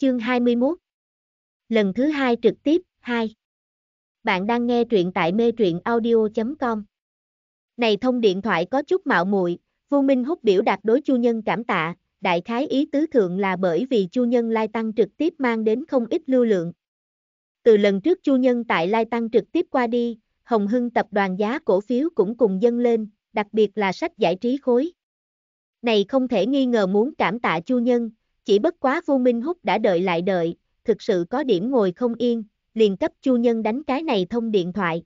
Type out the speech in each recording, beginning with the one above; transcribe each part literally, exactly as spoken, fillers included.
Chương hai mươi mốt Lần thứ hai trực tiếp, hai Bạn đang nghe truyện tại MeTruyenAudio chấm com. Này thông điện thoại có chút mạo muội, Vu Minh Húc biểu đạt đối Chu Nhân cảm tạ, đại khái ý tứ thượng là bởi vì Chu Nhân lai tăng trực tiếp mang đến không ít lưu lượng. Từ lần trước Chu Nhân tại lai tăng trực tiếp qua đi, Hồng Hưng tập đoàn giá cổ phiếu cũng cùng dâng lên, đặc biệt là sách giải trí khối. Này không thể nghi ngờ muốn cảm tạ Chu Nhân, chỉ bất quá Vu Minh Húc đã đợi lại đợi, thực sự có điểm ngồi không yên, liền cấp Chu Nhân đánh cái này thông điện thoại.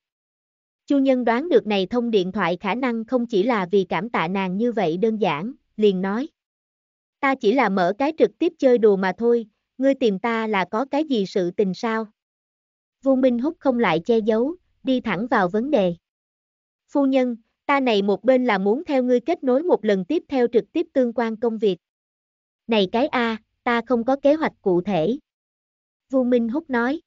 Chu Nhân đoán được này thông điện thoại khả năng không chỉ là vì cảm tạ nàng như vậy đơn giản, liền nói. Ta chỉ là mở cái trực tiếp chơi đùa mà thôi, ngươi tìm ta là có cái gì sự tình sao? Vu Minh Húc không lại che giấu, đi thẳng vào vấn đề. Phu nhân, ta này một bên là muốn theo ngươi kết nối một lần tiếp theo trực tiếp tương quan công việc. Này cái A, ta không có kế hoạch cụ thể. Vu Minh Húc nói.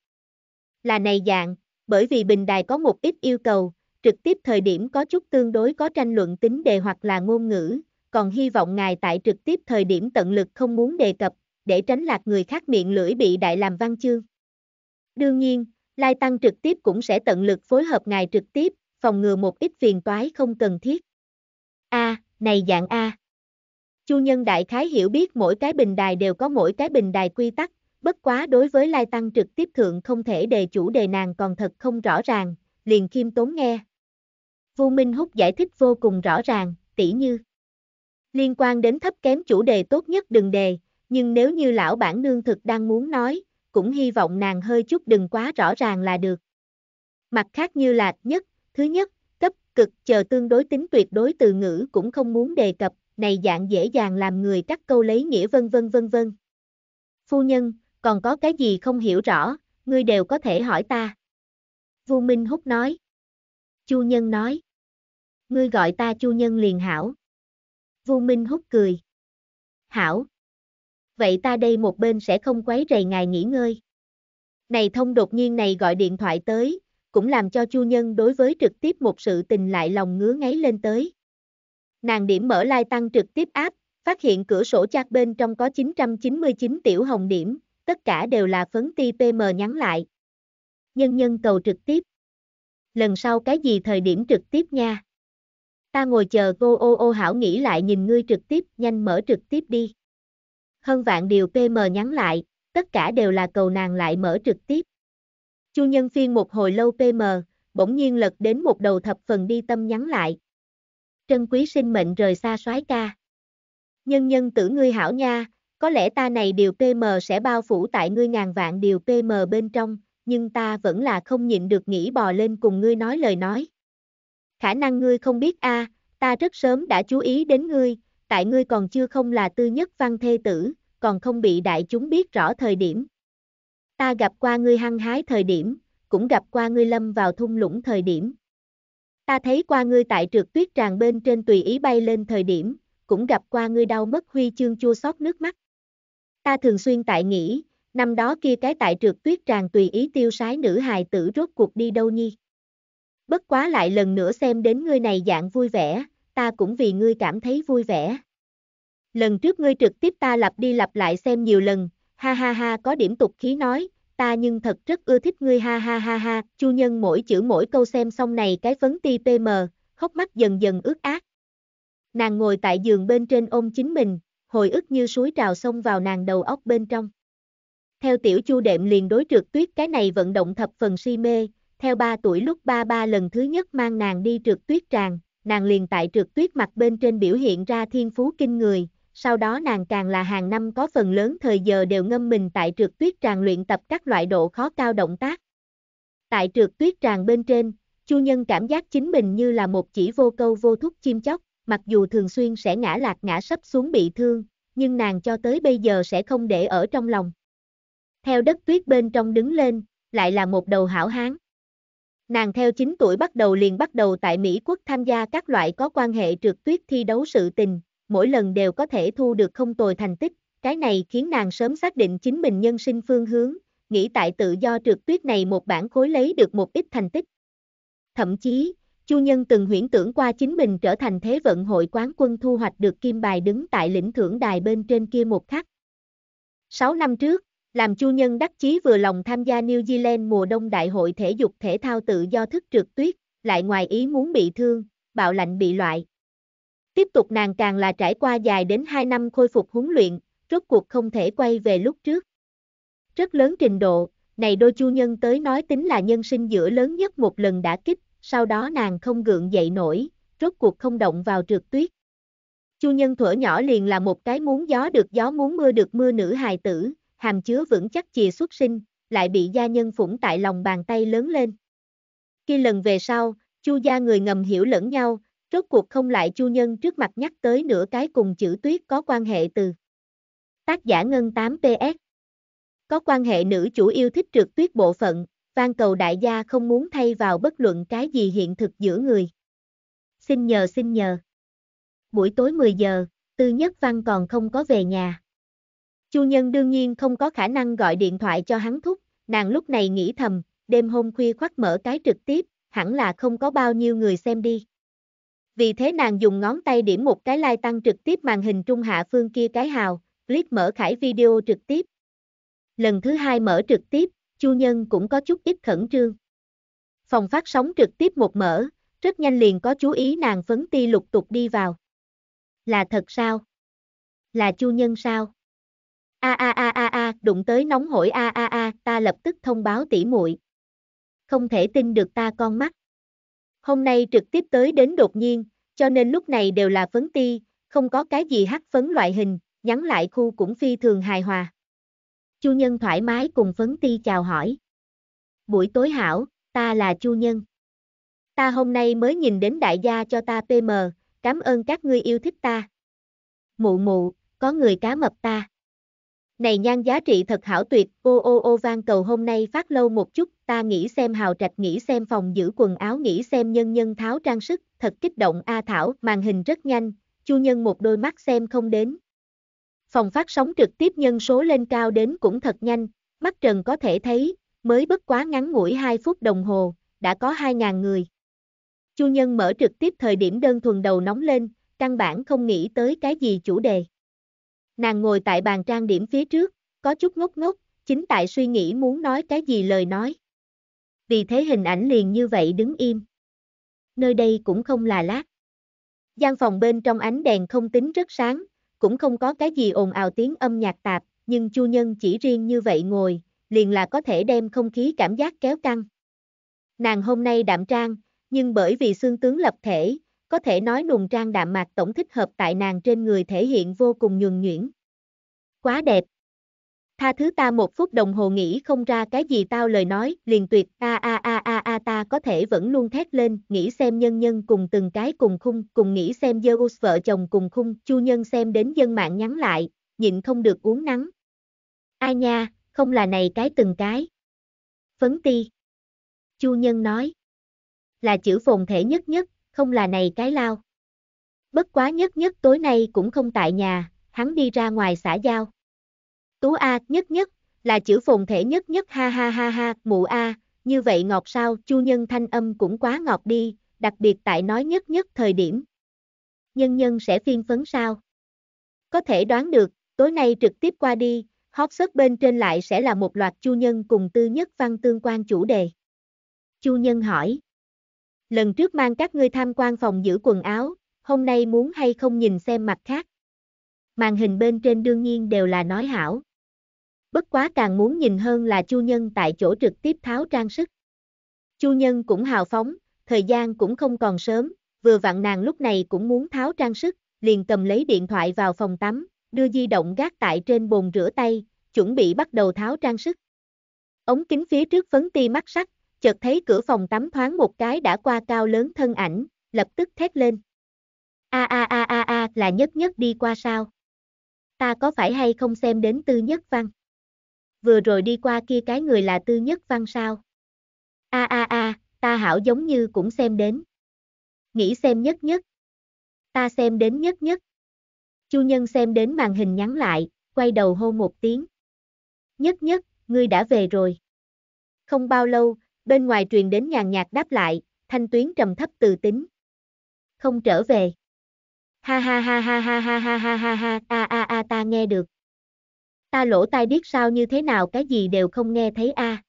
Là này dạng, bởi vì bình đài có một ít yêu cầu, trực tiếp thời điểm có chút tương đối có tranh luận tính đề hoặc là ngôn ngữ, còn hy vọng ngài tại trực tiếp thời điểm tận lực không muốn đề cập, để tránh lạc người khác miệng lưỡi bị đại làm văn chương. Đương nhiên, lai tăng trực tiếp cũng sẽ tận lực phối hợp ngài trực tiếp, phòng ngừa một ít phiền toái không cần thiết. A, này dạng A. Chu Nhân đại khái hiểu biết mỗi cái bình đài đều có mỗi cái bình đài quy tắc, bất quá đối với lai tăng trực tiếp thượng không thể đề chủ đề nàng còn thật không rõ ràng, liền khiêm tốn nghe. Vu Minh Húc giải thích vô cùng rõ ràng, tỉ như. Liên quan đến thấp kém chủ đề tốt nhất đừng đề, nhưng nếu như lão bản nương thực đang muốn nói, cũng hy vọng nàng hơi chút đừng quá rõ ràng là được. Mặt khác như là nhất, thứ nhất, cấp, cực, chờ tương đối tính tuyệt đối từ ngữ cũng không muốn đề cập. Này dạng dễ dàng làm người cắt câu lấy nghĩa vân vân vân vân. Phu nhân, còn có cái gì không hiểu rõ, ngươi đều có thể hỏi ta. Vu Minh Húc nói. Chu Nhân nói. Ngươi gọi ta Chu Nhân liền hảo. Vu Minh Húc cười. Hảo. Vậy ta đây một bên sẽ không quấy rầy ngài nghỉ ngơi. Này thông đột nhiên này gọi điện thoại tới, cũng làm cho Chu Nhân đối với trực tiếp một sự tình lại lòng ngứa ngáy lên tới. Nàng điểm mở lai tăng trực tiếp app, phát hiện cửa sổ chat bên trong có chín trăm chín mươi chín tiểu hồng điểm, tất cả đều là phấn ti pê em nhắn lại. Nhân nhân cầu trực tiếp. Lần sau cái gì thời điểm trực tiếp nha? Ta ngồi chờ cô ô ô hảo nghĩ lại nhìn ngươi trực tiếp, nhanh mở trực tiếp đi. Hơn vạn điều pê em nhắn lại, tất cả đều là cầu nàng lại mở trực tiếp. Chu Nhân phiên một hồi lâu pê em, bỗng nhiên lật đến một đầu thập phần đi tâm nhắn lại. Trân quý sinh mệnh rời xa soái ca. Nhân nhân tử ngươi hảo nha, có lẽ ta này điều pê em sẽ bao phủ tại ngươi ngàn vạn điều pê em bên trong, nhưng ta vẫn là không nhịn được nghĩ bò lên cùng ngươi nói lời nói. Khả năng ngươi không biết a, à, ta rất sớm đã chú ý đến ngươi, tại ngươi còn chưa không là Tư Nhất Văn thê tử, còn không bị đại chúng biết rõ thời điểm. Ta gặp qua ngươi hăng hái thời điểm, cũng gặp qua ngươi lâm vào thung lũng thời điểm. Ta thấy qua ngươi tại trượt tuyết tràn bên trên tùy ý bay lên thời điểm, cũng gặp qua ngươi đau mất huy chương chua xót nước mắt. Ta thường xuyên tại nghĩ, năm đó kia cái tại trượt tuyết tràn tùy ý tiêu sái nữ hài tử rốt cuộc đi đâu nhi. Bất quá lại lần nữa xem đến ngươi này dạng vui vẻ, ta cũng vì ngươi cảm thấy vui vẻ. Lần trước ngươi trực tiếp ta lặp đi lặp lại xem nhiều lần, ha ha ha có điểm tục khí nói. Ta nhưng thật rất ưa thích ngươi ha ha ha ha, Chu Nhân mỗi chữ mỗi câu xem xong này cái phấn ti pê em, hốc mắt dần dần ướt át. Nàng ngồi tại giường bên trên ôm chính mình, hồi ức như suối trào xông vào nàng đầu óc bên trong. Theo tiểu Chu đệm liền đối trượt tuyết cái này vận động thập phần si mê, theo ba tuổi lúc ba ba lần thứ nhất mang nàng đi trượt tuyết tràng, nàng liền tại trượt tuyết mặt bên trên biểu hiện ra thiên phú kinh người. Sau đó nàng càng là hàng năm có phần lớn thời giờ đều ngâm mình tại trượt tuyết tràng luyện tập các loại độ khó cao động tác. Tại trượt tuyết tràng bên trên, Chu Nhân cảm giác chính mình như là một chỉ vô câu vô thúc chim chóc, mặc dù thường xuyên sẽ ngã lạc ngã sấp xuống bị thương, nhưng nàng cho tới bây giờ sẽ không để ở trong lòng. Theo đất tuyết bên trong đứng lên, lại là một đầu hảo hán. Nàng theo chín tuổi bắt đầu liền bắt đầu tại Mỹ quốc tham gia các loại có quan hệ trượt tuyết thi đấu sự tình. Mỗi lần đều có thể thu được không tồi thành tích, cái này khiến nàng sớm xác định chính mình nhân sinh phương hướng, nghĩ tại tự do trượt tuyết này một bản khối lấy được một ít thành tích. Thậm chí, Chu Nhân từng huyễn tưởng qua chính mình trở thành thế vận hội quán quân thu hoạch được kim bài đứng tại lĩnh thưởng đài bên trên kia một khắc. sáu năm trước, làm Chu Nhân đắc chí vừa lòng tham gia New Zealand mùa đông đại hội thể dục thể thao tự do thức trượt tuyết, lại ngoài ý muốn bị thương, bạo lạnh bị loại. Tiếp tục nàng càng là trải qua dài đến hai năm khôi phục huấn luyện, rốt cuộc không thể quay về lúc trước. Rất lớn trình độ, này đôi Chu Nhân tới nói tính là nhân sinh giữa lớn nhất một lần đã kích, sau đó nàng không gượng dậy nổi, rốt cuộc không động vào trượt tuyết. Chu Nhân thuở nhỏ liền là một cái muốn gió được gió muốn mưa được mưa nữ hài tử, hàm chứa vững chắc chìa xuất sinh, lại bị gia nhân phủng tại lòng bàn tay lớn lên. Khi lần về sau, Chu gia người ngầm hiểu lẫn nhau, rốt cuộc không lại Chu Nhân trước mặt nhắc tới nửa cái cùng chữ tuyết có quan hệ từ. Tác giả Ngân tám P S. Có quan hệ nữ chủ yêu thích trượt tuyết bộ phận, van cầu đại gia không muốn thay vào bất luận cái gì hiện thực giữa người. Xin nhờ xin nhờ. Buổi tối mười giờ, Tư Nhất Văn còn không có về nhà. Chu Nhân đương nhiên không có khả năng gọi điện thoại cho hắn thúc, nàng lúc này nghĩ thầm, đêm hôm khuya khoắt mở cái trực tiếp, hẳn là không có bao nhiêu người xem đi. Vì thế nàng dùng ngón tay điểm một cái like tăng trực tiếp màn hình trung hạ phương kia cái hào, click mở khải video trực tiếp. Lần thứ hai mở trực tiếp, Chu Nhân cũng có chút ít khẩn trương. Phòng phát sóng trực tiếp một mở, rất nhanh liền có chú ý nàng phấn ti lục tục đi vào. Là thật sao? Là Chu Nhân sao? A a a a a, đụng tới nóng hổi a a a, ta lập tức thông báo tỉ muội. Không thể tin được ta con mắt. Hôm nay trực tiếp tới đến đột nhiên, cho nên lúc này đều là phấn ti, không có cái gì hắc phấn loại hình, nhắn lại khu cũng phi thường hài hòa. Chu Nhân thoải mái cùng phấn ti chào hỏi. Buổi tối hảo, ta là Chu Nhân. Ta hôm nay mới nhìn đến đại gia cho ta pê em, cảm ơn các ngươi yêu thích ta. Mụ mụ, có người cá mập ta. Này nhan giá trị thật hảo tuyệt, ô ô ô van cầu hôm nay phát lâu một chút, ta nghĩ xem hào trạch, nghĩ xem phòng giữ quần áo, nghĩ xem nhân nhân tháo trang sức, thật kích động a thảo, màn hình rất nhanh, Chu Nhân một đôi mắt xem không đến. Phòng phát sóng trực tiếp nhân số lên cao đến cũng thật nhanh, mắt trần có thể thấy, mới bất quá ngắn ngủi hai phút đồng hồ, đã có hai nghìn người. Chu Nhân mở trực tiếp thời điểm đơn thuần đầu nóng lên, căn bản không nghĩ tới cái gì chủ đề. Nàng ngồi tại bàn trang điểm phía trước, có chút ngốc ngốc, chính tại suy nghĩ muốn nói cái gì lời nói. Vì thế hình ảnh liền như vậy đứng im. Nơi đây cũng không là lát. Gian phòng bên trong ánh đèn không tính rất sáng, cũng không có cái gì ồn ào tiếng âm nhạc tạp, nhưng Chu Nhân chỉ riêng như vậy ngồi, liền là có thể đem không khí cảm giác kéo căng. Nàng hôm nay đạm trang, nhưng bởi vì xương tướng lập thể, có thể nói nùng trang đạm mạc tổng thích hợp tại nàng trên người thể hiện vô cùng nhuần nhuyễn. Quá đẹp. Tha thứ ta một phút đồng hồ nghĩ không ra cái gì tao lời nói, liền tuyệt a a a a a ta có thể vẫn luôn thét lên, nghĩ xem nhân nhân cùng từng cái cùng khung, cùng nghĩ xem Zeus vợ chồng cùng khung, Chu Nhân xem đến dân mạng nhắn lại, nhịn không được uống nắng. Ai nha, không là này cái từng cái. Phấn ti. Chu Nhân nói. Là chữ phồn thể nhất nhất. Không là này cái lao. Bất quá nhất nhất tối nay cũng không tại nhà, hắn đi ra ngoài xã giao. Tú a, nhất nhất, là chữ phồn thể nhất nhất ha ha ha ha, mụ a, như vậy ngọt sao, Chu Nhân thanh âm cũng quá ngọt đi, đặc biệt tại nói nhất nhất thời điểm. Nhân nhân sẽ phiên phấn sao? Có thể đoán được, tối nay trực tiếp qua đi, hot search bên trên lại sẽ là một loạt Chu Nhân cùng Tư Nhất Văn tương quan chủ đề. Chu Nhân hỏi. Lần trước mang các ngươi tham quan phòng giữ quần áo, hôm nay muốn hay không nhìn xem mặt khác. Màn hình bên trên đương nhiên đều là nói hảo. Bất quá càng muốn nhìn hơn là Chu Nhân tại chỗ trực tiếp tháo trang sức. Chu Nhân cũng hào phóng, thời gian cũng không còn sớm, vừa vặn nàng lúc này cũng muốn tháo trang sức, liền cầm lấy điện thoại vào phòng tắm, đưa di động gác tại trên bồn rửa tay, chuẩn bị bắt đầu tháo trang sức. Ống kính phía trước phấn ti mắt sắc. Chợt thấy cửa phòng tắm thoáng một cái đã qua cao lớn thân ảnh, lập tức thét lên. A a a a a, là nhất nhất đi qua sao? Ta có phải hay không xem đến Tư Nhất Văn? Vừa rồi đi qua kia cái người là Tư Nhất Văn sao? A a a, ta hảo giống như cũng xem đến. Nghĩ xem nhất nhất. Ta xem đến nhất nhất. Chu Nhân xem đến màn hình nhắn lại, quay đầu hô một tiếng. Nhất nhất, ngươi đã về rồi. Không bao lâu, bên ngoài truyền đến nhàn nhạt đáp lại, thanh tuyến trầm thấp từ tính. Không trở về. Ha ha ha ha ha ha ha ha ha ha a a a ta nghe được. ta lỗ tai điếc sao, như thế nào cái gì đều không nghe thấy a. À.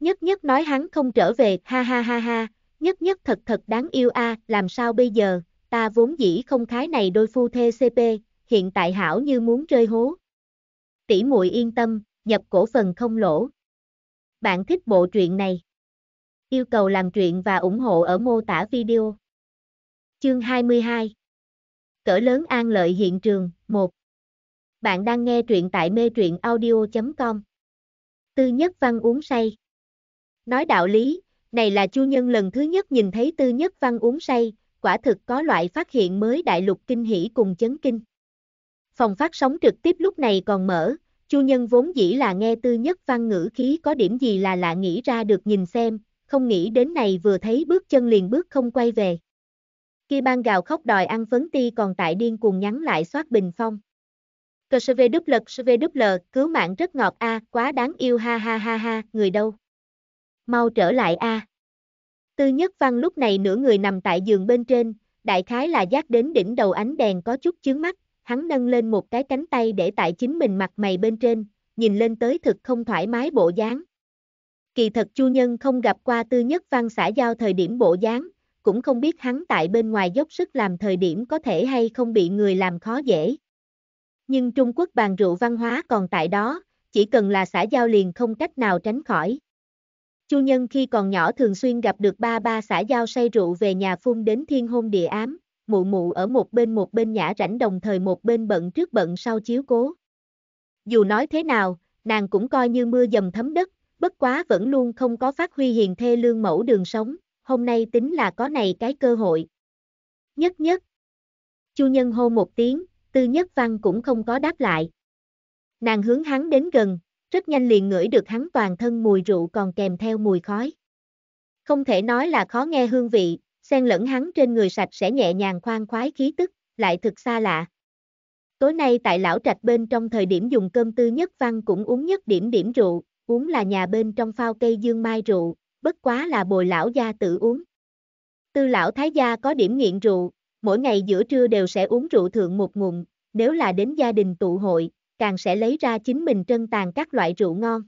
Nhất Nhất nói hắn không trở về, ha ha ha ha, Nhất Nhất thật thật đáng yêu a, à, làm sao bây giờ, ta vốn dĩ không khái này đôi phu thê xê pê, hiện tại hảo như muốn rơi hố. Tỷ muội yên tâm, nhập cổ phần không lỗ. Bạn thích bộ truyện này? Yêu cầu làm truyện và ủng hộ ở mô tả video. Chương hai mươi hai. Cỡ lớn an lợi hiện trường, một. Bạn đang nghe truyện tại me truyen audio chấm com. Tư Nhất Văn uống say. Nói đạo lý, này là Chu Nhân lần thứ nhất nhìn thấy Tư Nhất Văn uống say, quả thực có loại phát hiện mới đại lục kinh hỉ cùng chấn kinh. Phòng phát sóng trực tiếp lúc này còn mở, Chu Nhân vốn dĩ là nghe Tư Nhất Văn ngữ khí có điểm gì là lạ nghĩ ra được nhìn xem, không nghĩ đến này vừa thấy bước chân liền bước không quay về. Khi ban gào khóc đòi ăn phấn ti còn tại điên cuồng nhắn lại soát bình phong. Cơ sơ vê đúp lật sơ vê đúp lờ, cứu mạng rất ngọt a, à, quá đáng yêu ha ha ha ha, người đâu? Mau trở lại a. À. Tư Nhất Văn lúc này nửa người nằm tại giường bên trên, đại khái là giác đến đỉnh đầu ánh đèn có chút chướng mắt, hắn nâng lên một cái cánh tay để tại chính mình mặt mày bên trên, nhìn lên tới thực không thoải mái bộ dáng. Kỳ thật Chu Nhân không gặp qua Tư Nhất Văn xã giao thời điểm bộ dáng, cũng không biết hắn tại bên ngoài dốc sức làm thời điểm có thể hay không bị người làm khó dễ. Nhưng Trung Quốc bàn rượu văn hóa còn tại đó, chỉ cần là xã giao liền không cách nào tránh khỏi. Chu Nhân khi còn nhỏ thường xuyên gặp được ba ba xã giao say rượu về nhà phun đến thiên hôn địa ám, mụ mụ ở một bên một bên nhã rảnh đồng thời một bên bận trước bận sau chiếu cố. Dù nói thế nào, nàng cũng coi như mưa dầm thấm đất, bất quá vẫn luôn không có phát huy hiền thê lương mẫu đường sống, hôm nay tính là có này cái cơ hội. Nhất Nhất. Chu Nhân hô một tiếng, Tư Nhất Văn cũng không có đáp lại. Nàng hướng hắn đến gần, rất nhanh liền ngửi được hắn toàn thân mùi rượu còn kèm theo mùi khói. Không thể nói là khó nghe hương vị, xen lẫn hắn trên người sạch sẽ nhẹ nhàng khoan khoái khí tức, lại thực xa lạ. Tối nay tại lão trạch bên trong thời điểm dùng cơm Tư Nhất Văn cũng uống nhất điểm điểm rượu, uống là nhà bên trong phao cây dương mai rượu, bất quá là bồi lão gia tự uống. Tư lão thái gia có điểm nghiện rượu, mỗi ngày giữa trưa đều sẽ uống rượu thượng một ngụm, nếu là đến gia đình tụ hội, càng sẽ lấy ra chính mình trân tàn các loại rượu ngon.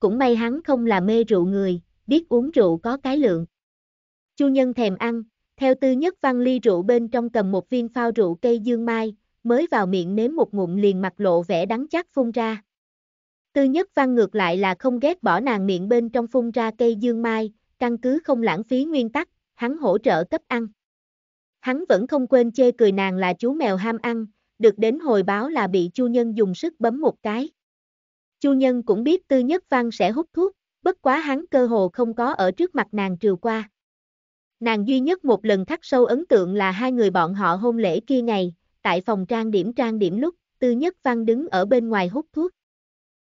Cũng may hắn không là mê rượu người, biết uống rượu có cái lượng. Chu Nhân thèm ăn, theo Tư Nhất Văn ly rượu bên trong cầm một viên phao rượu cây dương mai, mới vào miệng nếm một ngụm liền mặt lộ vẻ đắng chát phun ra. Tư Nhất Văn ngược lại là không ghét bỏ nàng miệng bên trong phun ra cây dương mai, căn cứ không lãng phí nguyên tắc, hắn hỗ trợ cấp ăn. Hắn vẫn không quên chê cười nàng là chú mèo ham ăn, được đến hồi báo là bị Chu Nhân dùng sức bấm một cái. Chu Nhân cũng biết Tư Nhất Văn sẽ hút thuốc, bất quá hắn cơ hồ không có ở trước mặt nàng trừ qua. Nàng duy nhất một lần khắc sâu ấn tượng là hai người bọn họ hôn lễ kia ngày, tại phòng trang điểm trang điểm lúc, Tư Nhất Văn đứng ở bên ngoài hút thuốc.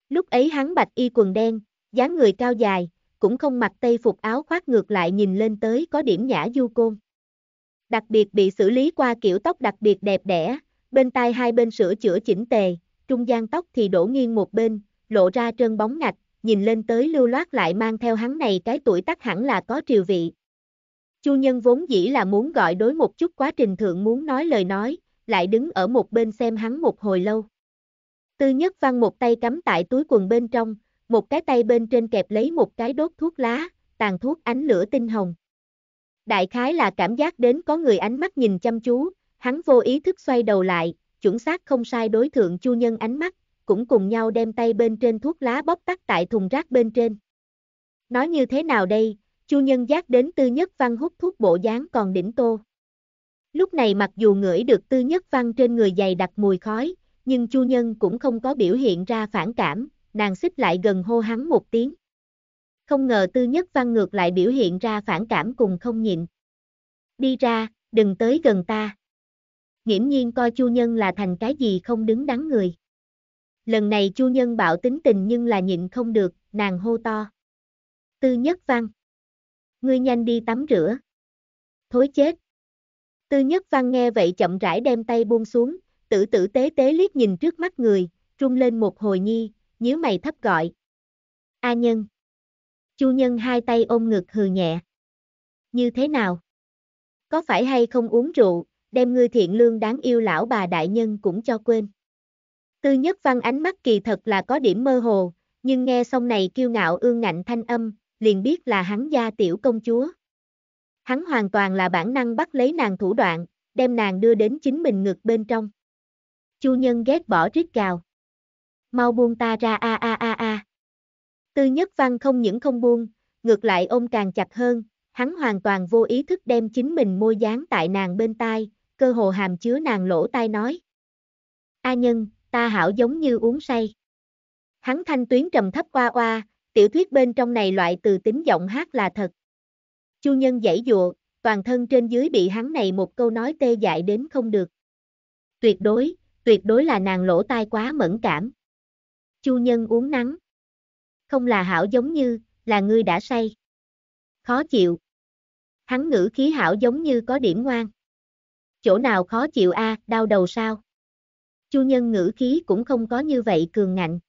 Lúc ấy hắn bạch y quần đen, dáng người cao dài, cũng không mặc tây phục áo khoác ngược lại nhìn lên tới có điểm nhã du côn. Đặc biệt bị xử lý qua kiểu tóc đặc biệt đẹp đẽ, bên tai hai bên sửa chữa chỉnh tề, trung gian tóc thì đổ nghiêng một bên, lộ ra trơn bóng ngạch, nhìn lên tới lưu loát lại mang theo hắn này cái tuổi tác hẳn là có triều vị. Chu Nhân vốn dĩ là muốn gọi đối một chút quá trình thượng muốn nói lời nói, lại đứng ở một bên xem hắn một hồi lâu. Tư Nhất Văn một tay cắm tại túi quần bên trong, một cái tay bên trên kẹp lấy một cái đốt thuốc lá, tàn thuốc ánh lửa tinh hồng. Đại khái là cảm giác đến có người ánh mắt nhìn chăm chú, hắn vô ý thức xoay đầu lại, chuẩn xác không sai đối thượng Chu Nhân ánh mắt, cũng cùng nhau đem tay bên trên thuốc lá bóp tắt tại thùng rác bên trên. Nói như thế nào đây, Chu Nhân giác đến Tư Nhất Văn hút thuốc bộ dáng còn đỉnh tô. Lúc này mặc dù ngửi được Tư Nhất Văn trên người dày đặc mùi khói, nhưng Chu Nhân cũng không có biểu hiện ra phản cảm, nàng xích lại gần hô hắn một tiếng. Không ngờ Tư Nhất Văn ngược lại biểu hiện ra phản cảm cùng không nhịn. Đi ra, đừng tới gần ta. Nghiễm nhiên coi Chu Nhân là thành cái gì không đứng đắn người. Lần này Chu Nhân bạo tính tình nhưng là nhịn không được, nàng hô to. Tư Nhất Văn. Ngươi nhanh đi tắm rửa. Thối chết. Tư Nhất Văn nghe vậy chậm rãi đem tay buông xuống, tử tử tế tế liếc nhìn trước mắt người, rung lên một hồi nhi, nhíu mày thấp gọi. A Nhân. Chu Nhân hai tay ôm ngực hừ nhẹ. Như thế nào? Có phải hay không uống rượu, đem ngươi thiện lương đáng yêu lão bà đại nhân cũng cho quên. Tư Nhất Văn ánh mắt kỳ thật là có điểm mơ hồ, nhưng nghe xong này kiêu ngạo ương ngạnh thanh âm, liền biết là hắn gia tiểu công chúa. Hắn hoàn toàn là bản năng bắt lấy nàng thủ đoạn, đem nàng đưa đến chính mình ngực bên trong. Chu Nhân ghét bỏ rít gào. Mau buông ta ra a a a a. Tư Nhất Văn không những không buông, ngược lại ôm càng chặt hơn, hắn hoàn toàn vô ý thức đem chính mình môi dán tại nàng bên tai, cơ hồ hàm chứa nàng lỗ tai nói. A Nhân, ta hảo giống như uống say. Hắn thanh tuyến trầm thấp oa oa, tiểu thuyết bên trong này loại từ tính giọng hát là thật. Chu Nhân giãy giụa, toàn thân trên dưới bị hắn này một câu nói tê dại đến không được. Tuyệt đối, tuyệt đối là nàng lỗ tai quá mẫn cảm. Chu Nhân uống nắng. Không là hảo giống như, là ngươi đã say. Khó chịu. Hắn ngữ khí hảo giống như có điểm ngoan. Chỗ nào khó chịu a, à, đau đầu sao? Chu Nhân ngữ khí cũng không có như vậy cường ngạnh.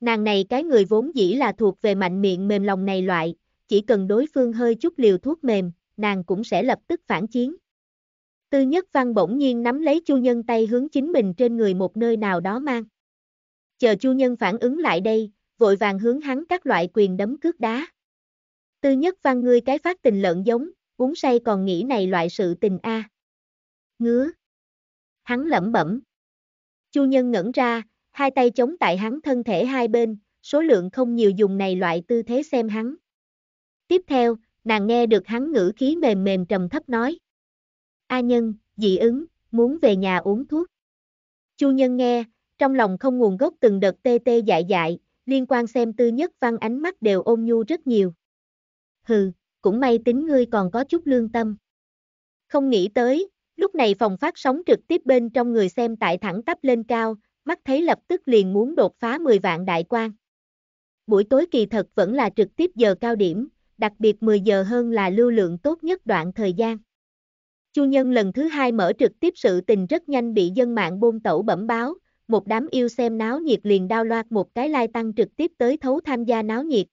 Nàng này cái người vốn dĩ là thuộc về mạnh miệng mềm lòng này loại, chỉ cần đối phương hơi chút liều thuốc mềm, nàng cũng sẽ lập tức phản chiến. Tư Nhất Văn bỗng nhiên nắm lấy Chu Nhân tay hướng chính mình trên người một nơi nào đó mang. Chờ Chu Nhân phản ứng lại đây, vội vàng hướng hắn các loại quyền đấm cước đá. Tư Nhất Văn ngươi cái phát tình lợn giống, uống say còn nghĩ này loại sự tình a. À. Ngứa. Hắn lẩm bẩm. Chu Nhân ngẩn ra, hai tay chống tại hắn thân thể hai bên, số lượng không nhiều dùng này loại tư thế xem hắn. Tiếp theo, nàng nghe được hắn ngữ khí mềm mềm trầm thấp nói. A Nhân, dị ứng, muốn về nhà uống thuốc. Chu Nhân nghe, trong lòng không nguồn gốc từng đợt tê tê dại dại, liên quan xem Tư Nhất Văn ánh mắt đều ôn nhu rất nhiều. Hừ, cũng may tính ngươi còn có chút lương tâm. Không nghĩ tới, lúc này phòng phát sóng trực tiếp bên trong người xem tại thẳng tắp lên cao, mắt thấy lập tức liền muốn đột phá mười vạn đại quan. Buổi tối kỳ thật vẫn là trực tiếp giờ cao điểm, đặc biệt mười giờ hơn là lưu lượng tốt nhất đoạn thời gian. Chu Nhân lần thứ hai mở trực tiếp sự tình rất nhanh bị dân mạng bôn tẩu bẩm báo, một đám yêu xem náo nhiệt liền đao loạt một cái like tăng trực tiếp tới thấu tham gia náo nhiệt.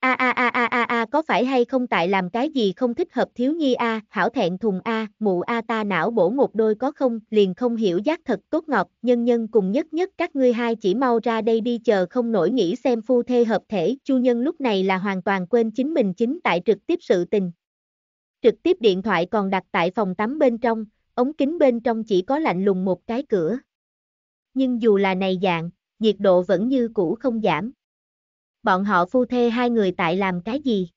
A a a a a a có phải hay không tại làm cái gì không thích hợp thiếu nhi a, à, hảo thẹn thùng a, à, mụ a à ta não bổ một đôi có không, liền không hiểu giác thật tốt ngọt, Nhân Nhân cùng Nhất Nhất các ngươi hai chỉ mau ra đây đi chờ không nổi nghĩ xem phu thê hợp thể. Chu Nhân lúc này là hoàn toàn quên chính mình chính tại trực tiếp sự tình. Trực tiếp điện thoại còn đặt tại phòng tắm bên trong, ống kính bên trong chỉ có lạnh lùng một cái cửa. Nhưng dù là này dạng, nhiệt độ vẫn như cũ không giảm. Bọn họ phu thê hai người tại làm cái gì?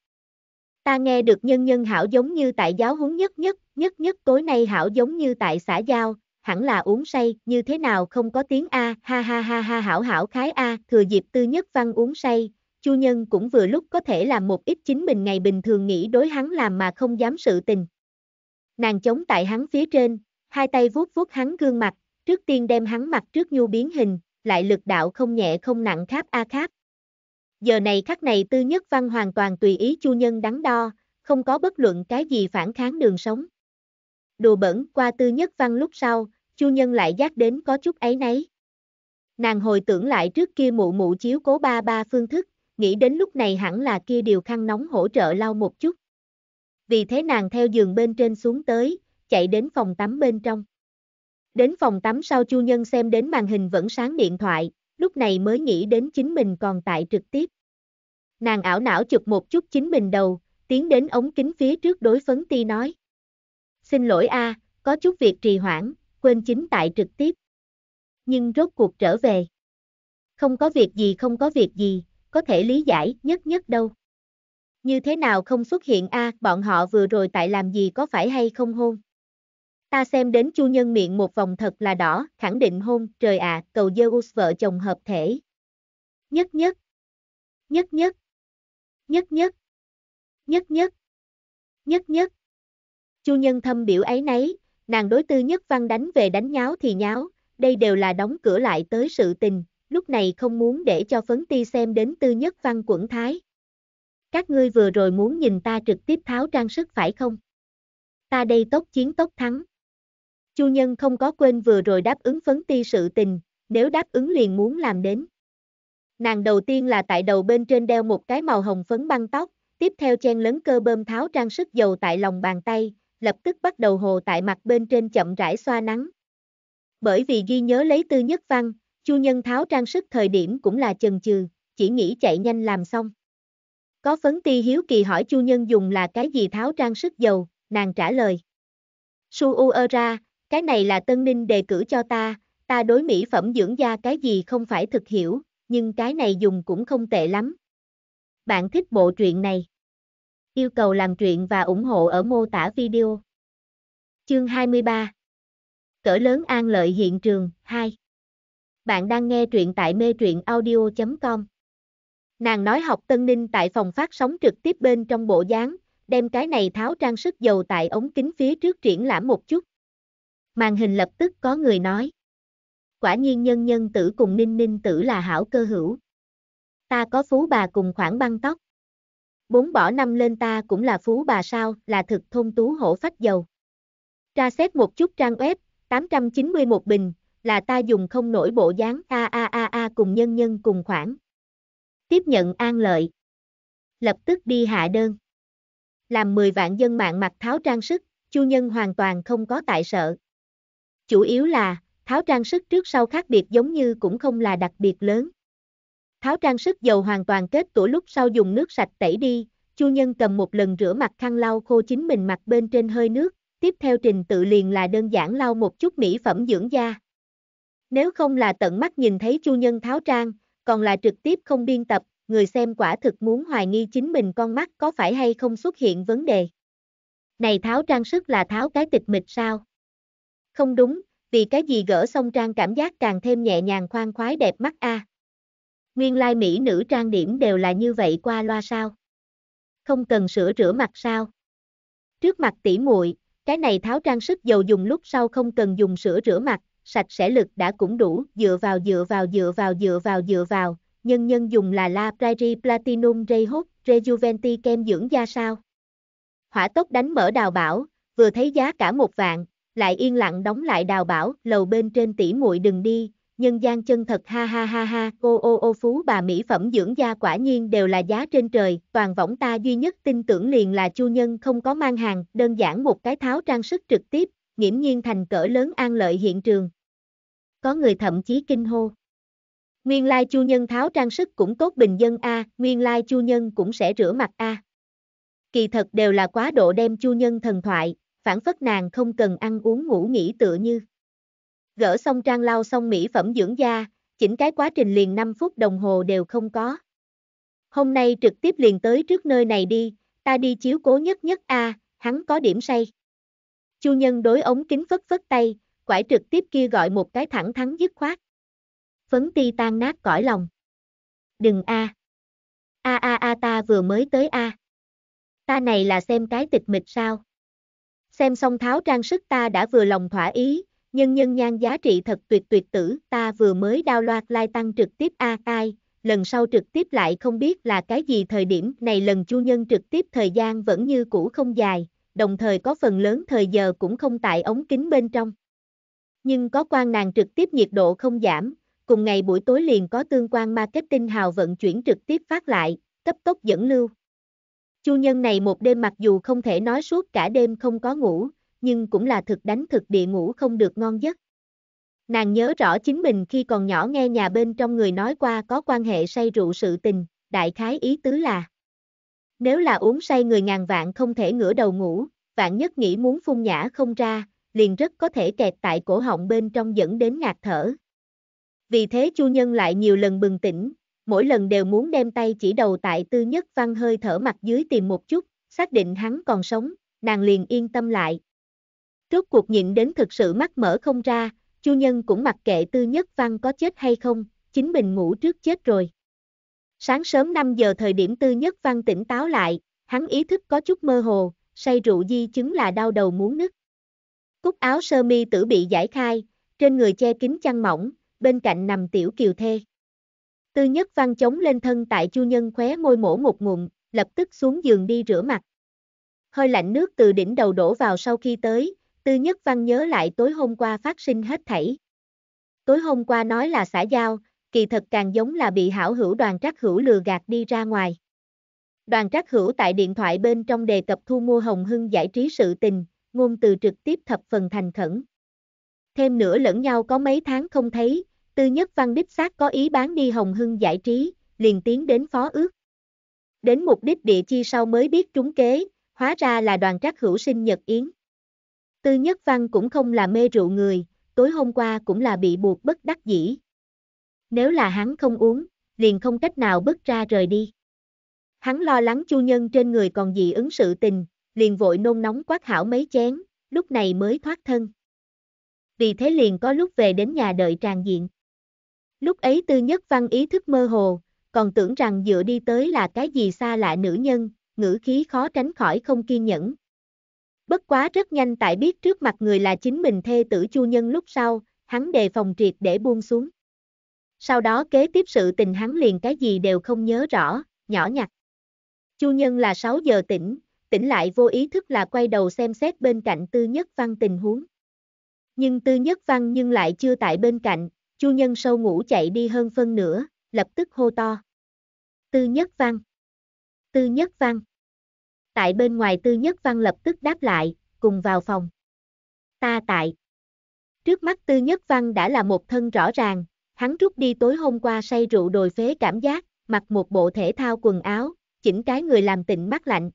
Ta nghe được Nhân Nhân hảo giống như tại giáo huấn Nhất Nhất, Nhất Nhất tối nay hảo giống như tại xã giao, hẳn là uống say, như thế nào không có tiếng a, ha ha ha ha hảo hảo khái a, thừa dịp Tư Nhất Văn uống say, Chu Nhân cũng vừa lúc có thể làm một ít chính mình ngày bình thường nghĩ đối hắn làm mà không dám sự tình. Nàng chống tại hắn phía trên, hai tay vuốt vuốt hắn gương mặt, trước tiên đem hắn mặt trước nhu biến hình, lại lực đạo không nhẹ không nặng kháp a kháp. Giờ này khắc này Tư Nhất Văn hoàn toàn tùy ý Chu Nhân đắn đo, không có bất luận cái gì phản kháng đường sống. Đùa bẩn qua Tư Nhất Văn lúc sau, Chu Nhân lại giác đến có chút áy náy. Nàng hồi tưởng lại trước kia mụ mụ chiếu cố ba ba phương thức, nghĩ đến lúc này hẳn là kia điều khăn nóng hỗ trợ lau một chút. Vì thế nàng theo giường bên trên xuống tới, chạy đến phòng tắm bên trong. Đến phòng tắm sau Chu Nhân xem đến màn hình vẫn sáng điện thoại. Lúc này mới nghĩ đến chính mình còn tại trực tiếp. Nàng ảo não chụp một chút chính mình đầu, tiến đến ống kính phía trước đối phấn ti nói. Xin lỗi a, à, có chút việc trì hoãn, quên chính tại trực tiếp. Nhưng rốt cuộc trở về. Không có việc gì không có việc gì, có thể lý giải Nhất Nhất đâu. Như thế nào không xuất hiện a, à, bọn họ vừa rồi tại làm gì có phải hay không hôn? Ta xem đến Chu Nhân miệng một vòng thật là đỏ, khẳng định hôn, trời ạ, à, cầu Zeus vợ chồng hợp thể. Nhất Nhất. Nhất Nhất. Nhất Nhất. Nhất Nhất. Nhất Nhất. Chu Nhân thâm biểu áy náy, nàng đối Tư Nhất Văn đánh về đánh nháo thì nháo, đây đều là đóng cửa lại tới sự tình, lúc này không muốn để cho phấn ti xem đến Tư Nhất Văn quẩn thái. Các ngươi vừa rồi muốn nhìn ta trực tiếp tháo trang sức phải không? Ta đây tốc chiến tốc thắng. Chu Nhân không có quên vừa rồi đáp ứng phấn ti sự tình, nếu đáp ứng liền muốn làm đến. Nàng đầu tiên là tại đầu bên trên đeo một cái màu hồng phấn băng tóc, tiếp theo chen lấn cơ bơm tháo trang sức dầu tại lòng bàn tay, lập tức bắt đầu hồ tại mặt bên trên chậm rãi xoa nắng. Bởi vì ghi nhớ lấy Tư Nhất Văn, Chu Nhân tháo trang sức thời điểm cũng là chần chừ, chỉ nghĩ chạy nhanh làm xong. Có phấn ti hiếu kỳ hỏi Chu Nhân dùng là cái gì tháo trang sức dầu, nàng trả lời. Suura, cái này là Tân Ninh đề cử cho ta, ta đối mỹ phẩm dưỡng da cái gì không phải thực hiểu, nhưng cái này dùng cũng không tệ lắm. Bạn thích bộ truyện này? Yêu cầu làm truyện và ủng hộ ở mô tả video. Chương hai mươi ba. Cỡ lớn an lợi hiện trường, hai. Bạn đang nghe truyện tại me truyen audio chấm com. Nàng nói học Tân Ninh tại phòng phát sóng trực tiếp bên trong bộ dáng, đem cái này tháo trang sức dầu tại ống kính phía trước triển lãm một chút. Màn hình lập tức có người nói. Quả nhiên Nhân Nhân tử cùng Ninh Ninh tử là hảo cơ hữu. Ta có phú bà cùng khoảng băng tóc. Bốn bỏ năm lên ta cũng là phú bà sao, là thực thôn tú hổ phách dầu. Tra xét một chút trang web, tám trăm chín mươi mốt bình, là ta dùng không nổi bộ dáng a a a a cùng Nhân Nhân cùng khoảng. Tiếp nhận an lợi. Lập tức đi hạ đơn. Làm mười vạn dân mạng mặc tháo trang sức, Chu Nhân hoàn toàn không có tại sợ. Chủ yếu là, tháo trang sức trước sau khác biệt giống như cũng không là đặc biệt lớn. Tháo trang sức dầu hoàn toàn kết tủa lúc sau dùng nước sạch tẩy đi, Chu Nhân cầm một lần rửa mặt khăn lau khô chính mình mặt bên trên hơi nước, tiếp theo trình tự liền là đơn giản lau một chút mỹ phẩm dưỡng da. Nếu không là tận mắt nhìn thấy Chu Nhân tháo trang, còn là trực tiếp không biên tập, người xem quả thực muốn hoài nghi chính mình con mắt có phải hay không xuất hiện vấn đề. Này tháo trang sức là tháo cái tịch mịch sao? Không đúng, vì cái gì gỡ xong trang cảm giác càng thêm nhẹ nhàng khoan khoái đẹp mắt a. À. Nguyên lai mỹ nữ trang điểm đều là như vậy qua loa sao? Không cần sữa rửa mặt sao? Trước mặt tỉ muội, cái này tháo trang sức dầu dùng lúc sau không cần dùng sữa rửa mặt, sạch sẽ lực đã cũng đủ, dựa vào dựa vào dựa vào dựa vào dựa vào, Nhân Nhân dùng là La Prairie Platinum Rehob Rejuventi kem dưỡng da sao? Hỏa tốc đánh mở đào bảo, vừa thấy giá cả một vạn, lại yên lặng đóng lại đào bảo, lầu bên trên tỉ muội đừng đi, nhân gian chân thật ha ha ha ha, ô ô ô phú bà mỹ phẩm dưỡng da quả nhiên đều là giá trên trời, toàn võng ta duy nhất tin tưởng liền là Chu Nhân không có mang hàng, đơn giản một cái tháo trang sức trực tiếp, nghiễm nhiên thành cỡ lớn an lợi hiện trường. Có người thậm chí kinh hô. Nguyên lai Chu Nhân tháo trang sức cũng tốt bình dân a, nguyên lai Chu Nhân cũng sẽ rửa mặt a. Kỳ thật đều là quá độ đem Chu Nhân thần thoại, phản phất nàng không cần ăn uống ngủ nghỉ tựa như. Gỡ xong trang lau xong mỹ phẩm dưỡng da, chỉnh cái quá trình liền năm phút đồng hồ đều không có. Hôm nay trực tiếp liền tới trước nơi này đi, ta đi chiếu cố nhất nhất a, hắn có điểm say. Chu Nhân đối ống kính phất phất tay, quải trực tiếp kia gọi một cái thẳng thắn dứt khoát. Phấn ti tan nát cõi lòng. Đừng a. A a a ta vừa mới tới a. Ta này là xem cái tịch mịch sao? Xem xong tháo trang sức ta đã vừa lòng thỏa ý, Nhân Nhân nhan giá trị thật tuyệt tuyệt tử, ta vừa mới đao loạt like tăng trực tiếp a ai, lần sau trực tiếp lại không biết là cái gì thời điểm, này lần Chu Nhân trực tiếp thời gian vẫn như cũ không dài, đồng thời có phần lớn thời giờ cũng không tại ống kính bên trong. Nhưng có quan nàng trực tiếp nhiệt độ không giảm, cùng ngày buổi tối liền có tương quan marketing hào vận chuyển trực tiếp phát lại, cấp tốc dẫn lưu. Chu Nhân này một đêm mặc dù không thể nói suốt cả đêm không có ngủ, nhưng cũng là thực đánh thực địa ngủ không được ngon giấc. Nàng nhớ rõ chính mình khi còn nhỏ nghe nhà bên trong người nói qua có quan hệ say rượu sự tình, đại khái ý tứ là nếu là uống say người ngàn vạn không thể ngửa đầu ngủ, vạn nhất nghĩ muốn phun nhã không ra, liền rất có thể kẹt tại cổ họng bên trong dẫn đến ngạt thở. Vì thế Chu Nhân lại nhiều lần bừng tỉnh, mỗi lần đều muốn đem tay chỉ đầu tại Tư Nhất Văn hơi thở mặt dưới tìm một chút, xác định hắn còn sống, nàng liền yên tâm lại. Rốt cuộc nhịn đến thực sự mắt mở không ra, Chu Nhân cũng mặc kệ Tư Nhất Văn có chết hay không, chính mình ngủ trước chết rồi. Sáng sớm năm giờ thời điểm Tư Nhất Văn tỉnh táo lại, hắn ý thức có chút mơ hồ, say rượu di chứng là đau đầu muốn nứt. Cúc áo sơ mi tử bị giải khai, trên người che kín chăn mỏng, bên cạnh nằm tiểu kiều thê. Tư Nhất Văn chống lên thân tại Chu Nhân khóe môi mổ một ngụm, lập tức xuống giường đi rửa mặt. Hơi lạnh nước từ đỉnh đầu đổ vào sau khi tới, Tư Nhất Văn nhớ lại tối hôm qua phát sinh hết thảy. Tối hôm qua nói là xã giao, kỳ thật càng giống là bị hảo hữu Đoàn Trác Hữu lừa gạt đi ra ngoài. Đoàn Trác Hữu tại điện thoại bên trong đề cập thu mua Hồng Hưng giải trí sự tình, ngôn từ trực tiếp thập phần thành khẩn. Thêm nữa lẫn nhau có mấy tháng không thấy, Tư Nhất Văn đích xác có ý bán đi Hồng Hưng Giải Trí, liền tiến đến phó ước. Đến mục đích địa chi sau mới biết trúng kế, hóa ra là Đoàn Trác Hữu sinh nhật yến. Tư Nhất Văn cũng không là mê rượu người, tối hôm qua cũng là bị buộc bất đắc dĩ. Nếu là hắn không uống, liền không cách nào bước ra rời đi. Hắn lo lắng Chu Nhân trên người còn dị ứng sự tình, liền vội nôn nóng quát hảo mấy chén, lúc này mới thoát thân. Vì thế liền có lúc về đến nhà đợi tràn diện. Lúc ấy Tư Nhất Văn ý thức mơ hồ, còn tưởng rằng dựa đi tới là cái gì xa lạ nữ nhân, ngữ khí khó tránh khỏi không kiên nhẫn. Bất quá rất nhanh tại biết trước mặt người là chính mình thê tử Chu Nhân lúc sau, hắn đề phòng triệt để buông xuống. Sau đó kế tiếp sự tình hắn liền cái gì đều không nhớ rõ, nhỏ nhặt. Chu Nhân là sáu giờ tỉnh, tỉnh lại vô ý thức là quay đầu xem xét bên cạnh Tư Nhất Văn tình huống. Nhưng Tư Nhất Văn nhưng lại chưa tại bên cạnh, Chu Nhân sâu ngủ chạy đi hơn phân nửa, lập tức hô to. Tư Nhất Văn! Tư Nhất Văn! Tại bên ngoài Tư Nhất Văn lập tức đáp lại, cùng vào phòng. Ta tại! Trước mắt Tư Nhất Văn đã là một thân rõ ràng, hắn rút đi tối hôm qua say rượu đồi phế cảm giác, mặc một bộ thể thao quần áo, chỉnh cái người làm tịnh mát lạnh.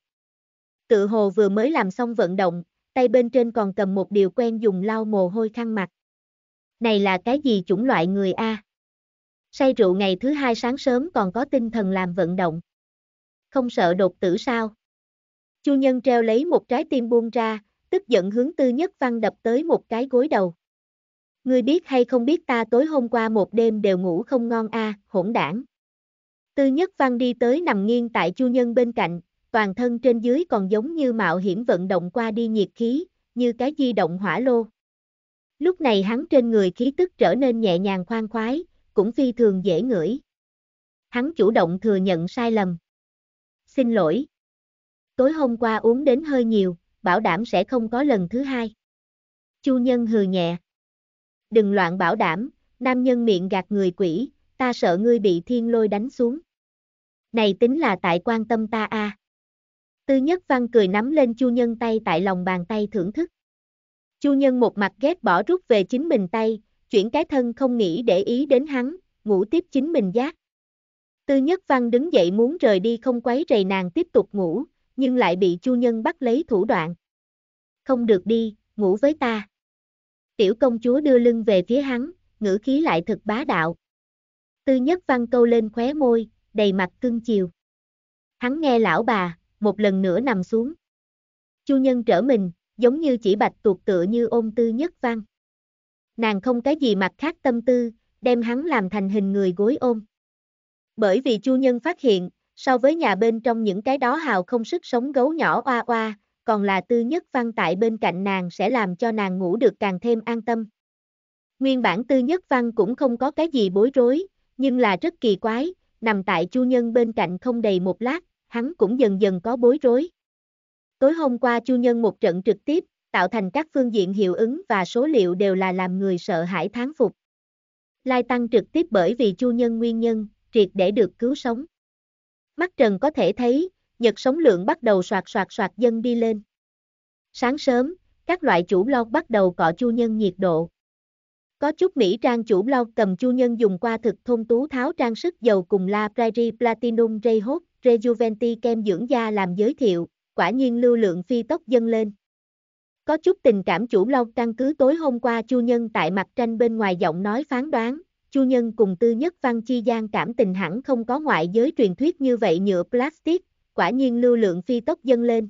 Tự hồ vừa mới làm xong vận động, tay bên trên còn cầm một điều quen dùng lau mồ hôi khăn mặt. Này là cái gì chủng loại người a? Say rượu ngày thứ hai sáng sớm còn có tinh thần làm vận động. Không sợ đột tử sao? Chu Nhân treo lấy một trái tim buông ra, tức giận hướng Tư Nhất Văn đập tới một cái gối đầu. Ngươi biết hay không biết ta tối hôm qua một đêm đều ngủ không ngon a, hỗn đảng. Tư Nhất Văn đi tới nằm nghiêng tại Chu Nhân bên cạnh, toàn thân trên dưới còn giống như mạo hiểm vận động qua đi nhiệt khí, như cái di động hỏa lô. Lúc này hắn trên người khí tức trở nên nhẹ nhàng khoan khoái, cũng phi thường dễ ngửi. Hắn chủ động thừa nhận sai lầm. Xin lỗi. Tối hôm qua uống đến hơi nhiều, bảo đảm sẽ không có lần thứ hai. Chu Nhân hừ nhẹ. Đừng loạn bảo đảm, nam nhân miệng gạt người quỷ, ta sợ ngươi bị thiên lôi đánh xuống. Này tính là tại quan tâm ta a. À. Tư Nhất Văn cười nắm lên Chu Nhân tay tại lòng bàn tay thưởng thức. Chu Nhân một mặt ghét bỏ rút về chính mình tay, chuyển cái thân không nghĩ để ý đến hắn, ngủ tiếp chính mình giác. Tư Nhất Văn đứng dậy muốn rời đi không quấy rầy nàng tiếp tục ngủ, nhưng lại bị Chu Nhân bắt lấy thủ đoạn. Không được đi, ngủ với ta. Tiểu công chúa đưa lưng về phía hắn, ngữ khí lại thật bá đạo. Tư Nhất Văn câu lên khóe môi, đầy mặt cưng chiều. Hắn nghe lão bà, một lần nữa nằm xuống. Chu Nhân trở mình, giống như chỉ bạch tuộc tựa như ôm Tư Nhất Văn. Nàng không cái gì mặt khác tâm tư, đem hắn làm thành hình người gối ôm. Bởi vì Chu Nhân phát hiện, so với nhà bên trong những cái đó hào không sức sống gấu nhỏ oa oa, còn là Tư Nhất Văn tại bên cạnh nàng sẽ làm cho nàng ngủ được càng thêm an tâm. Nguyên bản Tư Nhất Văn cũng không có cái gì bối rối, nhưng là rất kỳ quái, nằm tại Chu Nhân bên cạnh không đầy một lát, hắn cũng dần dần có bối rối. Tối hôm qua Chu Nhân một trận trực tiếp, tạo thành các phương diện hiệu ứng và số liệu đều là làm người sợ hãi thán phục. Lai tăng trực tiếp bởi vì Chu Nhân nguyên nhân, triệt để được cứu sống. Mắt trần có thể thấy, nhật sống lượng bắt đầu soạt soạt soạt dâng đi lên. Sáng sớm, các loại chủ blog bắt đầu cọ Chu Nhân nhiệt độ. Có chút Mỹ trang chủ blog cầm Chu Nhân dùng qua thực thôn tú tháo trang sức dầu cùng La Prairie Platinum Rehob Rejuventi kem dưỡng da làm giới thiệu, quả nhiên lưu lượng phi tốc dâng lên. Có chút tình cảm chủ blog căn cứ tối hôm qua Chu Nhân tại mặt tranh bên ngoài giọng nói phán đoán, Chu Nhân cùng Tư Nhất Văn chi gian cảm tình hẳn không có ngoại giới truyền thuyết như vậy nhựa plastic, quả nhiên lưu lượng phi tốc dâng lên.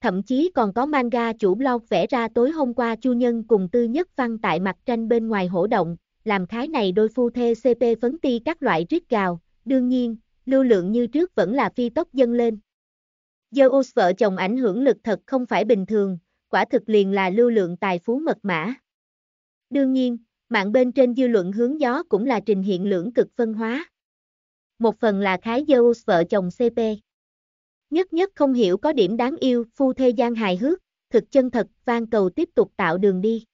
Thậm chí còn có manga chủ blog vẽ ra tối hôm qua Chu Nhân cùng Tư Nhất Văn tại mặt tranh bên ngoài hổ động, làm khái này đôi phu thê xê pê phấn ti các loại rít gào, đương nhiên, lưu lượng như trước vẫn là phi tốc dâng lên. Zeus vợ chồng ảnh hưởng lực thật không phải bình thường, quả thực liền là lưu lượng tài phú mật mã. Đương nhiên, mạng bên trên dư luận hướng gió cũng là trình hiện lưỡng cực phân hóa. Một phần là khái Zeus vợ chồng xê pê. Nhất nhất không hiểu có điểm đáng yêu, phu thê gian hài hước, thực chân thật, van cầu tiếp tục tạo đường đi.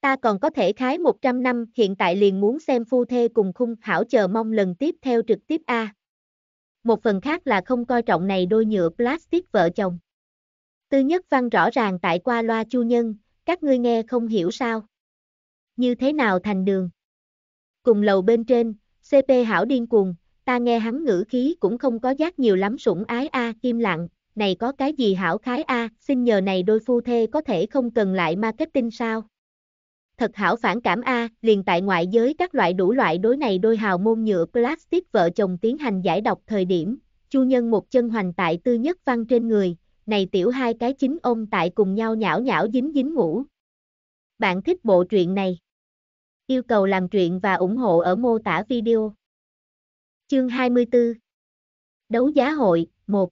Ta còn có thể khái một trăm năm, hiện tại liền muốn xem phu thê cùng khung hảo chờ mong lần tiếp theo trực tiếp a. Một phần khác là không coi trọng này đôi nhựa plastic vợ chồng. Tư Nhất Văn rõ ràng tại qua loa Chu Nhân, các ngươi nghe không hiểu sao? Như thế nào thành đường? cùng lầu bên trên, xê pê hảo điên cuồng, ta nghe hắn ngữ khí cũng không có giác nhiều lắm sủng ái a à, im lặng, này có cái gì hảo khái a à, xin nhờ này đôi phu thê có thể không cần lại marketing sao? Thật hảo phản cảm a à, liền tại ngoại giới các loại đủ loại đối này đôi hào môn nhựa plastic vợ chồng tiến hành giải độc thời điểm, Chu Nhân một chân hoành tại Tư Nhất Văn trên người, này tiểu hai cái chính ông tại cùng nhau nhão nhão dính dính ngủ. Bạn thích bộ truyện này? Yêu cầu làm truyện và ủng hộ ở mô tả video. Chương hai mươi tư Đấu giá hội, một.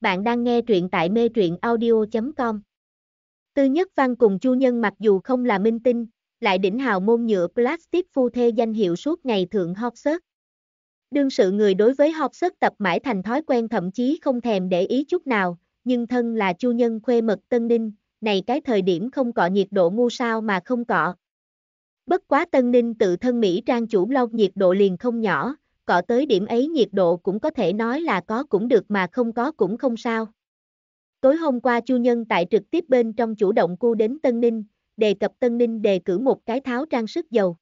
Bạn đang nghe truyện tại me truyện audio chấm com. Tư Nhất Văn cùng Chu Nhân mặc dù không là minh tinh, lại đỉnh hào môn nhựa plastic phu thê danh hiệu suốt ngày thượng hot search. Đương sự người đối với hot search tập mãi thành thói quen thậm chí không thèm để ý chút nào, nhưng thân là Chu Nhân khuê mật Tân Ninh, này cái thời điểm không cọ nhiệt độ ngu sao mà không cọ. Bất quá Tân Ninh tự thân Mỹ trang chủ lâu nhiệt độ liền không nhỏ, cọ tới điểm ấy nhiệt độ cũng có thể nói là có cũng được mà không có cũng không sao. Tối hôm qua Chu Nhân tại trực tiếp bên trong chủ động cu đến Tân Ninh, đề cập Tân Ninh đề cử một cái tháo trang sức dầu.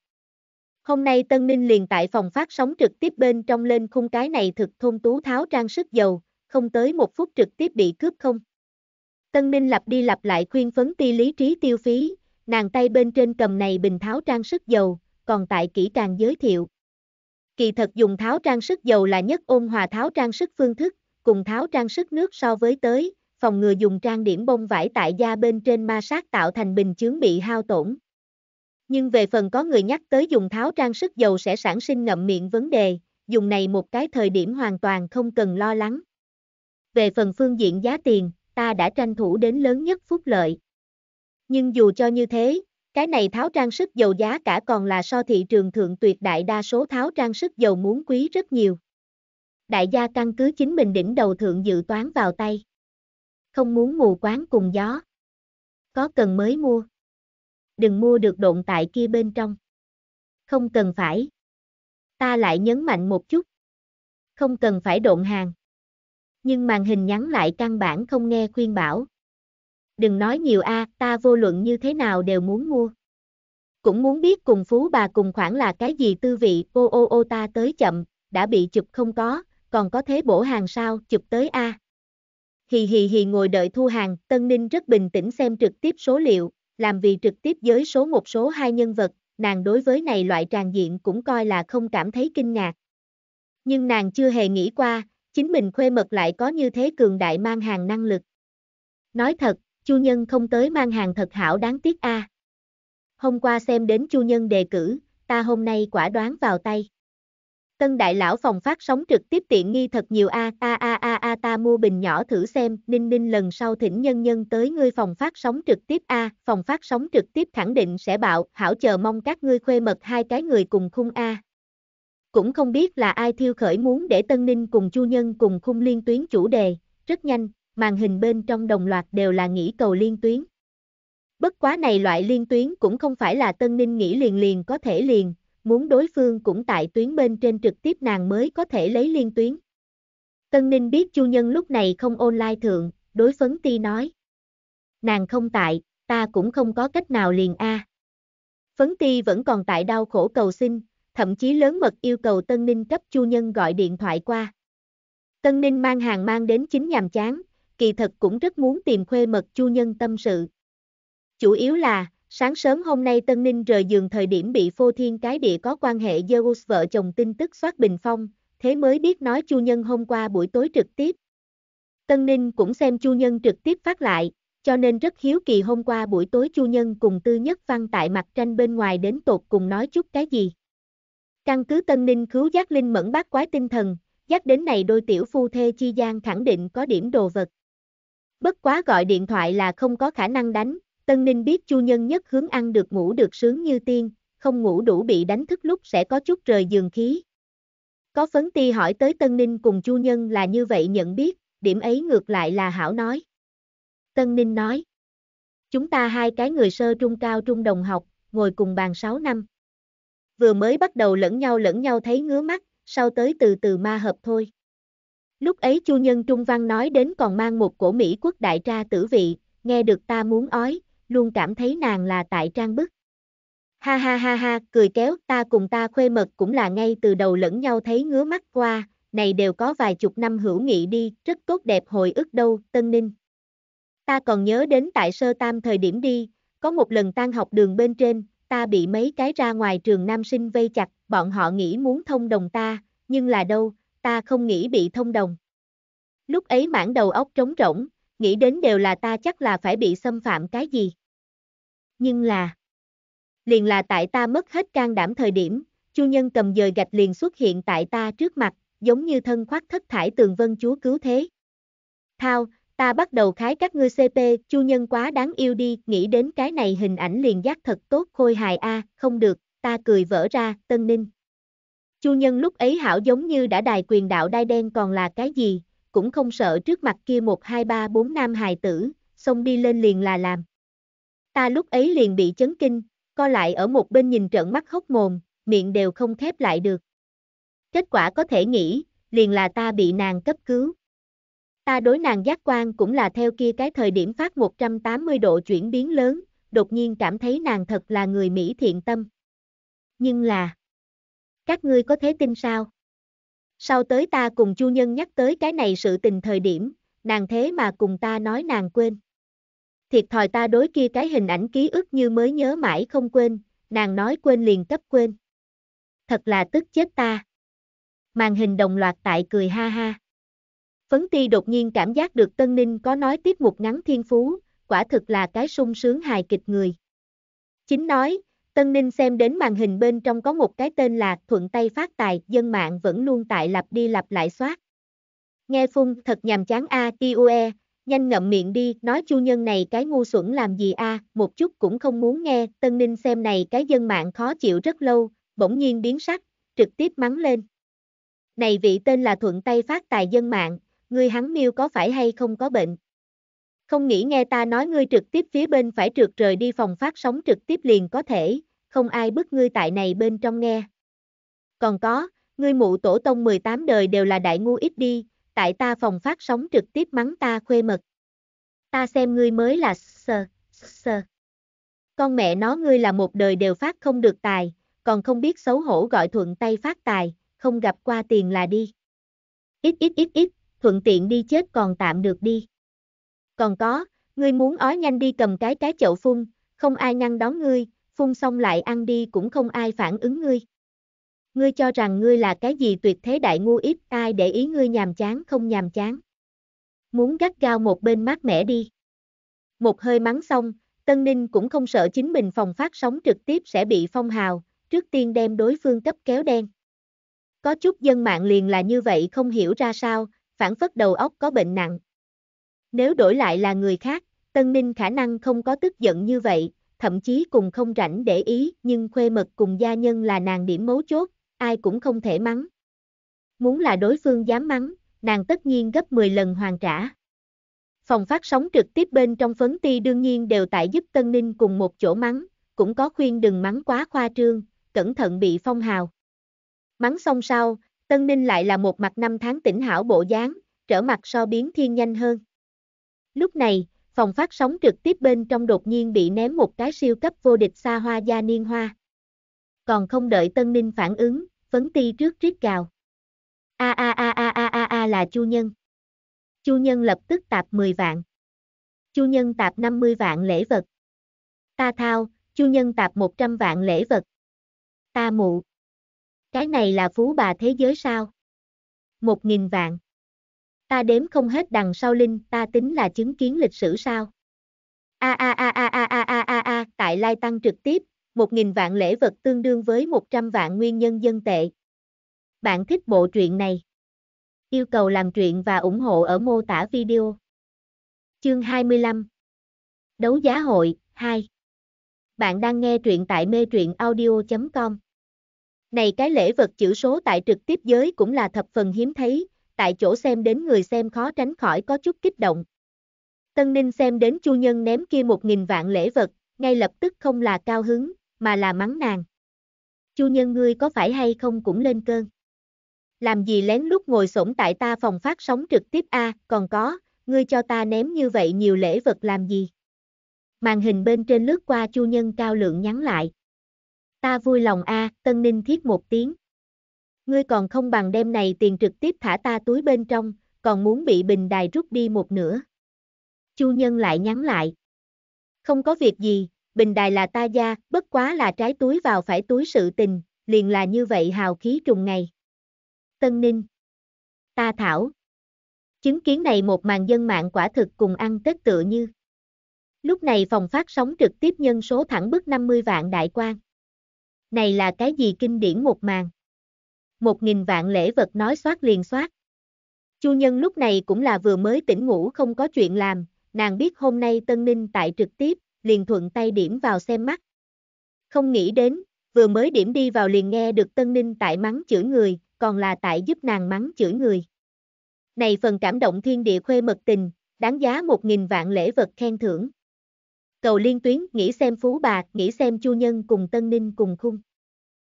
Hôm nay Tân Ninh liền tại phòng phát sóng trực tiếp bên trong lên khung cái này thực thôn tú tháo trang sức dầu, không tới một phút trực tiếp bị cướp không. Tân Ninh lặp đi lặp lại khuyên phấn ti lý trí tiêu phí, nàng tay bên trên cầm này bình tháo trang sức dầu, còn tại kỹ càng giới thiệu. Kỳ thật dùng tháo trang sức dầu là nhất ôn hòa tháo trang sức phương thức, cùng tháo trang sức nước so với tới, phòng ngừa dùng trang điểm bông vải tại da bên trên ma sát tạo thành bình chướng bị hao tổn. Nhưng về phần có người nhắc tới dùng tháo trang sức dầu sẽ sản sinh ngậm miệng vấn đề, dùng này một cái thời điểm hoàn toàn không cần lo lắng. Về phần phương diện giá tiền, ta đã tranh thủ đến lớn nhất phúc lợi. Nhưng dù cho như thế, cái này tháo trang sức dầu giá cả còn là so thị trường thượng tuyệt đại đa số tháo trang sức dầu muốn quý rất nhiều. Đại gia căn cứ chính mình đỉnh đầu thượng dự toán vào tay. Không muốn mù quáng cùng gió. Có cần mới mua. Đừng mua được độn tại kia bên trong. Không cần phải. Ta lại nhấn mạnh một chút. Không cần phải độn hàng. Nhưng màn hình nhắn lại căn bản không nghe khuyên bảo. Đừng nói nhiều a, à, ta vô luận như thế nào đều muốn mua. Cũng muốn biết cùng phú bà cùng khoảng là cái gì tư vị, ô ô ô ta tới chậm, đã bị chụp không có, còn có thế bổ hàng sao, chụp tới a. À. Hì hì hì ngồi đợi thu hàng, Tân Ninh rất bình tĩnh xem trực tiếp số liệu, làm vì trực tiếp giới số một số hai nhân vật, nàng đối với này loại tràn diện cũng coi là không cảm thấy kinh ngạc. Nhưng nàng chưa hề nghĩ qua, chính mình khuê mật lại có như thế cường đại mang hàng năng lực. Nói thật, Chu Nhân không tới mang hàng thật hảo đáng tiếc a. À. Hôm qua xem đến Chu Nhân đề cử, ta hôm nay quả đoán vào tay. Tân đại lão phòng phát sóng trực tiếp tiện nghi thật nhiều a a a a a ta mua bình nhỏ thử xem, Ninh Ninh lần sau thỉnh Nhân Nhân tới ngươi phòng phát sóng trực tiếp a, à. Phòng phát sóng trực tiếp khẳng định sẽ bạo, hảo chờ mong các ngươi khuê mật hai cái người cùng khung a. À. Cũng không biết là ai thiêu khởi muốn để Tân Ninh cùng Chu Nhân cùng khung liên tuyến chủ đề, rất nhanh. Màn hình bên trong đồng loạt đều là nghĩ cầu liên tuyến. Bất quá này loại liên tuyến cũng không phải là Tân Ninh nghĩ liền liền có thể liền, muốn đối phương cũng tại tuyến bên trên trực tiếp nàng mới có thể lấy liên tuyến. Tân Ninh biết Chu Nhân lúc này không online thượng, đối phấn ti nói. Nàng không tại, ta cũng không có cách nào liền a. À. Phấn ti vẫn còn tại đau khổ cầu xin, thậm chí lớn mật yêu cầu Tân Ninh cấp Chu Nhân gọi điện thoại qua. Tân Ninh mang hàng mang đến chính nhàm chán. Kỳ thật cũng rất muốn tìm khuê mật Chu Nhân tâm sự. Chủ yếu là, sáng sớm hôm nay Tân Ninh rời giường thời điểm bị phô thiên cái địa có quan hệ Zeus vợ chồng tin tức soát bình phong, thế mới biết nói Chu Nhân hôm qua buổi tối trực tiếp. Tân Ninh cũng xem Chu Nhân trực tiếp phát lại, cho nên rất hiếu kỳ hôm qua buổi tối Chu Nhân cùng Tư Nhất Văn tại mặt tranh bên ngoài đến tột cùng nói chút cái gì. Căn cứ Tân Ninh khứu giác linh mẫn bát quái tinh thần, giác đến này đôi tiểu phu thê chi gian khẳng định có điểm đồ vật. Bất quá gọi điện thoại là không có khả năng đánh, Tân Ninh biết Chu Nhân nhất hướng ăn được ngủ được sướng như tiên, không ngủ đủ bị đánh thức lúc sẽ có chút rời giường khí. Có phấn ti hỏi tới Tân Ninh cùng Chu Nhân là như vậy nhận biết, điểm ấy ngược lại là hảo nói. Tân Ninh nói, chúng ta hai cái người sơ trung cao trung đồng học, ngồi cùng bàn sáu năm. Vừa mới bắt đầu lẫn nhau lẫn nhau thấy ngứa mắt, sau tới từ từ ma hợp thôi. Lúc ấy Chu Nhân trung văn nói đến còn mang một cổ Mỹ quốc đại tra tử vị, nghe được ta muốn ói, luôn cảm thấy nàng là tại trang bức. Ha ha ha ha, cười kéo, ta cùng ta khuê mật cũng là ngay từ đầu lẫn nhau thấy ngứa mắt qua, này đều có vài chục năm hữu nghị đi, rất tốt đẹp hồi ức đâu, Tân Ninh. Ta còn nhớ đến tại sơ tam thời điểm đi, có một lần tan học đường bên trên, ta bị mấy cái ra ngoài trường nam sinh vây chặt, bọn họ nghĩ muốn thông đồng ta, nhưng là đâu, ta không nghĩ bị thông đồng. Lúc ấy mảng đầu óc trống rỗng, nghĩ đến đều là ta chắc là phải bị xâm phạm cái gì. Nhưng là, liền là tại ta mất hết can đảm thời điểm, Chu Nhân cầm dời gạch liền xuất hiện tại ta trước mặt, giống như thân khoác thất thải tường vân chúa cứu thế. Thao, ta bắt đầu khái các ngươi xê pê, Chu Nhân quá đáng yêu đi, nghĩ đến cái này hình ảnh liền giác thật tốt khôi hài a, à, không được, ta cười vỡ ra, Tân Ninh. Chu Nhân lúc ấy hảo giống như đã đài quyền đạo đai đen còn là cái gì, cũng không sợ trước mặt kia một hai ba bốn nam hài tử, xông đi lên liền là làm. Ta lúc ấy liền bị chấn kinh, co lại ở một bên nhìn trợn mắt hốc mồm, miệng đều không khép lại được. Kết quả có thể nghĩ, liền là ta bị nàng cấp cứu. Ta đối nàng giác quan cũng là theo kia cái thời điểm phát một trăm tám mươi độ chuyển biến lớn, đột nhiên cảm thấy nàng thật là người Mỹ thiện tâm. Nhưng là, các ngươi có thể tin sao? Sau tới ta cùng Chu Nhân nhắc tới cái này sự tình thời điểm, nàng thế mà cùng ta nói nàng quên. Thiệt thòi, ta đối kia cái hình ảnh ký ức như mới nhớ mãi không quên, nàng nói quên liền cấp quên. Thật là tức chết ta. Màn hình đồng loạt tại cười ha ha. Phấn ti đột nhiên cảm giác được Tân Ninh có nói tiết mục ngắn thiên phú, quả thực là cái sung sướng hài kịch người. Chính nói, Tân Ninh xem đến màn hình bên trong có một cái tên là thuận tay phát tài, dân mạng vẫn luôn tại lặp đi lặp lại soát. Nghe phun thật nhàm chán a tue, nhanh ngậm miệng đi, nói Chu Nhân này cái ngu xuẩn làm gì a, à, một chút cũng không muốn nghe. Tân Ninh xem này cái dân mạng khó chịu rất lâu, bỗng nhiên biến sắc, trực tiếp mắng lên. Này vị tên là thuận tay phát tài dân mạng, ngươi hắn miêu có phải hay không có bệnh? Không nghĩ nghe ta nói ngươi trực tiếp phía bên phải trượt rời đi phòng phát sóng trực tiếp liền có thể, không ai bức ngươi tại này bên trong nghe. Còn có, ngươi mụ tổ tông mười tám đời đều là đại ngu ít đi, tại ta phòng phát sóng trực tiếp mắng ta khuê mật. Ta xem ngươi mới là sờ, sờ. Con mẹ nó ngươi là một đời đều phát không được tài, còn không biết xấu hổ gọi thuận tay phát tài, không gặp qua tiền là đi. Ít ít ít ít, thuận tiện đi chết còn tạm được đi. Còn có, ngươi muốn ói nhanh đi cầm cái cái chậu phun, không ai ngăn đón ngươi, phun xong lại ăn đi cũng không ai phản ứng ngươi. Ngươi cho rằng ngươi là cái gì tuyệt thế đại ngu ít, ai để ý ngươi nhàm chán không nhàm chán. Muốn gắt gao một bên mát mẻ đi. Một hơi mắng xong, Tân Ninh cũng không sợ chính mình phòng phát sóng trực tiếp sẽ bị phong hào, trước tiên đem đối phương cấp kéo đen. Có chút dân mạng liền là như vậy không hiểu ra sao, phản phất đầu óc có bệnh nặng. Nếu đổi lại là người khác, Tân Ninh khả năng không có tức giận như vậy, thậm chí cùng không rảnh để ý, nhưng khuê mật cùng gia nhân là nàng điểm mấu chốt, ai cũng không thể mắng. Muốn là đối phương dám mắng, nàng tất nhiên gấp mười lần hoàn trả. Phòng phát sóng trực tiếp bên trong phấn ti đương nhiên đều tại giúp Tân Ninh cùng một chỗ mắng, cũng có khuyên đừng mắng quá khoa trương, cẩn thận bị phong hào. Mắng xong sau, Tân Ninh lại là một mặt năm tháng tỉnh hảo bộ dáng, trở mặt so biến thiên nhanh hơn. Lúc này, phòng phát sóng trực tiếp bên trong đột nhiên bị ném một cái siêu cấp vô địch xa hoa gia niên hoa. Còn không đợi Tân Ninh phản ứng, phấn ti trước rít gào. A a a a a a a là Chu Nhân. Chu Nhân lập tức tạp mười vạn. Chu Nhân tạp năm mươi vạn lễ vật. Ta thao, Chu Nhân tạp một trăm vạn lễ vật. Ta mụ. Cái này là phú bà thế giới sao? một nghìn vạn. Ta đếm không hết đằng sau linh, ta tính là chứng kiến lịch sử sao? A a a a a a a a a, tại lai tăng trực tiếp, một nghìn vạn lễ vật tương đương với một trăm vạn nguyên nhân dân tệ. Bạn thích bộ truyện này? Yêu cầu làm truyện và ủng hộ ở mô tả video. Chương hai mươi lăm. Đấu giá hội hai. Bạn đang nghe truyện tại me truyện audio chấm com. Này cái lễ vật chữ số tại trực tiếp giới cũng là thập phần hiếm thấy, tại chỗ xem đến người xem khó tránh khỏi có chút kích động. Tân Ninh xem đến Chu Nhân ném kia một nghìn vạn lễ vật, ngay lập tức không là cao hứng, mà là mắng nàng. Chu Nhân ngươi có phải hay không cũng lên cơn. Làm gì lén lút ngồi xổm tại ta phòng phát sóng trực tiếp a, còn có, ngươi cho ta ném như vậy nhiều lễ vật làm gì? Màn hình bên trên lướt qua Chu Nhân cao lượng nhắn lại. Ta vui lòng a, à, Tân Ninh thiết một tiếng. Ngươi còn không bằng đem này tiền trực tiếp thả ta túi bên trong, còn muốn bị bình đài rút đi một nửa. Chu Nhân lại nhắn lại. Không có việc gì, bình đài là ta gia, bất quá là trái túi vào phải túi sự tình, liền là như vậy hào khí trùng ngày. Tân Ninh. Ta thảo. Chứng kiến này một màn dân mạng quả thực cùng ăn Tết tựa như. Lúc này phòng phát sóng trực tiếp nhân số thẳng bước năm mươi vạn đại quan. Này là cái gì kinh điển một màn. một nghìn vạn lễ vật nói soát liền soát. Chu Nhân lúc này cũng là vừa mới tỉnh ngủ không có chuyện làm, nàng biết hôm nay Tân Ninh tại trực tiếp, liền thuận tay điểm vào xem mắt. Không nghĩ đến, vừa mới điểm đi vào liền nghe được Tân Ninh tại mắng chửi người, còn là tại giúp nàng mắng chửi người. Này phần cảm động thiên địa khuê mật tình, đáng giá một nghìn vạn lễ vật khen thưởng. Cầu liên tuyến, nghĩ xem phú bà, nghĩ xem Chu Nhân cùng Tân Ninh cùng khung.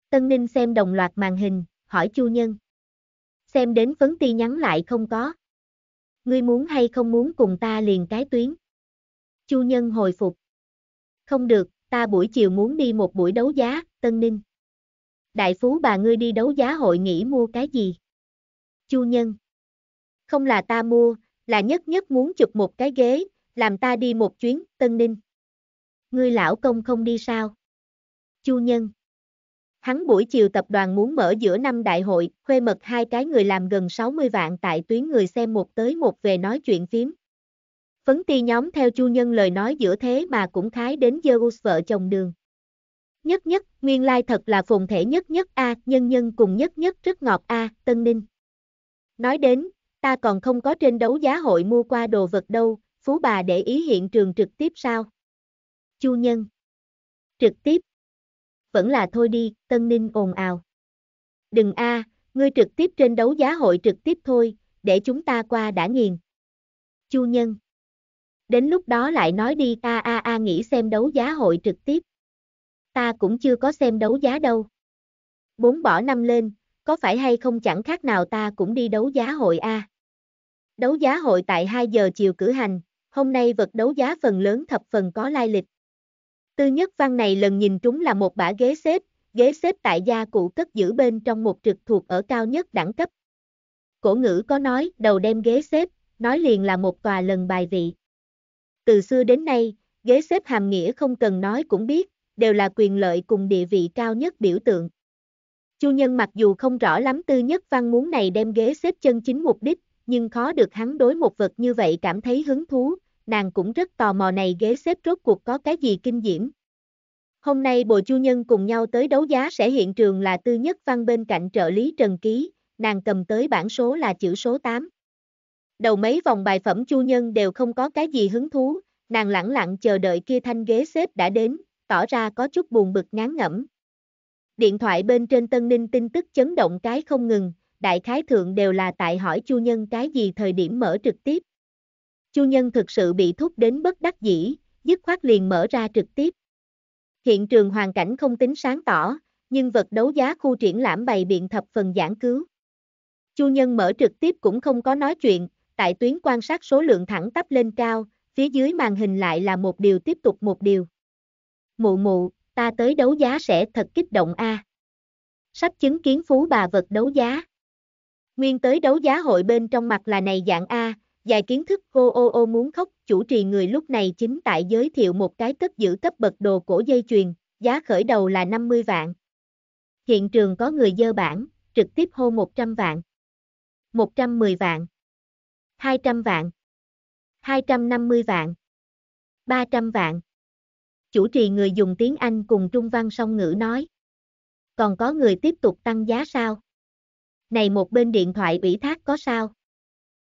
Tân Ninh xem đồng loạt màn hình, hỏi Chu Nhân. Xem đến phấn ti nhắn lại không có. Ngươi muốn hay không muốn cùng ta liền cái tuyến. Chu Nhân hồi phục. Không được, ta buổi chiều muốn đi một buổi đấu giá, Tân Ninh. Đại phú bà ngươi đi đấu giá hội nghĩ mua cái gì? Chu Nhân. Không là ta mua, là nhất nhất muốn chụp một cái ghế, làm ta đi một chuyến, Tân Ninh. Ngươi lão công không đi sao? Chu Nhân. Hắn buổi chiều tập đoàn muốn mở giữa năm đại hội, khuê mật hai cái người làm gần sáu mươi vạn tại tuyến người xem một tới một về nói chuyện phím. Phấn ti nhóm theo Chu Nhân lời nói giữa thế mà cũng khái đến Zeus vợ chồng đường. Nhất nhất, nguyên lai thật là phồn thể nhất nhất a, nhân nhân cùng nhất nhất rất ngọt a, Tân Ninh. Nói đến, ta còn không có trên đấu giá hội mua qua đồ vật đâu, phú bà để ý hiện trường trực tiếp sao? Chu Nhân. Trực tiếp. Vẫn là thôi đi, Tân Ninh ồn ào. Đừng a, à, ngươi trực tiếp trên đấu giá hội trực tiếp thôi, để chúng ta qua đã nghiền. Chu Nhân. Đến lúc đó lại nói đi, ta a a nghĩ xem đấu giá hội trực tiếp. Ta cũng chưa có xem đấu giá đâu. Bốn bỏ năm lên, có phải hay không chẳng khác nào ta cũng đi đấu giá hội a. À. Đấu giá hội tại hai giờ chiều cử hành, hôm nay vật đấu giá phần lớn thập phần có lai lịch. Tư Nhất Văn này lần nhìn trúng là một bả ghế xếp, ghế xếp tại gia cụ cất giữ bên trong một trực thuộc ở cao nhất đẳng cấp. Cổ ngữ có nói, đầu đem ghế xếp, nói liền là một tòa lần bài vị. Từ xưa đến nay, ghế xếp hàm nghĩa không cần nói cũng biết, đều là quyền lợi cùng địa vị cao nhất biểu tượng. Chu Nhân mặc dù không rõ lắm Tư Nhất Văn muốn này đem ghế xếp chân chính mục đích, nhưng khó được hắn đối một vật như vậy cảm thấy hứng thú. Nàng cũng rất tò mò này ghế xếp rốt cuộc có cái gì kinh diễm. Hôm nay bộ Chu Nhân cùng nhau tới đấu giá sẽ hiện trường là Tư Nhất Văn bên cạnh trợ lý Trần Ký, nàng cầm tới bảng số là chữ số tám. Đầu mấy vòng bài phẩm Chu Nhân đều không có cái gì hứng thú, nàng lẳng lặng chờ đợi kia thanh ghế xếp đã đến, tỏ ra có chút buồn bực ngán ngẩm. Điện thoại bên trên Tân Ninh tin tức chấn động cái không ngừng, đại khái thượng đều là tại hỏi Chu Nhân cái gì thời điểm mở trực tiếp. Chu Nhân thực sự bị thúc đến bất đắc dĩ, dứt khoát liền mở ra trực tiếp. Hiện trường hoàn cảnh không tính sáng tỏ, nhưng vật đấu giá khu triển lãm bày biện thập phần giảng cứu. Chu Nhân mở trực tiếp cũng không có nói chuyện, tại tuyến quan sát số lượng thẳng tắp lên cao, phía dưới màn hình lại là một điều tiếp tục một điều. Mụ mụ, ta tới đấu giá sẽ thật kích động a. À. Sắp chứng kiến phú bà vật đấu giá. Nguyên tới đấu giá hội bên trong mặt là này dạng a. Dài kiến thức cô ô ô muốn khóc, chủ trì người lúc này chính tại giới thiệu một cái cất giữ cấp bậc đồ cổ dây chuyền, giá khởi đầu là năm mươi vạn. Hiện trường có người dơ bảng, trực tiếp hô một trăm vạn, một trăm mười vạn, hai trăm vạn, hai trăm năm mươi vạn, ba trăm vạn. Chủ trì người dùng tiếng Anh cùng Trung Văn song ngữ nói. Còn có người tiếp tục tăng giá sao? Này một bên điện thoại ủy thác có sao?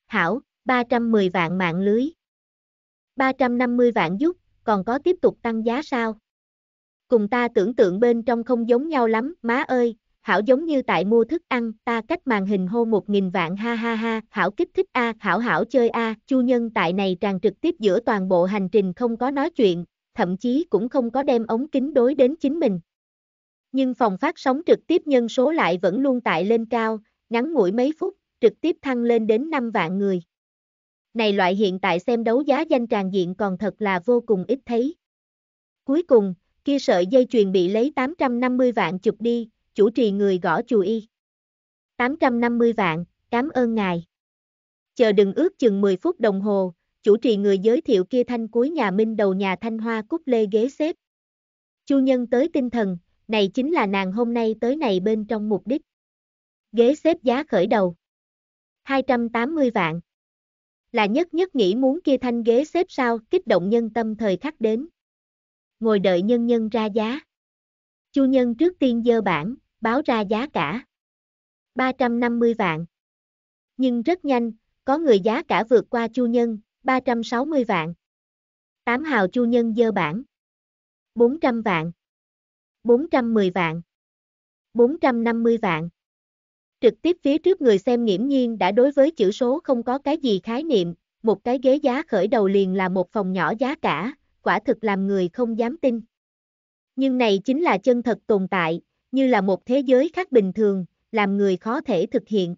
Hảo. ba trăm mười vạn mạng lưới. ba trăm năm mươi vạn giúp, còn có tiếp tục tăng giá sao? Cùng ta tưởng tượng bên trong không giống nhau lắm, má ơi, hảo giống như tại mua thức ăn, ta cách màn hình hô một nghìn vạn ha ha ha, hảo kích thích a, hảo hảo chơi a, Chu Nhân tại này tràn trực tiếp giữa toàn bộ hành trình không có nói chuyện, thậm chí cũng không có đem ống kính đối đến chính mình. Nhưng phòng phát sóng trực tiếp nhân số lại vẫn luôn tại lên cao, ngắn ngủi mấy phút, trực tiếp thăng lên đến năm vạn người. Này loại hiện tại xem đấu giá danh tràn diện còn thật là vô cùng ít thấy. Cuối cùng, kia sợi dây chuyền bị lấy tám trăm năm mươi vạn chụp đi, chủ trì người gõ chù y. tám trăm năm mươi vạn, cảm ơn ngài. Chờ đừng ước chừng mười phút đồng hồ, chủ trì người giới thiệu kia thanh cuối nhà Minh đầu nhà Thanh Hoa cúc lê ghế xếp. Chu Nhân tới tinh thần, này chính là nàng hôm nay tới này bên trong mục đích. Ghế xếp giá khởi đầu hai trăm tám mươi vạn. Là nhất nhất nghĩ muốn kia thanh ghế xếp sao, kích động nhân tâm thời khắc đến. Ngồi đợi nhân nhân ra giá. Chu Nhân trước tiên dơ bảng, báo ra giá cả. ba trăm năm mươi vạn. Nhưng rất nhanh, có người giá cả vượt qua Chu Nhân, ba trăm sáu mươi vạn. Tám hào Chu Nhân dơ bảng. bốn trăm vạn. bốn trăm mười vạn. bốn trăm năm mươi vạn. Trực tiếp phía trước người xem nghiễm nhiên đã đối với chữ số không có cái gì khái niệm, một cái ghế giá khởi đầu liền là một phòng nhỏ giá cả, quả thực làm người không dám tin. Nhưng này chính là chân thật tồn tại, như là một thế giới khác bình thường, làm người khó thể thực hiện.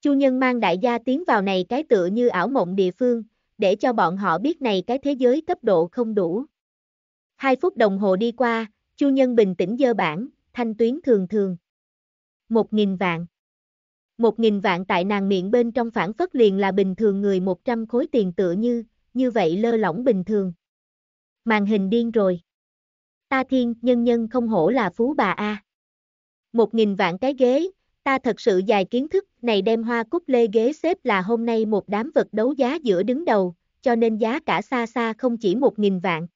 Chu Nhân mang đại gia tiến vào này cái tựa như ảo mộng địa phương, để cho bọn họ biết này cái thế giới cấp độ không đủ. Hai phút đồng hồ đi qua, Chu Nhân bình tĩnh dơ bảng, thanh tuyến thường thường. Một nghìn vạn. Một nghìn vạn tại nàng miệng bên trong phản phất liền là bình thường người một trăm khối tiền tựa như, như vậy lơ lỏng bình thường. Màn hình điên rồi. Ta thiên, nhân nhân không hổ là phú bà a. Một nghìn vạn cái ghế, ta thật sự dài kiến thức, này đem hoa cúc lê ghế xếp là hôm nay một đám vật đấu giá giữa đứng đầu, cho nên giá cả xa xa không chỉ một nghìn vạn.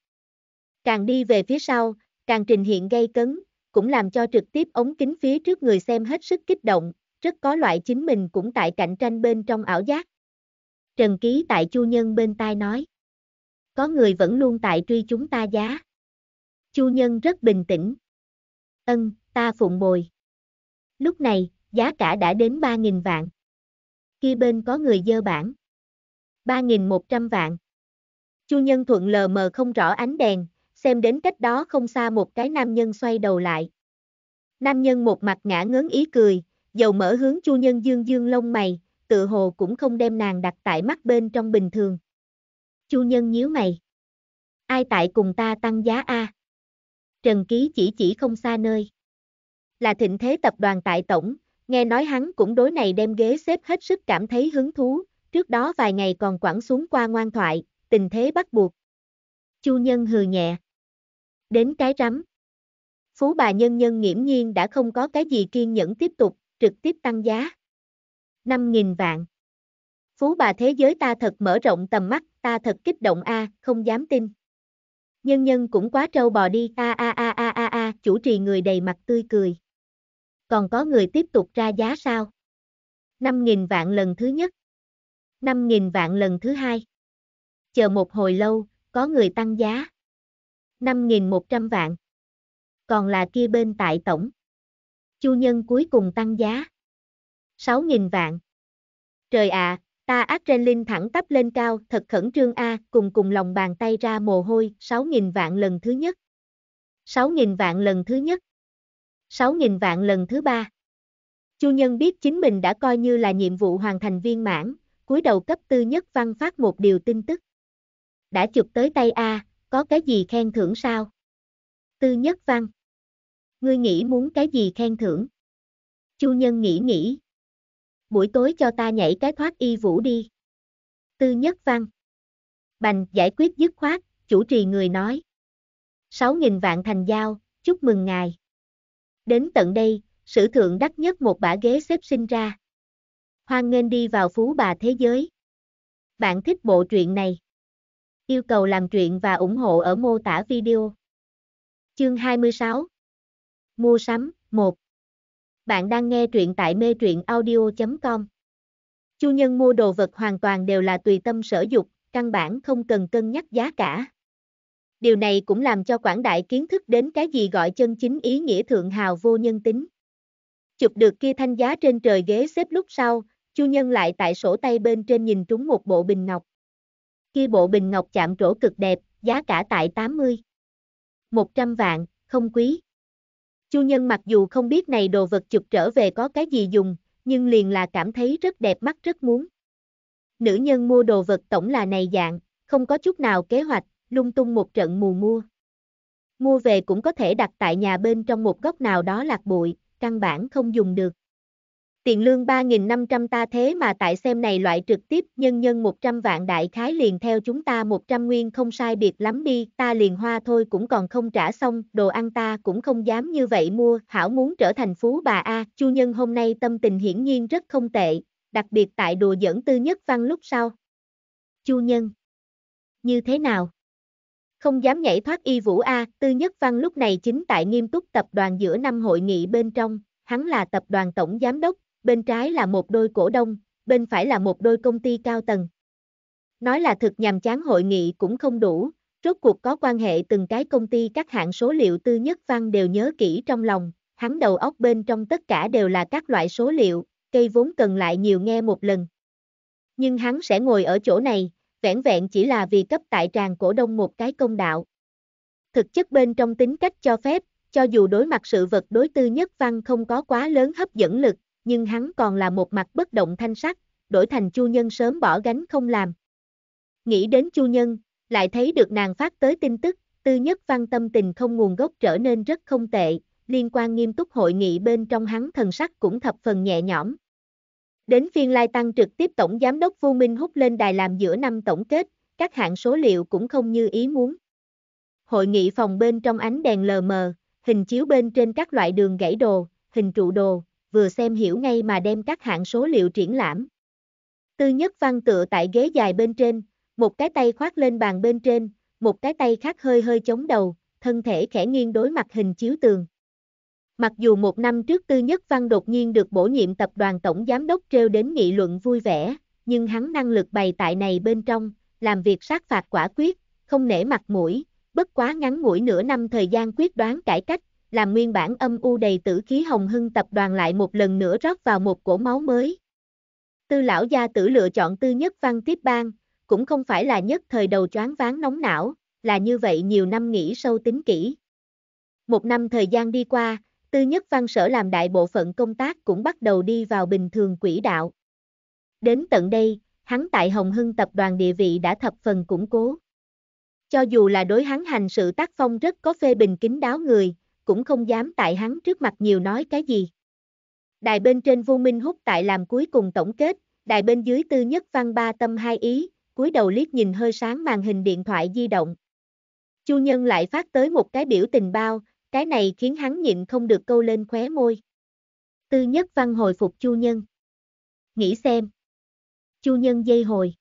Càng đi về phía sau, càng trình hiện gay cấn, cũng làm cho trực tiếp ống kính phía trước người xem hết sức kích động, rất có loại chính mình cũng tại cạnh tranh bên trong ảo giác. Trần Ký tại Chu Nhân bên tai nói. Có người vẫn luôn tại truy chúng ta giá. Chu Nhân rất bình tĩnh. Ân, ta phụng bồi. Lúc này, giá cả đã đến ba nghìn vạn. Kia bên có người dơ bảng. ba nghìn một trăm vạn. Chu Nhân thuận lờ mờ không rõ ánh đèn, xem đến cách đó không xa một cái nam nhân xoay đầu lại. Nam nhân một mặt ngã ngớn ý cười, dầu mỡ hướng Chu Nhân dương dương lông mày, tự hồ cũng không đem nàng đặt tại mắt bên trong bình thường. Chu Nhân nhíu mày. Ai tại cùng ta tăng giá a? Trần Ký chỉ chỉ không xa nơi. Là Thịnh Thế tập đoàn tại tổng, nghe nói hắn cũng đối này đem ghế xếp hết sức cảm thấy hứng thú, trước đó vài ngày còn quẳng xuống qua ngoan thoại, tình thế bắt buộc. Chu Nhân hừ nhẹ. Đến cái rắm. Phú bà nhân nhân nghiễm nhiên đã không có cái gì kiên nhẫn tiếp tục, trực tiếp tăng giá. năm nghìn vạn. Phú bà thế giới ta thật mở rộng tầm mắt, ta thật kích động a, à, không dám tin. Nhân nhân cũng quá trâu bò đi, a a a a a a, chủ trì người đầy mặt tươi cười. Còn có người tiếp tục ra giá sao? năm nghìn vạn lần thứ nhất. năm nghìn vạn lần thứ hai. Chờ một hồi lâu, có người tăng giá. năm nghìn một trăm vạn. Còn là kia bên tại tổng. Chu Nhân cuối cùng tăng giá. sáu nghìn vạn. Trời ạ, à, ta adrenaline thẳng tắp lên cao, thật khẩn trương a, à, cùng cùng lòng bàn tay ra mồ hôi, sáu nghìn vạn lần thứ nhất. sáu nghìn vạn lần thứ nhất. sáu nghìn vạn lần thứ ba. Chu Nhân biết chính mình đã coi như là nhiệm vụ hoàn thành viên mãn, cúi đầu cấp Tư Nhất Văn phát một điều tin tức. Đã chụp tới tay a, có cái gì khen thưởng sao? Tư Nhất Văn. Ngươi nghĩ muốn cái gì khen thưởng? Chu Nhân nghĩ nghĩ. Buổi tối cho ta nhảy cái thoát y vũ đi. Tư Nhất Văn. Bành, giải quyết dứt khoát, chủ trì người nói. sáu nghìn vạn thành giao, chúc mừng ngài. Đến tận đây, sử thượng đắt nhất một bả ghế xếp sinh ra. Hoan nghênh đi vào phú bà thế giới. Bạn thích bộ truyện này? Yêu cầu làm truyện và ủng hộ ở mô tả video. Chương hai mươi sáu. Mua sắm một. Bạn đang nghe truyện tại me truyện audio chấm com. Chu Nhân mua đồ vật hoàn toàn đều là tùy tâm sở dục, căn bản không cần cân nhắc giá cả. Điều này cũng làm cho quảng đại kiến thức đến cái gì gọi chân chính ý nghĩa thượng hào vô nhân tính. Chụp được kia thanh giá trên trời ghế xếp lúc sau, Chu Nhân lại tại sổ tay bên trên nhìn trúng một bộ bình ngọc. Kia bộ bình ngọc chạm trổ cực đẹp, giá cả tại tám mươi, một trăm vạn, không quý. Chu Nhân mặc dù không biết này đồ vật chụp trở về có cái gì dùng, nhưng liền là cảm thấy rất đẹp mắt rất muốn. Nữ nhân mua đồ vật tổng là này dạng, không có chút nào kế hoạch, lung tung một trận mù mua. Mua về cũng có thể đặt tại nhà bên trong một góc nào đó lạc bụi, căn bản không dùng được. Tiền lương ba nghìn năm trăm ta thế mà tại xem này loại trực tiếp nhân nhân một trăm vạn đại khái liền theo chúng ta một trăm nguyên không sai biệt lắm đi, ta liền hoa thôi cũng còn không trả xong, đồ ăn ta cũng không dám như vậy mua, hảo muốn trở thành phú bà a. Chu Nhân hôm nay tâm tình hiển nhiên rất không tệ, đặc biệt tại đùa giỡn Tư Nhất Văn lúc sau. Chu Nhân. Như thế nào? Không dám nhảy thoát y vũ a. Tư Nhất Văn lúc này chính tại nghiêm túc tập đoàn giữa năm hội nghị bên trong, hắn là tập đoàn tổng giám đốc. Bên trái là một đôi cổ đông, bên phải là một đôi công ty cao tầng. Nói là thực nhàm chán hội nghị cũng không đủ, rốt cuộc có quan hệ từng cái công ty các hạng số liệu Tư Nhất Văn đều nhớ kỹ trong lòng, hắn đầu óc bên trong tất cả đều là các loại số liệu, cây vốn cần lại nhiều nghe một lần. Nhưng hắn sẽ ngồi ở chỗ này, vẻn vẹn chỉ là vì cấp tại tràng cổ đông một cái công đạo. Thực chất bên trong tính cách cho phép, cho dù đối mặt sự vật đối Tư Nhất Văn không có quá lớn hấp dẫn lực, nhưng hắn còn là một mặt bất động thanh sắc, đổi thành Chu Nhân sớm bỏ gánh không làm. Nghĩ đến Chu Nhân, lại thấy được nàng phát tới tin tức, Tư Nhất Văn tâm tình không nguồn gốc trở nên rất không tệ, liên quan nghiêm túc hội nghị bên trong hắn thần sắc cũng thập phần nhẹ nhõm. Đến phiên lai tăng trực tiếp tổng giám đốc Vu Minh Húc lên đài làm giữa năm tổng kết, các hạng số liệu cũng không như ý muốn. Hội nghị phòng bên trong ánh đèn lờ mờ, hình chiếu bên trên các loại đường gãy đồ, hình trụ đồ, vừa xem hiểu ngay mà đem các hạng số liệu triển lãm. Tư Nhất Văn tựa tại ghế dài bên trên, một cái tay khoác lên bàn bên trên, một cái tay khác hơi hơi chống đầu, thân thể khẽ nghiêng đối mặt hình chiếu tường. Mặc dù một năm trước Tư Nhất Văn đột nhiên được bổ nhiệm tập đoàn tổng giám đốc trêu đến nghị luận vui vẻ, nhưng hắn năng lực bày tại này bên trong, làm việc sát phạt quả quyết, không nể mặt mũi, bất quá ngắn ngủi nửa năm thời gian quyết đoán cải cách, làm nguyên bản âm u đầy tử khí Hồng Hưng tập đoàn lại một lần nữa rót vào một cổ máu mới. Tư lão gia tử lựa chọn Tư Nhất Văn tiếp ban, cũng không phải là nhất thời đầu choáng váng nóng não, là như vậy nhiều năm nghĩ sâu tính kỹ. Một năm thời gian đi qua, Tư Nhất Văn sở làm đại bộ phận công tác cũng bắt đầu đi vào bình thường quỹ đạo. Đến tận đây, hắn tại Hồng Hưng tập đoàn địa vị đã thập phần củng cố. Cho dù là đối hắn hành sự tác phong rất có phê bình kín đáo người, cũng không dám tại hắn trước mặt nhiều nói cái gì. Đài bên trên Vu Minh Húc tại làm cuối cùng tổng kết, đài bên dưới Tư Nhất Văn ba tâm hai ý, cúi đầu liếc nhìn hơi sáng màn hình điện thoại di động. Chu Nhân lại phát tới một cái biểu tình bao, cái này khiến hắn nhịn không được câu lên khóe môi. Tư Nhất Văn hồi phục Chu Nhân. Nghĩ xem. Chu Nhân dây hồi.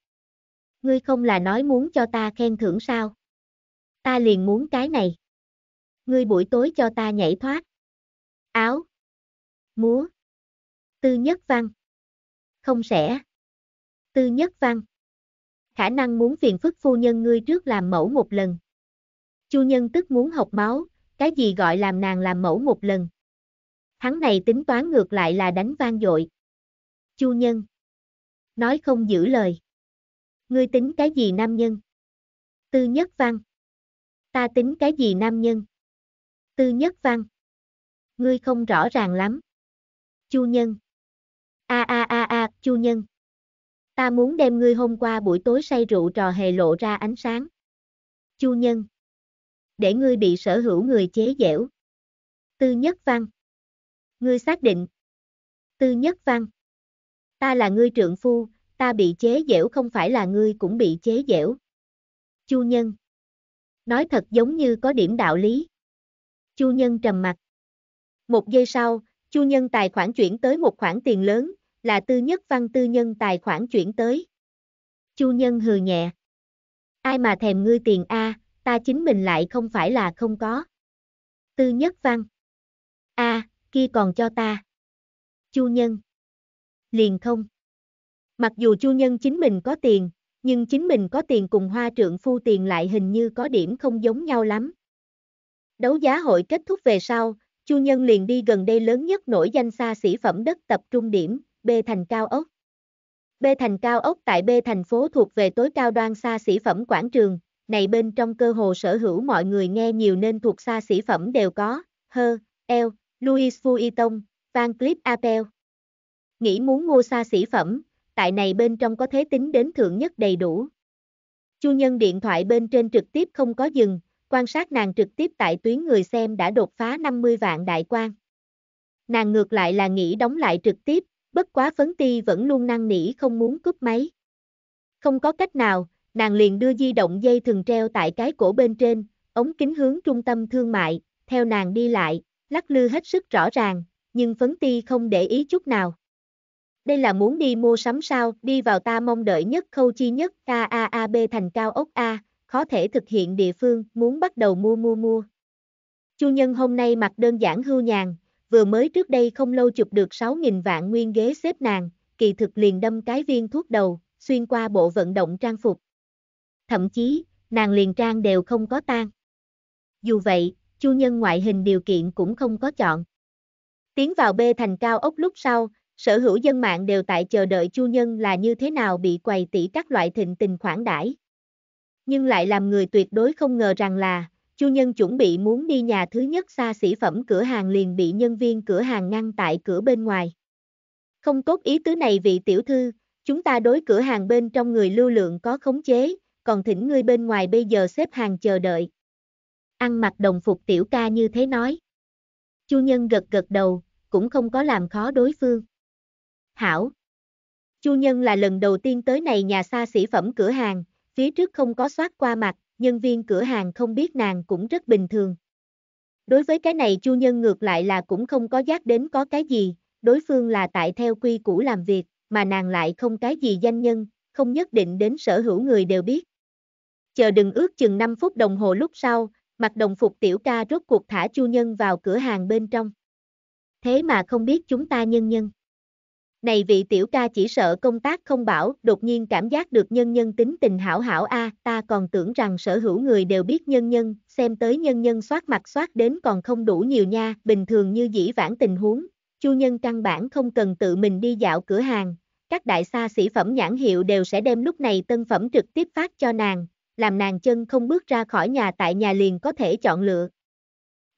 Ngươi không là nói muốn cho ta khen thưởng sao? Ta liền muốn cái này. Ngươi buổi tối cho ta nhảy thoát. Áo. Múa. Tư Nhất Văn. Không sẽ. Tư Nhất Văn. Khả năng muốn phiền phức phu nhân ngươi trước làm mẫu một lần. Chu Nhân tức muốn học máu, cái gì gọi làm nàng làm mẫu một lần. Hắn này tính toán ngược lại là đánh vang dội. Chu Nhân. Nói không giữ lời. Ngươi tính cái gì nam nhân? Tư Nhất Văn. Ta tính cái gì nam nhân? Tư Nhất Văn. Ngươi không rõ ràng lắm. Chu Nhân. A a a a, Chu Nhân. Ta muốn đem ngươi hôm qua buổi tối say rượu trò hề lộ ra ánh sáng. Chu Nhân. Để ngươi bị sở hữu người chế giễu. Tư Nhất Văn. Ngươi xác định. Tư Nhất Văn. Ta là ngươi trượng phu, ta bị chế giễu không phải là ngươi cũng bị chế giễu. Chu Nhân. Nói thật giống như có điểm đạo lý. Chu Nhân trầm mặt. Một giây sau, Chu Nhân tài khoản chuyển tới một khoản tiền lớn, là Tư Nhất Văn tư nhân tài khoản chuyển tới. Chu Nhân hừ nhẹ. Ai mà thèm ngươi tiền a, ta chính mình lại không phải là không có. Tư Nhất Văn. A, à, kia còn cho ta. Chu Nhân. Liền không. Mặc dù Chu Nhân chính mình có tiền, nhưng chính mình có tiền cùng hoa trượng phu tiền lại hình như có điểm không giống nhau lắm. Đấu giá hội kết thúc về sau, Chu Nhân liền đi gần đây lớn nhất nổi danh xa xỉ phẩm đất tập trung điểm, B thành cao ốc. B thành cao ốc tại B thành phố thuộc về tối cao đoan xa xỉ phẩm quảng trường, này bên trong cơ hồ sở hữu mọi người nghe nhiều nên thuộc xa xỉ phẩm đều có, Her, El, Louis Vuitton, Van Cleef Apple. Nghĩ muốn mua xa xỉ phẩm, tại này bên trong có thế tính đến thượng nhất đầy đủ. Chu Nhân điện thoại bên trên trực tiếp không có dừng, quan sát nàng trực tiếp tại tuyến người xem đã đột phá năm mươi vạn đại quan. Nàng ngược lại là nghĩ đóng lại trực tiếp, bất quá phấn ti vẫn luôn năn nỉ không muốn cúp máy. Không có cách nào, nàng liền đưa di động dây thừng treo tại cái cổ bên trên, ống kính hướng trung tâm thương mại, theo nàng đi lại, lắc lư hết sức rõ ràng, nhưng phấn ti không để ý chút nào. Đây là muốn đi mua sắm sao, đi vào ta mong đợi nhất khâu chi nhất, a a a B thành cao ốc A, có thể thực hiện địa phương, muốn bắt đầu mua mua mua. Chu Nhân hôm nay mặc đơn giản hưu nhàn, vừa mới trước đây không lâu chụp được sáu nghìn vạn nguyên ghế xếp nàng, kỳ thực liền đâm cái viên thuốc đầu, xuyên qua bộ vận động trang phục. Thậm chí, nàng liền trang đều không có tan. Dù vậy, Chu Nhân ngoại hình điều kiện cũng không có chọn. Tiến vào B thành cao ốc lúc sau, sở hữu dân mạng đều tại chờ đợi Chu Nhân là như thế nào bị quầy tỷ các loại thịnh tình khoản đãi. Nhưng lại làm người tuyệt đối không ngờ rằng là, Chu Nhân chuẩn bị muốn đi nhà thứ nhất xa xỉ phẩm cửa hàng liền bị nhân viên cửa hàng ngăn tại cửa bên ngoài. Không tốt ý tứ này vị tiểu thư, chúng ta đối cửa hàng bên trong người lưu lượng có khống chế, còn thỉnh ngươi bên ngoài bây giờ xếp hàng chờ đợi. Ăn mặc đồng phục tiểu ca như thế nói. Chu Nhân gật gật đầu, cũng không có làm khó đối phương. Hảo. Chu Nhân là lần đầu tiên tới này nhà xa xỉ phẩm cửa hàng, phía trước không có soát qua mặt, nhân viên cửa hàng không biết nàng cũng rất bình thường. Đối với cái này Chu Nhân ngược lại là cũng không có giác đến có cái gì, đối phương là tại theo quy củ làm việc, mà nàng lại không cái gì danh nhân, không nhất định đến sở hữu người đều biết. Chờ đừng ước chừng năm phút đồng hồ lúc sau, mặc đồng phục tiểu ca rốt cuộc thả Chu Nhân vào cửa hàng bên trong. Thế mà không biết chúng ta nhân nhân. Này vị tiểu ca chỉ sợ công tác không bảo, đột nhiên cảm giác được nhân nhân tính tình hảo hảo a, à, ta còn tưởng rằng sở hữu người đều biết nhân nhân, xem tới nhân nhân soát mặt soát đến còn không đủ nhiều nha, bình thường như dĩ vãng tình huống, Chu Nhân căn bản không cần tự mình đi dạo cửa hàng, các đại xa xỉ phẩm nhãn hiệu đều sẽ đem lúc này tân phẩm trực tiếp phát cho nàng, làm nàng chân không bước ra khỏi nhà tại nhà liền có thể chọn lựa.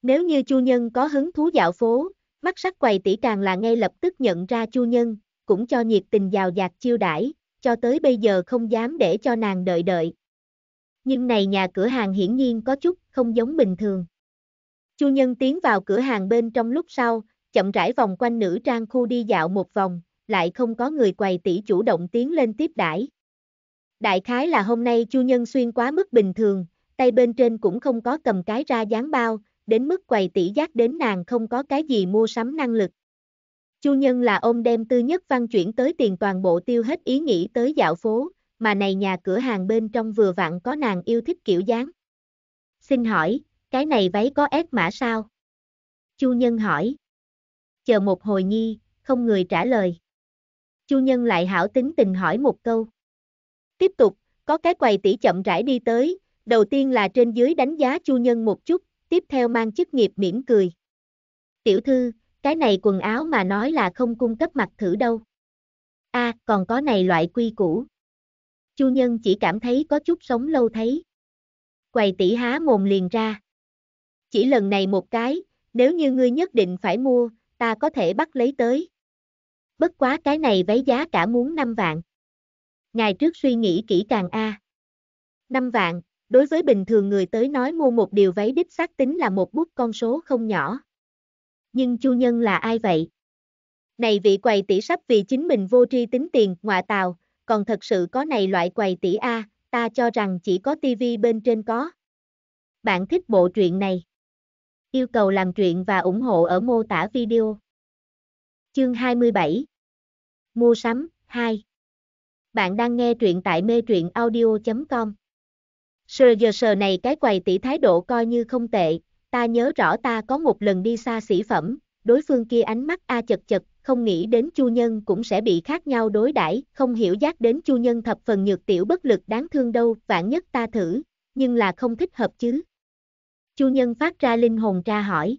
Nếu như Chu Nhân có hứng thú dạo phố, mắt sắc quầy tỷ càng là ngay lập tức nhận ra Chu Nhân, cũng cho nhiệt tình dào dạt chiêu đãi, cho tới bây giờ không dám để cho nàng đợi đợi. Nhưng này nhà cửa hàng hiển nhiên có chút không giống bình thường. Chu Nhân tiến vào cửa hàng bên trong lúc sau, chậm rãi vòng quanh nữ trang khu đi dạo một vòng, lại không có người quầy tỷ chủ động tiến lên tiếp đãi. Đại khái là hôm nay Chu Nhân xuyên quá mức bình thường, tay bên trên cũng không có cầm cái ra dán bao, đến mức quầy tỷ giác đến nàng không có cái gì mua sắm năng lực. Chu Nhân là ôm đem Tư Nhất Văn chuyển tới tiền toàn bộ tiêu hết ý nghĩ tới dạo phố, mà này nhà cửa hàng bên trong vừa vặn có nàng yêu thích kiểu dáng. Xin hỏi, cái này váy có ép mã sao? Chu Nhân hỏi. Chờ một hồi nhi, không người trả lời. Chu Nhân lại hảo tính tình hỏi một câu. Tiếp tục, có cái quầy tỷ chậm rãi đi tới, đầu tiên là trên dưới đánh giá Chu Nhân một chút, tiếp theo mang chức nghiệp mỉm cười. Tiểu thư, cái này quần áo mà nói là không cung cấp mặc thử đâu. A, à, còn có này loại quy củ. Chu Nhân chỉ cảm thấy có chút sống lâu thấy. Quầy tỷ há mồm liền ra. Chỉ lần này một cái, nếu như ngươi nhất định phải mua, ta có thể bắt lấy tới. Bất quá cái này váy giá cả muốn năm vạn. Ngày trước suy nghĩ kỹ càng a. À. năm vạn, đối với bình thường người tới nói mua một điều váy đích xác tính là một bút con số không nhỏ. Nhưng Chu Nhân là ai vậy? Này vị quầy tỷ sắp vì chính mình vô tri tính tiền, ngoại tào, còn thật sự có này loại quầy tỷ a, ta cho rằng chỉ có tivi bên trên có. Bạn thích bộ truyện này? Yêu cầu làm truyện và ủng hộ ở mô tả video. Chương hai mươi bảy. Mua sắm hai. Bạn đang nghe truyện tại MeTruyenAudio chấm com. Sờ giờ sờ này cái quầy tỷ thái độ coi như không tệ, ta nhớ rõ ta có một lần đi xa xỉ phẩm, đối phương kia ánh mắt a chật chật, không nghĩ đến Chu Nhân cũng sẽ bị khác nhau đối đãi, không hiểu giác đến Chu Nhân thập phần nhược tiểu bất lực đáng thương đâu, vạn nhất ta thử, nhưng là không thích hợp chứ. Chu Nhân phát ra linh hồn tra hỏi.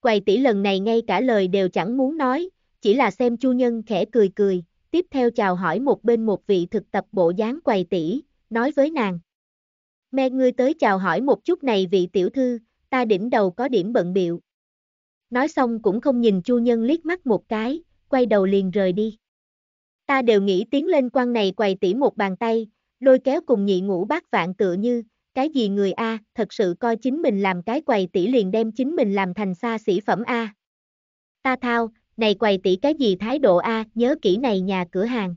Quầy tỷ lần này ngay cả lời đều chẳng muốn nói, chỉ là xem Chu Nhân khẽ cười cười, tiếp theo chào hỏi một bên một vị thực tập bộ dáng quầy tỷ, nói với nàng. Mẹ ngươi tới chào hỏi một chút này vị tiểu thư, ta đỉnh đầu có điểm bận bịu. Nói xong cũng không nhìn Chu Nhân liếc mắt một cái, quay đầu liền rời đi. Ta đều nghĩ tiến lên quan này quầy tỷ một bàn tay, lôi kéo cùng nhị ngũ bát vạn tựa như, cái gì người a, thật sự coi chính mình làm cái quầy tỷ liền đem chính mình làm thành xa xỉ phẩm a. Ta thao, này quầy tỷ cái gì thái độ a, nhớ kỹ này nhà cửa hàng.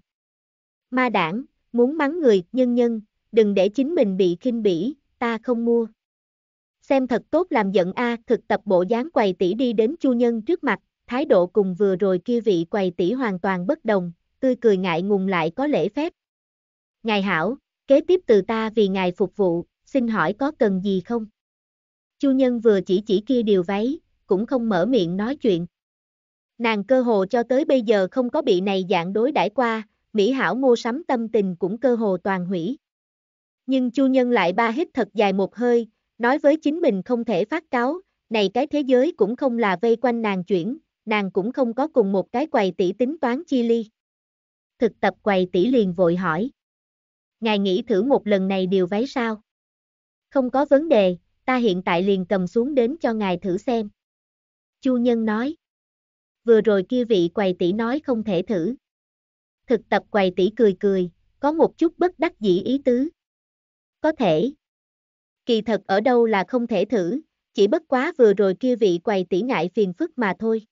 Ma đảng, muốn mắng người, nhân nhân, đừng để chính mình bị khinh bỉ, ta không mua. Xem thật tốt làm giận a, thực tập bộ dáng quầy tỷ đi đến Chu Nhân trước mặt, thái độ cùng vừa rồi kia vị quầy tỷ hoàn toàn bất đồng, tươi cười ngại ngùng lại có lễ phép. Ngài hảo, kế tiếp từ ta vì ngài phục vụ, xin hỏi có cần gì không? Chu Nhân vừa chỉ chỉ kia điều váy, cũng không mở miệng nói chuyện. Nàng cơ hồ cho tới bây giờ không có bị này dạng đối đãi qua, mỹ hảo mua sắm tâm tình cũng cơ hồ toàn hủy. Nhưng Chu Nhân lại ba hít thật dài một hơi, nói với chính mình không thể phát cáo, này cái thế giới cũng không là vây quanh nàng chuyển, nàng cũng không có cùng một cái quầy tỷ tính toán chi ly. Thực tập quầy tỷ liền vội hỏi. Ngài nghĩ thử một lần này điều váy sao? Không có vấn đề, ta hiện tại liền cầm xuống đến cho ngài thử xem. Chu Nhân nói. Vừa rồi kia vị quầy tỷ nói không thể thử. Thực tập quầy tỷ cười cười, có một chút bất đắc dĩ ý tứ. Có thể. Kỳ thật ở đâu là không thể thử, chỉ bất quá vừa rồi kia vị quầy tỷ ngại phiền phức mà thôi.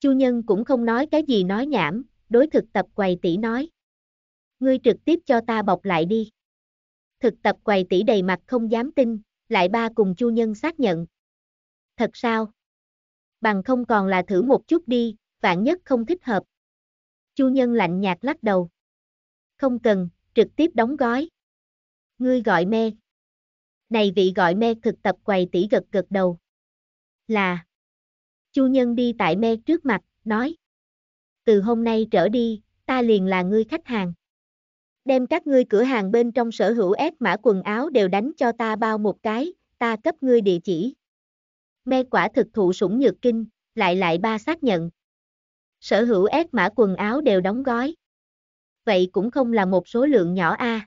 Chu Nhân cũng không nói cái gì nói nhảm, đối thực tập quầy tỷ nói. Ngươi trực tiếp cho ta bọc lại đi. Thực tập quầy tỷ đầy mặt không dám tin, lại ba cùng Chu Nhân xác nhận. Thật sao? Bằng không còn là thử một chút đi, vạn nhất không thích hợp. Chu Nhân lạnh nhạt lắc đầu. Không cần, trực tiếp đóng gói. Ngươi gọi me. Này vị gọi me thực tập quầy tỷ gật gật đầu. Là. Chu Nhân đi tại me trước mặt, nói. Từ hôm nay trở đi, ta liền là ngươi khách hàng. Đem các ngươi cửa hàng bên trong sở hữu ép mã quần áo đều đánh cho ta bao một cái, ta cấp ngươi địa chỉ. Me quả thực thụ sủng nhược kinh, lại lại ba xác nhận. Sở hữu ép mã quần áo đều đóng gói. Vậy cũng không là một số lượng nhỏ a.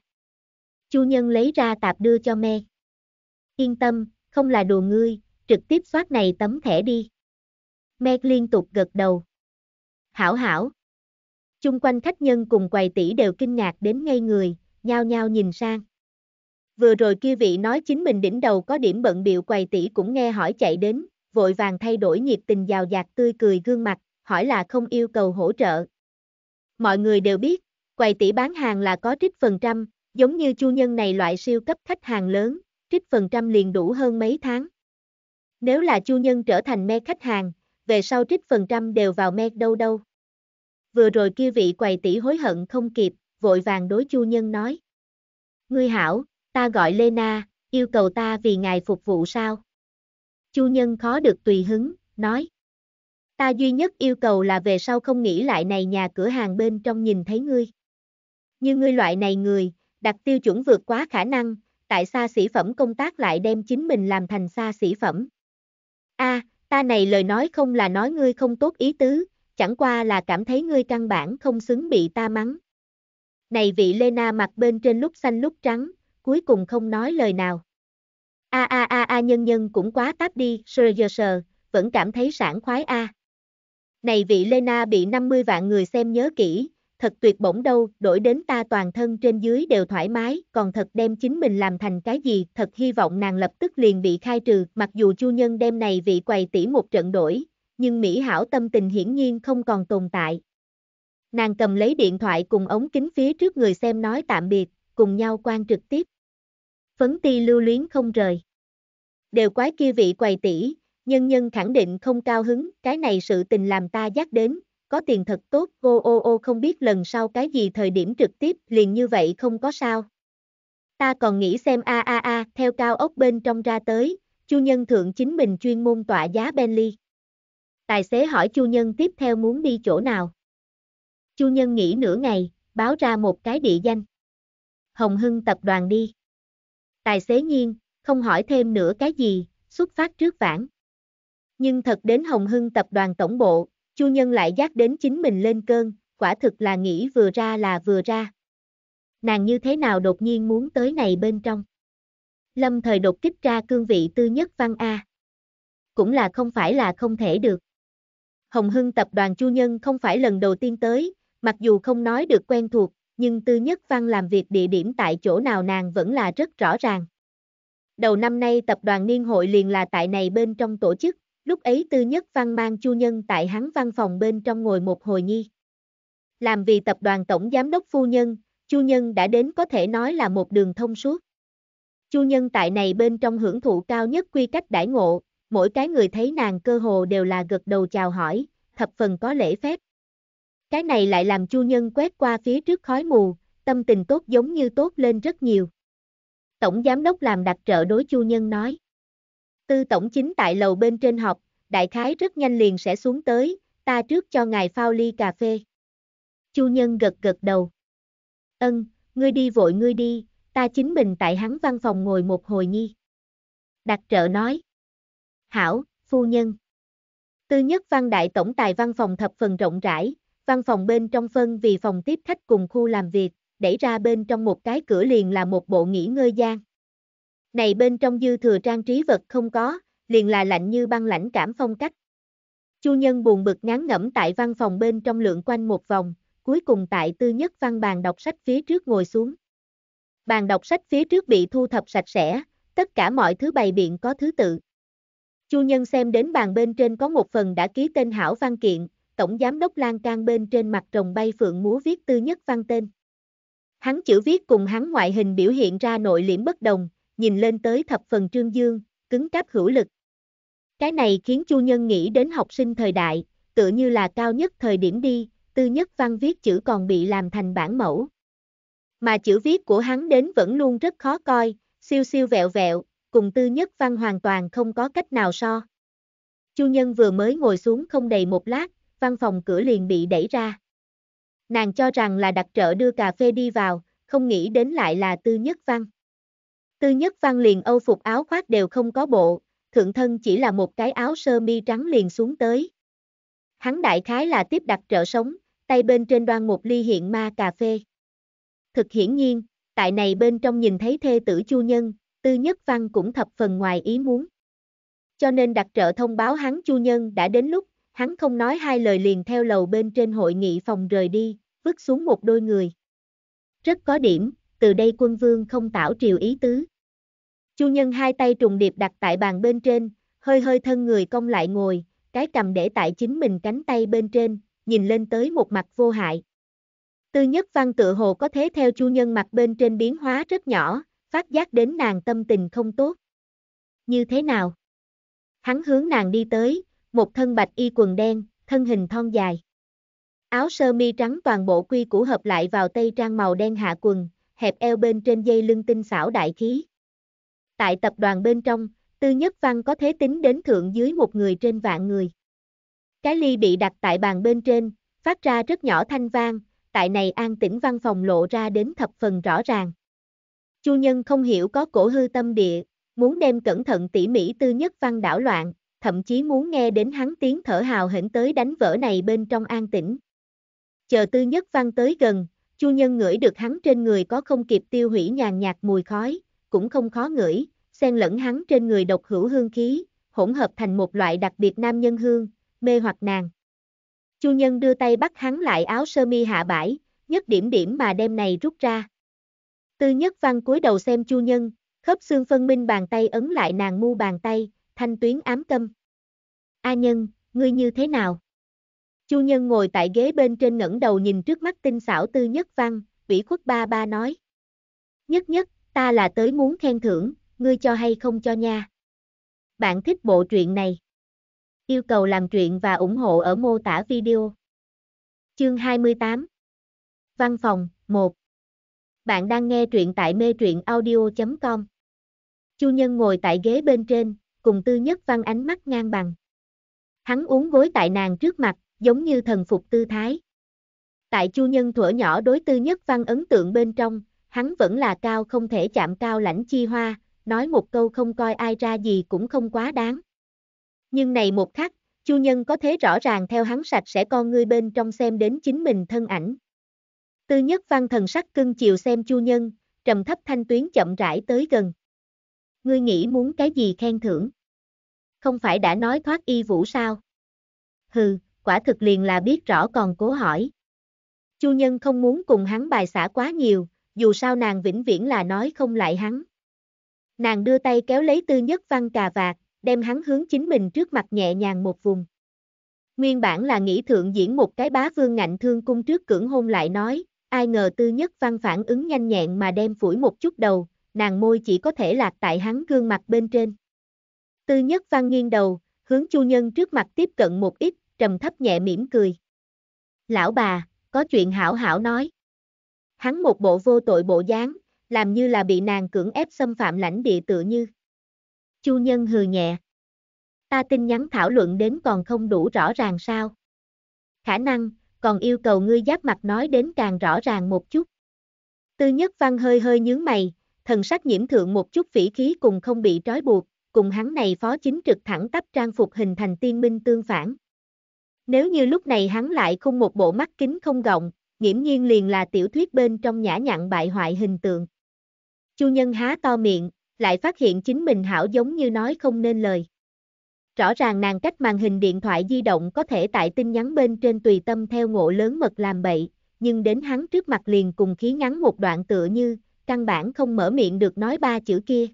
Chu Nhân lấy ra tạp đưa cho me. Yên tâm, không là đùa ngươi, trực tiếp soát này tấm thẻ đi. Me liên tục gật đầu. Hảo hảo. Chung quanh khách nhân cùng quầy tỷ đều kinh ngạc đến ngây người, nhao nhao nhìn sang. Vừa rồi kia vị nói chính mình đỉnh đầu có điểm bận bịu quầy tỷ cũng nghe hỏi chạy đến, vội vàng thay đổi nhiệt tình giàu dạt tươi cười gương mặt, hỏi là không yêu cầu hỗ trợ. Mọi người đều biết, quầy tỷ bán hàng là có trích phần trăm, giống như Chu Nhân này loại siêu cấp khách hàng lớn, trích phần trăm liền đủ hơn mấy tháng. Nếu là Chu Nhân trở thành me khách hàng, về sau trích phần trăm đều vào me đâu đâu. Vừa rồi kia vị quầy tỷ hối hận không kịp, vội vàng đối Chu Nhân nói. Ngươi hảo, ta gọi Lena, yêu cầu ta vì ngài phục vụ sao? Chu Nhân khó được tùy hứng, nói. Ta duy nhất yêu cầu là về sau không nghĩ lại này nhà cửa hàng bên trong nhìn thấy ngươi. Như ngươi loại này người, đặt tiêu chuẩn vượt quá khả năng, tại xa xỉ phẩm công tác lại đem chính mình làm thành xa xỉ phẩm. A, à, ta này lời nói không là nói ngươi không tốt ý tứ. Chẳng qua là cảm thấy ngươi căn bản không xứng bị ta mắng. Này vị Lena mặt bên trên lúc xanh lúc trắng, cuối cùng không nói lời nào. A a a a nhân nhân cũng quá táp đi, sờ giờ sờ, vẫn cảm thấy sảng khoái a. À. Này vị Lena bị năm mươi vạn người xem nhớ kỹ, thật tuyệt bổng đâu, đổi đến ta toàn thân trên dưới đều thoải mái, còn thật đem chính mình làm thành cái gì, thật hy vọng nàng lập tức liền bị khai trừ, mặc dù Chu Nhân đem này vị quầy tỷ một trận đổi. Nhưng mỹ hảo tâm tình hiển nhiên không còn tồn tại. Nàng cầm lấy điện thoại cùng ống kính phía trước người xem nói tạm biệt, cùng nhau quan trực tiếp. Phấn ti lưu luyến không rời. Đều quái kia vị quầy tỷ, nhân nhân khẳng định không cao hứng, cái này sự tình làm ta dắt đến, có tiền thật tốt, ô ô ô không biết lần sau cái gì thời điểm trực tiếp liền như vậy không có sao. Ta còn nghĩ xem a a a, theo cao ốc bên trong ra tới, Chu Nhân thượng chính mình chuyên môn tọa giá Bentley. Tài xế hỏi Chu Nhân tiếp theo muốn đi chỗ nào. Chu Nhân nghĩ nửa ngày, báo ra một cái địa danh. Hồng Hưng tập đoàn đi. Tài xế nhiên, không hỏi thêm nữa cái gì, xuất phát trước vãng. Nhưng thật đến Hồng Hưng tập đoàn tổng bộ, Chu Nhân lại giác đến chính mình lên cơn, quả thực là nghĩ vừa ra là vừa ra. Nàng như thế nào đột nhiên muốn tới này bên trong. Lâm thời đột kích ra cương vị Tư Nhất Văn a. Cũng là không phải là không thể được. Hồng Hưng tập đoàn Chu Nhân không phải lần đầu tiên tới, mặc dù không nói được quen thuộc, nhưng Tư Nhất Văn làm việc địa điểm tại chỗ nào nàng vẫn là rất rõ ràng. Đầu năm nay tập đoàn niên hội liền là tại này bên trong tổ chức, lúc ấy Tư Nhất Văn mang Chu Nhân tại hắn văn phòng bên trong ngồi một hồi nhi. Làm vì tập đoàn tổng giám đốc phu nhân, Chu Nhân đã đến có thể nói là một đường thông suốt. Chu Nhân tại này bên trong hưởng thụ cao nhất quy cách đãi ngộ, mỗi cái người thấy nàng cơ hồ đều là gật đầu chào hỏi, thập phần có lễ phép. Cái này lại làm Chu Nhân quét qua phía trước khói mù, tâm tình tốt giống như tốt lên rất nhiều. Tổng giám đốc làm đặc trợ đối Chu Nhân nói. Tư tổng chính tại lầu bên trên họp, đại khái rất nhanh liền sẽ xuống tới, ta trước cho ngài phao ly cà phê. Chu Nhân gật gật đầu. Ân, ngươi đi vội ngươi đi, ta chính mình tại hắn văn phòng ngồi một hồi nhi. Đặc trợ nói. Hảo, phu nhân. Tư Nhất Văn đại tổng tài văn phòng thập phần rộng rãi, văn phòng bên trong phân vì phòng tiếp khách cùng khu làm việc, đẩy ra bên trong một cái cửa liền là một bộ nghỉ ngơi gian. Này bên trong dư thừa trang trí vật không có, liền là lạnh như băng lãnh cảm phong cách. Chu Nhân buồn bực ngán ngẩm tại văn phòng bên trong lượn quanh một vòng, cuối cùng tại Tư Nhất Văn bàn đọc sách phía trước ngồi xuống. Bàn đọc sách phía trước bị thu thập sạch sẽ, tất cả mọi thứ bày biện có thứ tự. Chu Nhân xem đến bàn bên trên có một phần đã ký tên hảo văn kiện, tổng giám đốc lan can bên trên mặt rồng bay phượng múa viết Tư Nhất Văn tên. Hắn chữ viết cùng hắn ngoại hình biểu hiện ra nội liễm bất đồng, nhìn lên tới thập phần trương dương, cứng cáp hữu lực. Cái này khiến Chu Nhân nghĩ đến học sinh thời đại, tựa như là cao nhất thời điểm đi, Tư Nhất Văn viết chữ còn bị làm thành bản mẫu. Mà chữ viết của hắn đến vẫn luôn rất khó coi, siêu siêu vẹo vẹo, cùng Tư Nhất Văn hoàn toàn không có cách nào so. Chu Nhân vừa mới ngồi xuống không đầy một lát, văn phòng cửa liền bị đẩy ra. Nàng cho rằng là đặc trợ đưa cà phê đi vào, không nghĩ đến lại là Tư Nhất Văn. Tư Nhất Văn liền âu phục áo khoác đều không có bộ, thượng thân chỉ là một cái áo sơ mi trắng liền xuống tới. Hắn đại khái là tiếp đặc trợ sống, tay bên trên đoan một ly hiện ma cà phê. Thực hiển nhiên, tại này bên trong nhìn thấy thê tử Chu Nhân, Tư Nhất Văn cũng thập phần ngoài ý muốn. Cho nên đặc trợ thông báo hắn Chu Nhân đã đến lúc, hắn không nói hai lời liền theo lầu bên trên hội nghị phòng rời đi, vứt xuống một đôi người. Rất có điểm, từ đây quân vương không tảo triều ý tứ. Chu Nhân hai tay trùng điệp đặt tại bàn bên trên, hơi hơi thân người cong lại ngồi, cái cầm để tại chính mình cánh tay bên trên, nhìn lên tới một mặt vô hại. Tư Nhất Văn tựa hồ có thể theo Chu Nhân mặt bên trên biến hóa rất nhỏ, phát giác đến nàng tâm tình không tốt. Như thế nào? Hắn hướng nàng đi tới, một thân bạch y quần đen, thân hình thon dài. Áo sơ mi trắng toàn bộ quy củ hợp lại vào tây trang màu đen hạ quần, hẹp eo bên trên dây lưng tinh xảo đại khí. Tại tập đoàn bên trong, Tư Nhất Văn có thể tính đến thượng dưới một người trên vạn người. Cái ly bị đặt tại bàn bên trên, phát ra rất nhỏ thanh vang, tại này an tĩnh văn phòng lộ ra đến thập phần rõ ràng. Chu Nhân không hiểu có cổ hư tâm địa, muốn đem cẩn thận tỉ mỉ Tư Nhất Văn đảo loạn, thậm chí muốn nghe đến hắn tiếng thở hào hển tới đánh vỡ này bên trong an tĩnh. Chờ Tư Nhất Văn tới gần, Chu Nhân ngửi được hắn trên người có không kịp tiêu hủy nhàn nhạt mùi khói, cũng không khó ngửi, xen lẫn hắn trên người độc hữu hương khí, hỗn hợp thành một loại đặc biệt nam nhân hương, mê hoặc nàng. Chu Nhân đưa tay bắt hắn lại áo sơ mi hạ bãi, nhất điểm điểm mà đem này rút ra. Tư Nhất Văn cúi đầu xem Chu Nhân, khớp xương phân minh bàn tay ấn lại nàng mu bàn tay, thanh tuyến ám câm. A Nhân, ngươi như thế nào? Chu Nhân ngồi tại ghế bên trên ngẩng đầu nhìn trước mắt tinh xảo Tư Nhất Văn, ủy khuất ba ba nói. Nhất nhất, ta là tới muốn khen thưởng, ngươi cho hay không cho nha? Bạn thích bộ truyện này? Yêu cầu làm truyện và ủng hộ ở mô tả video. Chương hai mươi tám Văn phòng, một. Bạn đang nghe truyện tại me truyện audio chấm com. Chu Nhân ngồi tại ghế bên trên, cùng Tư Nhất Văn ánh mắt ngang bằng. Hắn uốn gối tại nàng trước mặt, giống như thần phục tư thái. Tại Chu Nhân thuở nhỏ đối Tư Nhất Văn ấn tượng bên trong, hắn vẫn là cao không thể chạm cao lãnh chi hoa, nói một câu không coi ai ra gì cũng không quá đáng. Nhưng này một khắc, Chu Nhân có thể rõ ràng theo hắn sạch sẽ con ngươi bên trong xem đến chính mình thân ảnh. Tư Nhất Văn thần sắc cưng chiều xem Chu Nhân, trầm thấp thanh tuyến chậm rãi tới gần. Ngươi nghĩ muốn cái gì khen thưởng? Không phải đã nói thoát y vũ sao? Hừ, quả thực liền là biết rõ còn cố hỏi. Chu Nhân không muốn cùng hắn bài xả quá nhiều, dù sao nàng vĩnh viễn là nói không lại hắn. Nàng đưa tay kéo lấy Tư Nhất Văn cà vạt, đem hắn hướng chính mình trước mặt nhẹ nhàng một vùng. Nguyên bản là nghĩ thượng diễn một cái bá vương ngạnh thương cung trước cưỡng hôn lại nói, ai ngờ Tư Nhất Văn phản ứng nhanh nhẹn mà đem phủi một chút đầu, nàng môi chỉ có thể lạc tại hắn gương mặt bên trên. Tư Nhất Văn nghiêng đầu, hướng Chu Nhân trước mặt tiếp cận một ít, trầm thấp nhẹ mỉm cười. Lão bà, có chuyện hảo hảo nói. Hắn một bộ vô tội bộ dáng, làm như là bị nàng cưỡng ép xâm phạm lãnh địa tựa như. Chu Nhân hừ nhẹ. Ta tin nhắn thảo luận đến còn không đủ rõ ràng sao? Khả năng, còn yêu cầu ngươi giáp mặt nói đến càng rõ ràng một chút. Tư Nhất Văn hơi hơi nhướng mày, thần sắc nhiễm thượng một chút phỉ khí cùng không bị trói buộc, cùng hắn này phó chính trực thẳng tắp trang phục hình thành tiên minh tương phản. Nếu như lúc này hắn lại không một bộ mắt kính không gọng, nghiễm nhiên liền là tiểu thuyết bên trong nhã nhặn bại hoại hình tượng. Chu Nhân há to miệng, lại phát hiện chính mình hảo giống như nói không nên lời. Rõ ràng nàng cách màn hình điện thoại di động có thể tại tin nhắn bên trên tùy tâm theo ngộ lớn mật làm bậy, nhưng đến hắn trước mặt liền cùng khí ngắn một đoạn tựa như, căn bản không mở miệng được nói ba chữ kia.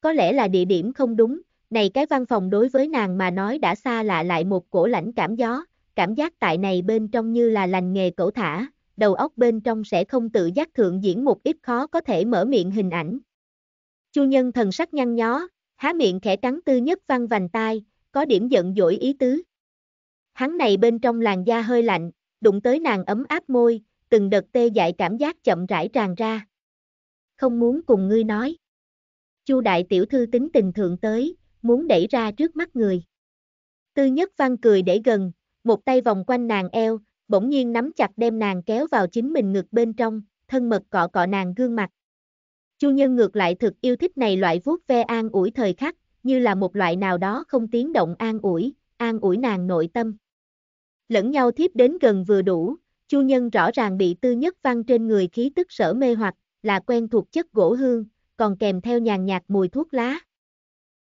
Có lẽ là địa điểm không đúng, này cái văn phòng đối với nàng mà nói đã xa lạ lại một cổ lãnh cảm gió, cảm giác tại này bên trong như là lành nghề cẩu thả, đầu óc bên trong sẽ không tự giác thượng diễn một ít khó có thể mở miệng hình ảnh. Chu Nhân thần sắc nhăn nhó, há miệng khẽ cắn Tư Nhất Văn vành tai, có điểm giận dỗi ý tứ. Hắn này bên trong làn da hơi lạnh, đụng tới nàng ấm áp môi, từng đợt tê dại cảm giác chậm rãi tràn ra. Không muốn cùng ngươi nói. Chu đại tiểu thư tính tình thượng tới, muốn đẩy ra trước mắt người. Tư Nhất Văn cười để gần, một tay vòng quanh nàng eo, bỗng nhiên nắm chặt đem nàng kéo vào chính mình ngực bên trong, thân mật cọ cọ nàng gương mặt. Chu Nhân ngược lại thực yêu thích này loại vuốt ve an ủi thời khắc, như là một loại nào đó không tiếng động an ủi, an ủi nàng nội tâm. Lẫn nhau thiếp đến gần vừa đủ, Chu Nhân rõ ràng bị Tư Nhất Văn trên người khí tức sở mê hoặc, là quen thuộc chất gỗ hương, còn kèm theo nhàn nhạt mùi thuốc lá.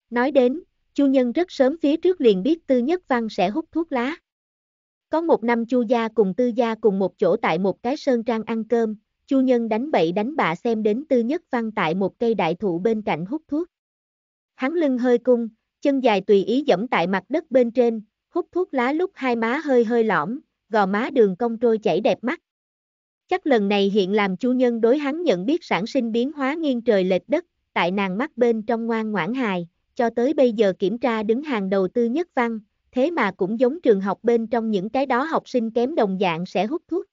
Nói đến, Chu Nhân rất sớm phía trước liền biết Tư Nhất Văn sẽ hút thuốc lá. Có một năm Chu gia cùng Tư gia cùng một chỗ tại một cái sơn trang ăn cơm, Chu Nhân đánh bậy đánh bạ xem đến Tư Nhất Văn tại một cây đại thụ bên cạnh hút thuốc. Hắn lưng hơi cung, chân dài tùy ý dẫm tại mặt đất bên trên, hút thuốc lá lúc hai má hơi hơi lõm, gò má đường cong trôi chảy đẹp mắt. Chắc lần này hiện làm Chu Nhân đối hắn nhận biết sản sinh biến hóa nghiêng trời lệch đất, tại nàng mắt bên trong ngoan ngoãn hài, cho tới bây giờ kiểm tra đứng hàng đầu Tư Nhất Văn, thế mà cũng giống trường học bên trong những cái đó học sinh kém đồng dạng sẽ hút thuốc.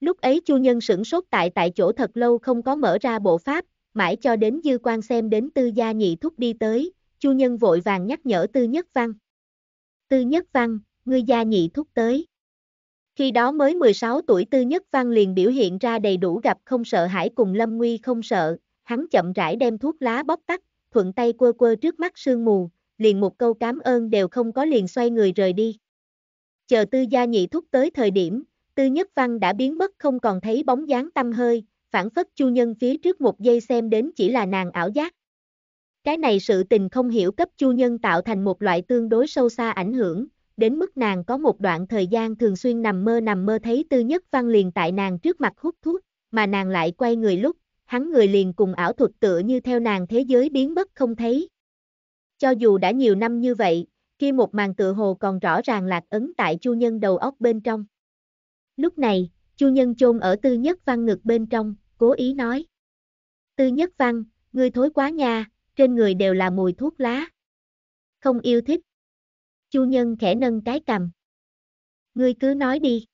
Lúc ấy Chu Nhân sửng sốt tại tại chỗ thật lâu không có mở ra bộ pháp, mãi cho đến dư quan xem đến Tư gia nhị thúc đi tới, Chu Nhân vội vàng nhắc nhở Tư Nhất Văn. Tư Nhất Văn, ngươi gia nhị thúc tới. Khi đó mới mười sáu tuổi Tư Nhất Văn liền biểu hiện ra đầy đủ gặp không sợ hãi cùng lâm nguy không sợ, hắn chậm rãi đem thuốc lá bóc tắt, thuận tay quơ quơ trước mắt sương mù, liền một câu cảm ơn đều không có liền xoay người rời đi. Chờ Tư gia nhị thúc tới thời điểm, Tư Nhất Văn đã biến mất không còn thấy bóng dáng tăm hơi, phảng phất Chu Nhân phía trước một giây xem đến chỉ là nàng ảo giác. Cái này sự tình không hiểu cấp Chu Nhân tạo thành một loại tương đối sâu xa ảnh hưởng, đến mức nàng có một đoạn thời gian thường xuyên nằm mơ nằm mơ thấy Tư Nhất Văn liền tại nàng trước mặt hút thuốc, mà nàng lại quay người lúc, hắn người liền cùng ảo thuật tựa như theo nàng thế giới biến mất không thấy. Cho dù đã nhiều năm như vậy, khi một màn tựa hồ còn rõ ràng lạc ấn tại Chu Nhân đầu óc bên trong. Lúc này, Chu Nhân chôn ở Tư Nhất Văn ngực bên trong, cố ý nói. Tư Nhất Văn, ngươi thối quá nha, trên người đều là mùi thuốc lá. Không yêu thích. Chu Nhân khẽ nâng cái cằm. Ngươi cứ nói đi.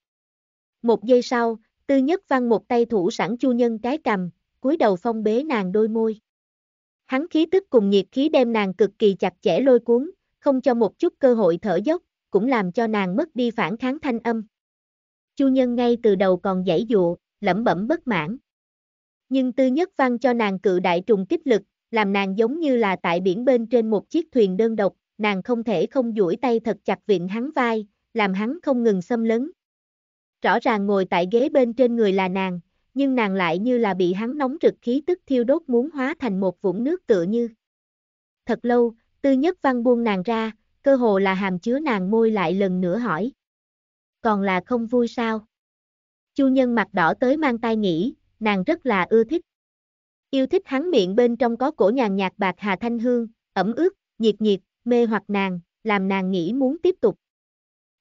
Một giây sau, Tư Nhất Văn một tay thủ sẵn Chu Nhân cái cằm, cúi đầu phong bế nàng đôi môi. Hắn khí tức cùng nhiệt khí đem nàng cực kỳ chặt chẽ lôi cuốn, không cho một chút cơ hội thở dốc, cũng làm cho nàng mất đi phản kháng thanh âm. Chu Nhân ngay từ đầu còn giãy dụa, lẩm bẩm bất mãn. Nhưng Tư Nhất Văn cho nàng cự đại trùng kích lực, làm nàng giống như là tại biển bên trên một chiếc thuyền đơn độc, nàng không thể không duỗi tay thật chặt vịn hắn vai, làm hắn không ngừng xâm lấn. Rõ ràng ngồi tại ghế bên trên người là nàng, nhưng nàng lại như là bị hắn nóng rực khí tức thiêu đốt muốn hóa thành một vũng nước tựa như. Thật lâu, Tư Nhất Văn buông nàng ra, cơ hồ là hàm chứa nàng môi lại lần nữa hỏi. Còn là không vui sao? Chu Nhân mặt đỏ tới mang tai nghĩ, nàng rất là ưa thích. Yêu thích hắn miệng bên trong có cổ nhàn nhạt bạc hà thanh hương, ẩm ướt, nhiệt nhiệt, mê hoặc nàng, làm nàng nghĩ muốn tiếp tục.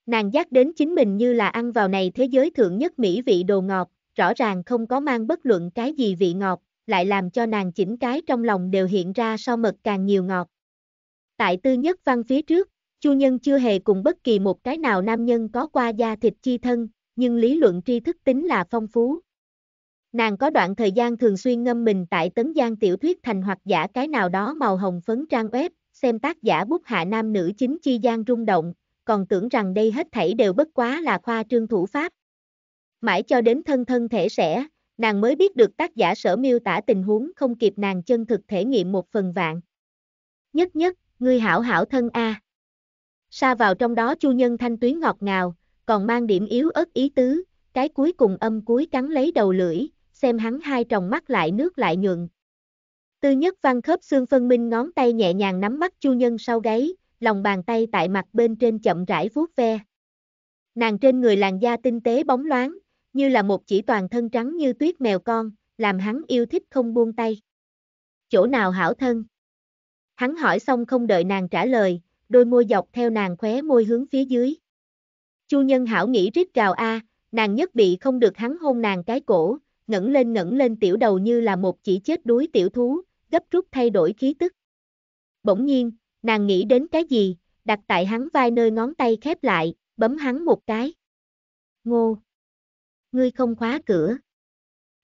Nàng giác đến chính mình như là ăn vào này thế giới thượng nhất mỹ vị đồ ngọt, rõ ràng không có mang bất luận cái gì vị ngọt, lại làm cho nàng chỉnh cái trong lòng đều hiện ra so mật càng nhiều ngọt. Tại Tư Nhất Văn phía trước, Chu Nhân chưa hề cùng bất kỳ một cái nào nam nhân có qua da thịt chi thân, nhưng lý luận tri thức tính là phong phú. Nàng có đoạn thời gian thường xuyên ngâm mình tại Tấn Giang tiểu thuyết thành hoặc giả cái nào đó màu hồng phấn trang web, xem tác giả bút hạ nam nữ chính chi gian rung động, còn tưởng rằng đây hết thảy đều bất quá là khoa trương thủ pháp. Mãi cho đến thân thân thể sẽ, nàng mới biết được tác giả sở miêu tả tình huống không kịp nàng chân thực thể nghiệm một phần vạn. Nhất nhất, ngươi hảo hảo thân a. Sa vào trong đó Chu Nhân thanh tuyến ngọt ngào, còn mang điểm yếu ớt ý tứ, cái cuối cùng âm cuối cắn lấy đầu lưỡi, xem hắn hai tròng mắt lại nước lại nhuận. Tư Nhất Văn khớp xương phân minh ngón tay nhẹ nhàng nắm mắt Chu Nhân sau gáy, lòng bàn tay tại mặt bên trên chậm rãi vuốt ve. Nàng trên người làn da tinh tế bóng loáng, như là một chỉ toàn thân trắng như tuyết mèo con, làm hắn yêu thích không buông tay. Chỗ nào hảo thân? Hắn hỏi xong không đợi nàng trả lời, đôi môi dọc theo nàng khóe môi hướng phía dưới. Chu Nhân hảo nghĩ rít gào a, nàng nhất bị không được hắn hôn nàng cái cổ, ngẩng lên ngẩng lên tiểu đầu như là một chỉ chết đuối tiểu thú, gấp rút thay đổi khí tức. Bỗng nhiên, nàng nghĩ đến cái gì, đặt tại hắn vai nơi ngón tay khép lại, bấm hắn một cái. Ngô! Ngươi không khóa cửa.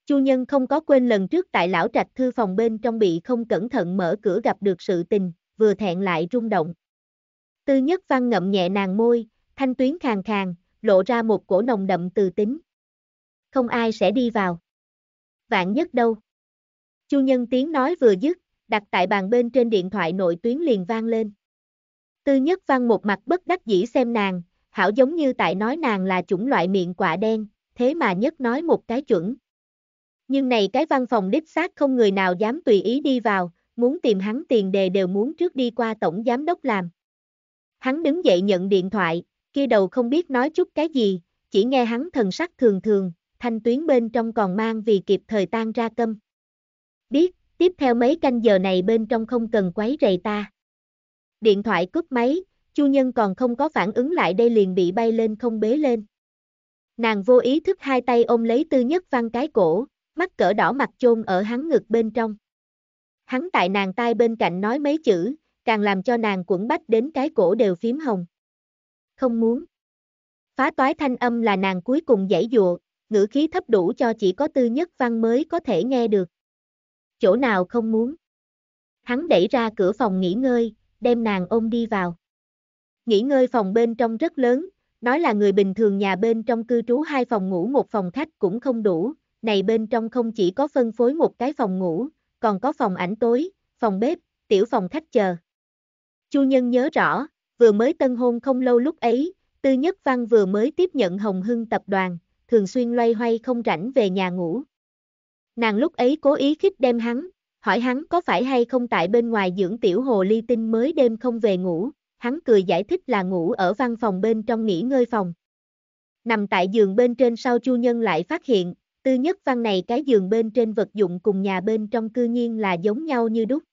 Chu Nhân không có quên lần trước tại lão trạch thư phòng bên trong bị không cẩn thận mở cửa gặp được sự tình, vừa thẹn lại rung động. Tư Nhất Văn ngậm nhẹ nàng môi, thanh tuyến khàn khàn, lộ ra một cổ nồng đậm từ tính. Không ai sẽ đi vào. Vạn nhất đâu. Chu Nhân tiếng nói vừa dứt, đặt tại bàn bên trên điện thoại nội tuyến liền vang lên. Tư Nhất Văn một mặt bất đắc dĩ xem nàng, hảo giống như tại nói nàng là chủng loại miệng quạ đen, thế mà nhất nói một cái chuẩn. Nhưng này cái văn phòng đích xác không người nào dám tùy ý đi vào, muốn tìm hắn tiền đề đều muốn trước đi qua tổng giám đốc làm. Hắn đứng dậy nhận điện thoại, kia đầu không biết nói chút cái gì, chỉ nghe hắn thần sắc thường thường, thanh tuyến bên trong còn mang vì kịp thời tan ra câm. Biết, tiếp theo mấy canh giờ này bên trong không cần quấy rầy ta. Điện thoại cúp máy, Chu Nhân còn không có phản ứng lại đây liền bị bay lên không bế lên. Nàng vô ý thức hai tay ôm lấy Tư Nhất Văn cái cổ, mắt cỡ đỏ mặt chôn ở hắn ngực bên trong. Hắn tại nàng tai bên cạnh nói mấy chữ, càng làm cho nàng quẫn bách đến cái cổ đều phím hồng. Không muốn. Phá toái thanh âm là nàng cuối cùng giãy giụa, ngữ khí thấp đủ cho chỉ có Tư Nhất Văn mới có thể nghe được. Chỗ nào không muốn. Hắn đẩy ra cửa phòng nghỉ ngơi, đem nàng ôm đi vào. Nghỉ ngơi phòng bên trong rất lớn, nói là người bình thường nhà bên trong cư trú hai phòng ngủ một phòng khách cũng không đủ, này bên trong không chỉ có phân phối một cái phòng ngủ, còn có phòng ảnh tối, phòng bếp, tiểu phòng khách chờ. Chu Nhân nhớ rõ, vừa mới tân hôn không lâu lúc ấy, Tư Nhất Văn vừa mới tiếp nhận Hồng Hưng tập đoàn, thường xuyên loay hoay không rảnh về nhà ngủ. Nàng lúc ấy cố ý khích đem hắn, hỏi hắn có phải hay không tại bên ngoài dưỡng tiểu hồ ly tinh mới đêm không về ngủ, hắn cười giải thích là ngủ ở văn phòng bên trong nghỉ ngơi phòng. Nằm tại giường bên trên sau Chu Nhân lại phát hiện, Tư Nhất Văn này cái giường bên trên vật dụng cùng nhà bên trong cư nhiên là giống nhau như đúc.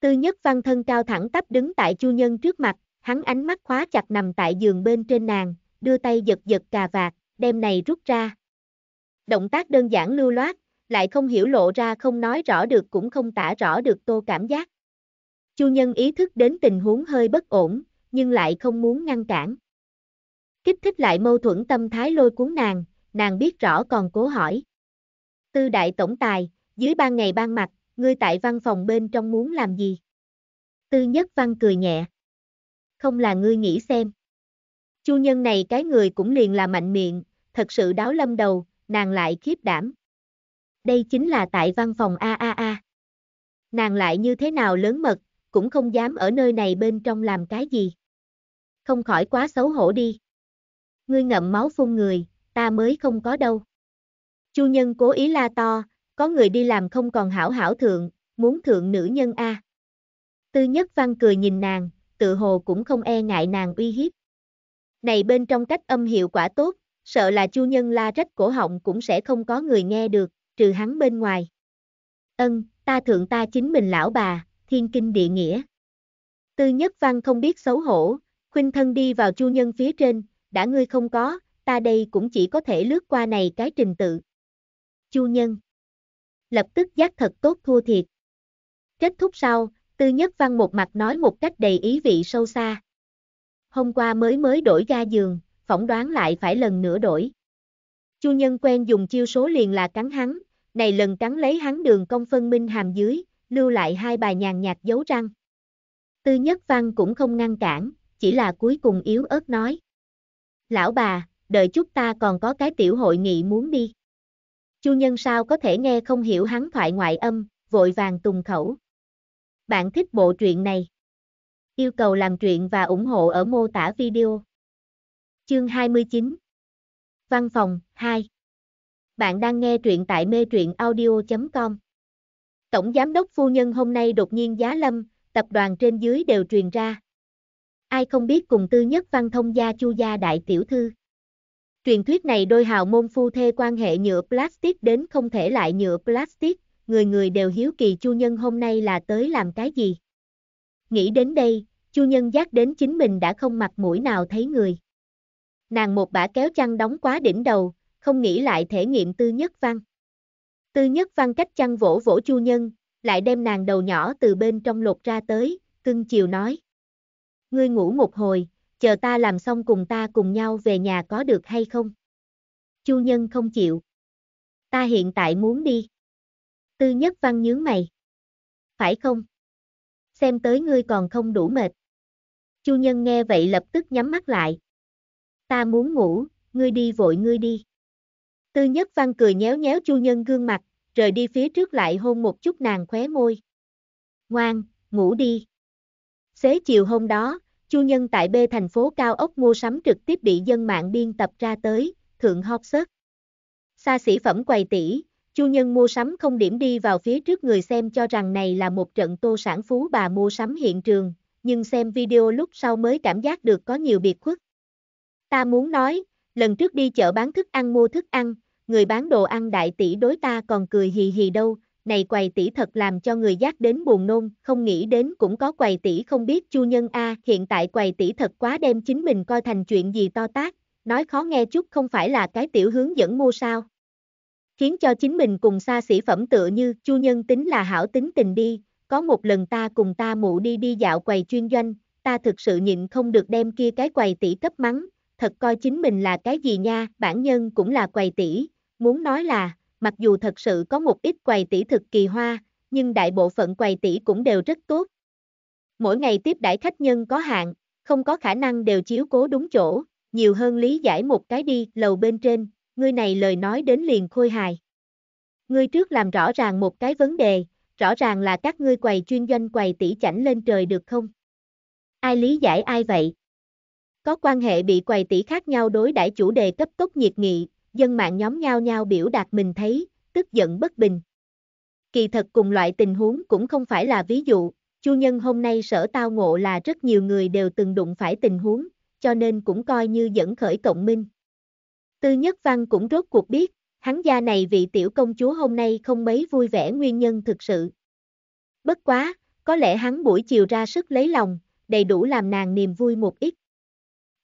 Tư Nhất Văn thân cao thẳng tắp đứng tại Chu Nhân trước mặt, hắn ánh mắt khóa chặt nằm tại giường bên trên nàng, đưa tay giật giật cà vạt, đem này rút ra. Động tác đơn giản lưu loát, lại không hiểu lộ ra không nói rõ được cũng không tả rõ được tô cảm giác. Chu Nhân ý thức đến tình huống hơi bất ổn, nhưng lại không muốn ngăn cản. Kích thích lại mâu thuẫn tâm thái lôi cuốn nàng, nàng biết rõ còn cố hỏi. Tư đại tổng tài, dưới ban ngày ban mặt, ngươi tại văn phòng bên trong muốn làm gì? Tư Nhất Văn cười nhẹ. Không là ngươi nghĩ xem. Chu Nhân này cái người cũng liền là mạnh miệng, thật sự đáo lâm đầu, nàng lại khiếp đảm. Đây chính là tại văn phòng a a a. Nàng lại như thế nào lớn mật, cũng không dám ở nơi này bên trong làm cái gì. Không khỏi quá xấu hổ đi. Ngươi ngậm máu phun người, ta mới không có đâu. Chu Nhân cố ý la to, có người đi làm không còn hảo hảo thượng, muốn thượng nữ nhân a. Tư Nhất Văn cười nhìn nàng, tự hồ cũng không e ngại nàng uy hiếp. Này bên trong cách âm hiệu quả tốt, sợ là Chu Nhân la rách cổ họng cũng sẽ không có người nghe được, trừ hắn bên ngoài. Ân, ta thượng ta chính mình lão bà, thiên kinh địa nghĩa. Tư Nhất Văn không biết xấu hổ, khuynh thân đi vào Chu Nhân phía trên, đã ngươi không có, ta đây cũng chỉ có thể lướt qua này cái trình tự. Chu Nhân lập tức giác thật tốt thua thiệt. Kết thúc sau, Tư Nhất Văn một mặt nói một cách đầy ý vị sâu xa. Hôm qua mới mới đổi ga giường, phỏng đoán lại phải lần nữa đổi. Chu Nhân quen dùng chiêu số liền là cắn hắn, này lần cắn lấy hắn đường cong phân minh hàm dưới, lưu lại hai bài nhàn nhạt dấu răng. Tư Nhất Văn cũng không ngăn cản, chỉ là cuối cùng yếu ớt nói. Lão bà, đợi chút ta còn có cái tiểu hội nghị muốn đi. Chu Nhân sao có thể nghe không hiểu hắn thoại ngoại âm, vội vàng tùng khẩu. Bạn thích bộ truyện này? Yêu cầu làm truyện và ủng hộ ở mô tả video. Chương hai mươi chín Văn phòng, hai. Bạn đang nghe truyện tại me truyện audio chấm com. Tổng Giám đốc Phu Nhân hôm nay đột nhiên giá lâm, tập đoàn trên dưới đều truyền ra. Ai không biết cùng Tư Nhất Văn thông gia Chu gia đại tiểu thư. Truyền thuyết này đôi hào môn phu thê quan hệ nhựa plastic đến không thể lại nhựa plastic, người người đều hiếu kỳ Chu Nhân hôm nay là tới làm cái gì. Nghĩ đến đây, Chu Nhân giác đến chính mình đã không mặt mũi nào thấy người. Nàng một bả kéo chăn đóng quá đỉnh đầu, không nghĩ lại thể nghiệm Tư Nhất Văn. Tư Nhất Văn cách chăn vỗ vỗ Chu Nhân, lại đem nàng đầu nhỏ từ bên trong lột ra tới, cưng chiều nói. Ngươi ngủ một hồi, chờ ta làm xong cùng ta cùng nhau về nhà có được hay không? Chu Nhân không chịu. Ta hiện tại muốn đi. Tư Nhất Văn nhướng mày. Phải không? Xem tới ngươi còn không đủ mệt. Chu Nhân nghe vậy lập tức nhắm mắt lại. Ta muốn ngủ, ngươi đi vội ngươi đi. Tư Nhất Văn cười nhéo nhéo Chu Nhân gương mặt, rời đi phía trước lại hôn một chút nàng khóe môi. Ngoan, ngủ đi. Xế chiều hôm đó, Chu Nhân tại B thành phố cao ốc mua sắm trực tiếp bị dân mạng biên tập ra tới, thượng hot search. Xa xỉ phẩm quầy tỷ, Chu Nhân mua sắm không điểm đi vào phía trước người xem cho rằng này là một trận tô sản phú bà mua sắm hiện trường, nhưng xem video lúc sau mới cảm giác được có nhiều biệt khuất. Ta muốn nói, lần trước đi chợ bán thức ăn mua thức ăn, người bán đồ ăn đại tỷ đối ta còn cười hì hì đâu, này quầy tỷ thật làm cho người giác đến buồn nôn, không nghĩ đến cũng có quầy tỷ không biết Chu Nhân a, hiện tại quầy tỷ thật quá đem chính mình coi thành chuyện gì to tát, nói khó nghe chút không phải là cái tiểu hướng dẫn mua sao. Khiến cho chính mình cùng xa xỉ phẩm tựa như Chu Nhân tính là hảo tính tình đi, có một lần ta cùng ta mụ đi đi dạo quầy chuyên doanh, ta thực sự nhịn không được đem kia cái quầy tỷ cấp mắng, thật coi chính mình là cái gì nha, bản nhân cũng là quầy tỷ, muốn nói là, mặc dù thật sự có một ít quầy tỷ thực kỳ hoa, nhưng đại bộ phận quầy tỷ cũng đều rất tốt. Mỗi ngày tiếp đãi khách nhân có hạn, không có khả năng đều chiếu cố đúng chỗ, nhiều hơn lý giải một cái đi, lầu bên trên, ngươi này lời nói đến liền khôi hài. Ngươi trước làm rõ ràng một cái vấn đề, rõ ràng là các ngươi quầy chuyên doanh quầy tỷ chảnh lên trời được không? Ai lý giải ai vậy? Có quan hệ bị quầy tỷ khác nhau đối đãi chủ đề cấp tốc nhiệt nghị, dân mạng nhóm nhao nhao biểu đạt mình thấy, tức giận bất bình. Kỳ thật cùng loại tình huống cũng không phải là ví dụ, Chu Nhân hôm nay sở tao ngộ là rất nhiều người đều từng đụng phải tình huống, cho nên cũng coi như dẫn khởi cộng minh. Tư Nhất Văn cũng rốt cuộc biết, hắn gia này vị tiểu công chúa hôm nay không mấy vui vẻ nguyên nhân thực sự. Bất quá, có lẽ hắn buổi chiều ra sức lấy lòng, đầy đủ làm nàng niềm vui một ít.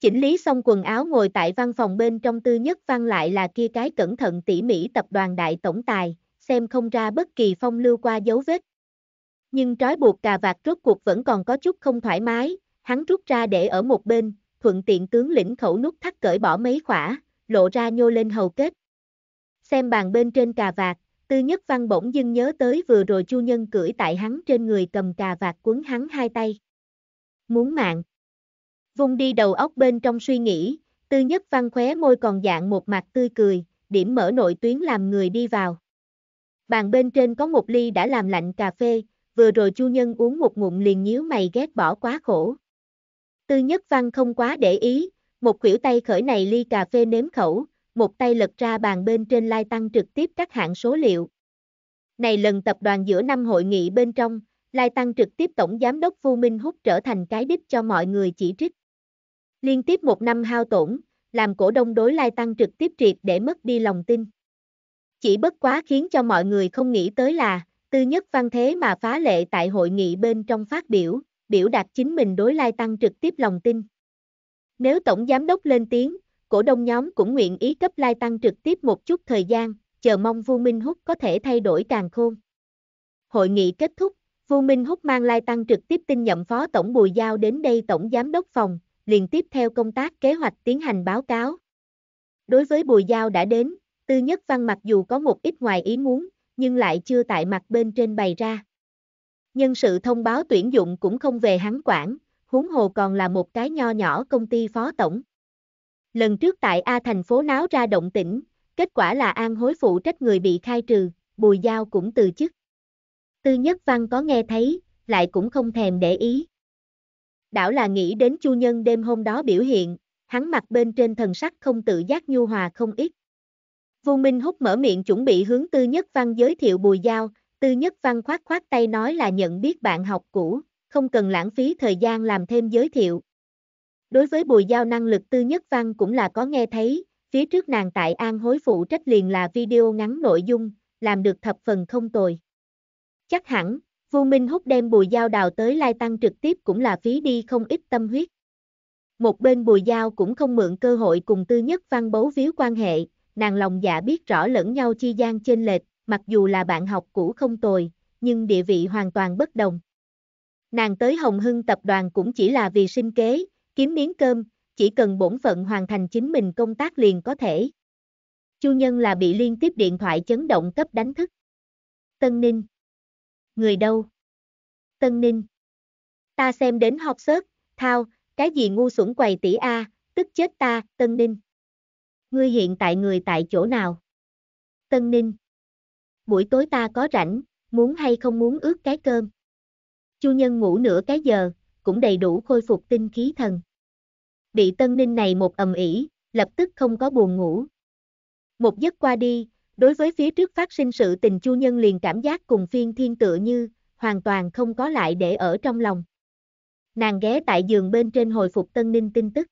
Chỉnh lý xong quần áo ngồi tại văn phòng bên trong Tư Nhất Văn lại là kia cái cẩn thận tỉ mỉ tập đoàn đại tổng tài, xem không ra bất kỳ phong lưu qua dấu vết. Nhưng trói buộc cà vạt rốt cuộc vẫn còn có chút không thoải mái, hắn rút ra để ở một bên, thuận tiện tướng lĩnh khẩu nút thắt cởi bỏ mấy khỏa, lộ ra nhô lên hầu kết. Xem bàn bên trên cà vạt, Tư Nhất Văn bỗng dưng nhớ tới vừa rồi Chu Nhân cưỡi tại hắn trên người cầm cà vạt quấn hắn hai tay. Muốn mạng. Vung đi đầu óc bên trong suy nghĩ, Tư Nhất Văn khóe môi còn dạng một mặt tươi cười, điểm mở nội tuyến làm người đi vào. Bàn bên trên có một ly đã làm lạnh cà phê, vừa rồi Chu Nhân uống một ngụm liền nhíu mày ghét bỏ quá khổ. Tư Nhất Văn không quá để ý, một khuỷu tay khởi này ly cà phê nếm khẩu, một tay lật ra bàn bên trên lai tăng trực tiếp các hạng số liệu. Này lần tập đoàn giữa năm hội nghị bên trong, lai tăng trực tiếp tổng giám đốc Vu Minh Húc trở thành cái đích cho mọi người chỉ trích. Liên tiếp một năm hao tổn, làm cổ đông đối lai tăng trực tiếp triệt để mất đi lòng tin. Chỉ bất quá khiến cho mọi người không nghĩ tới là, Tư Nhất Văn thế mà phá lệ tại hội nghị bên trong phát biểu, biểu đạt chính mình đối Lai Tăng trực tiếp lòng tin. Nếu Tổng Giám đốc lên tiếng, cổ đông nhóm cũng nguyện ý cấp Lai Tăng trực tiếp một chút thời gian, chờ mong Vu Minh Húc có thể thay đổi càng khôn. Hội nghị kết thúc, Vu Minh Húc mang Lai Tăng trực tiếp tin nhậm Phó Tổng Bùi Giao đến đây Tổng Giám đốc phòng, liền tiếp theo công tác kế hoạch tiến hành báo cáo. Đối với Bùi Giao đã đến, Tư Nhất Văn mặc dù có một ít ngoài ý muốn, nhưng lại chưa tại mặt bên trên bày ra. Nhân sự thông báo tuyển dụng cũng không về hắn quản, huống hồ còn là một cái nho nhỏ công ty phó tổng. Lần trước tại A thành phố náo ra động tĩnh, kết quả là An Hối phụ trách người bị khai trừ, Bùi Giao cũng từ chức. Tư Nhất Văn có nghe thấy, lại cũng không thèm để ý. Đảo là nghĩ đến Chu Nhân đêm hôm đó biểu hiện, hắn mặt bên trên thần sắc không tự giác nhu hòa không ít. Vu Minh Húc mở miệng chuẩn bị hướng Tư Nhất Văn giới thiệu Bùi Giao, Tư Nhất Văn khoát khoát tay nói là nhận biết bạn học cũ, không cần lãng phí thời gian làm thêm giới thiệu. Đối với Bùi Giao năng lực Tư Nhất Văn cũng là có nghe thấy, phía trước nàng tại An Hối phụ trách liền là video ngắn nội dung, làm được thập phần không tồi. Chắc hẳn, Vu Minh Húc đem Bùi Giao đào tới Lai Tăng trực tiếp cũng là phí đi không ít tâm huyết. Một bên Bùi Giao cũng không mượn cơ hội cùng Tư Nhất Văn bấu víu quan hệ, nàng lòng dạ biết rõ lẫn nhau chi gian chênh lệch, mặc dù là bạn học cũ không tồi, nhưng địa vị hoàn toàn bất đồng. Nàng tới Hồng Hưng tập đoàn cũng chỉ là vì sinh kế, kiếm miếng cơm, chỉ cần bổn phận hoàn thành chính mình công tác liền có thể. Chu Nhân là bị liên tiếp điện thoại chấn động cấp đánh thức. Tân Ninh. Người đâu? Tân Ninh. Ta xem đến hot search, thao, cái gì ngu xuẩn quầy tỷ A, tức chết ta, Tân Ninh. Ngươi hiện tại người tại chỗ nào? Tân Ninh. Buổi tối ta có rảnh, muốn hay không muốn ướt cái cơm? Chu Nhân ngủ nửa cái giờ, cũng đầy đủ khôi phục tinh khí thần. Bị Tân Ninh này một ầm ĩ, lập tức không có buồn ngủ. Một giấc qua đi, đối với phía trước phát sinh sự tình Chu Nhân liền cảm giác cùng phiên thiên tựa như, hoàn toàn không có lại để ở trong lòng. Nàng ghé tại giường bên trên hồi phục Tân Ninh tin tức.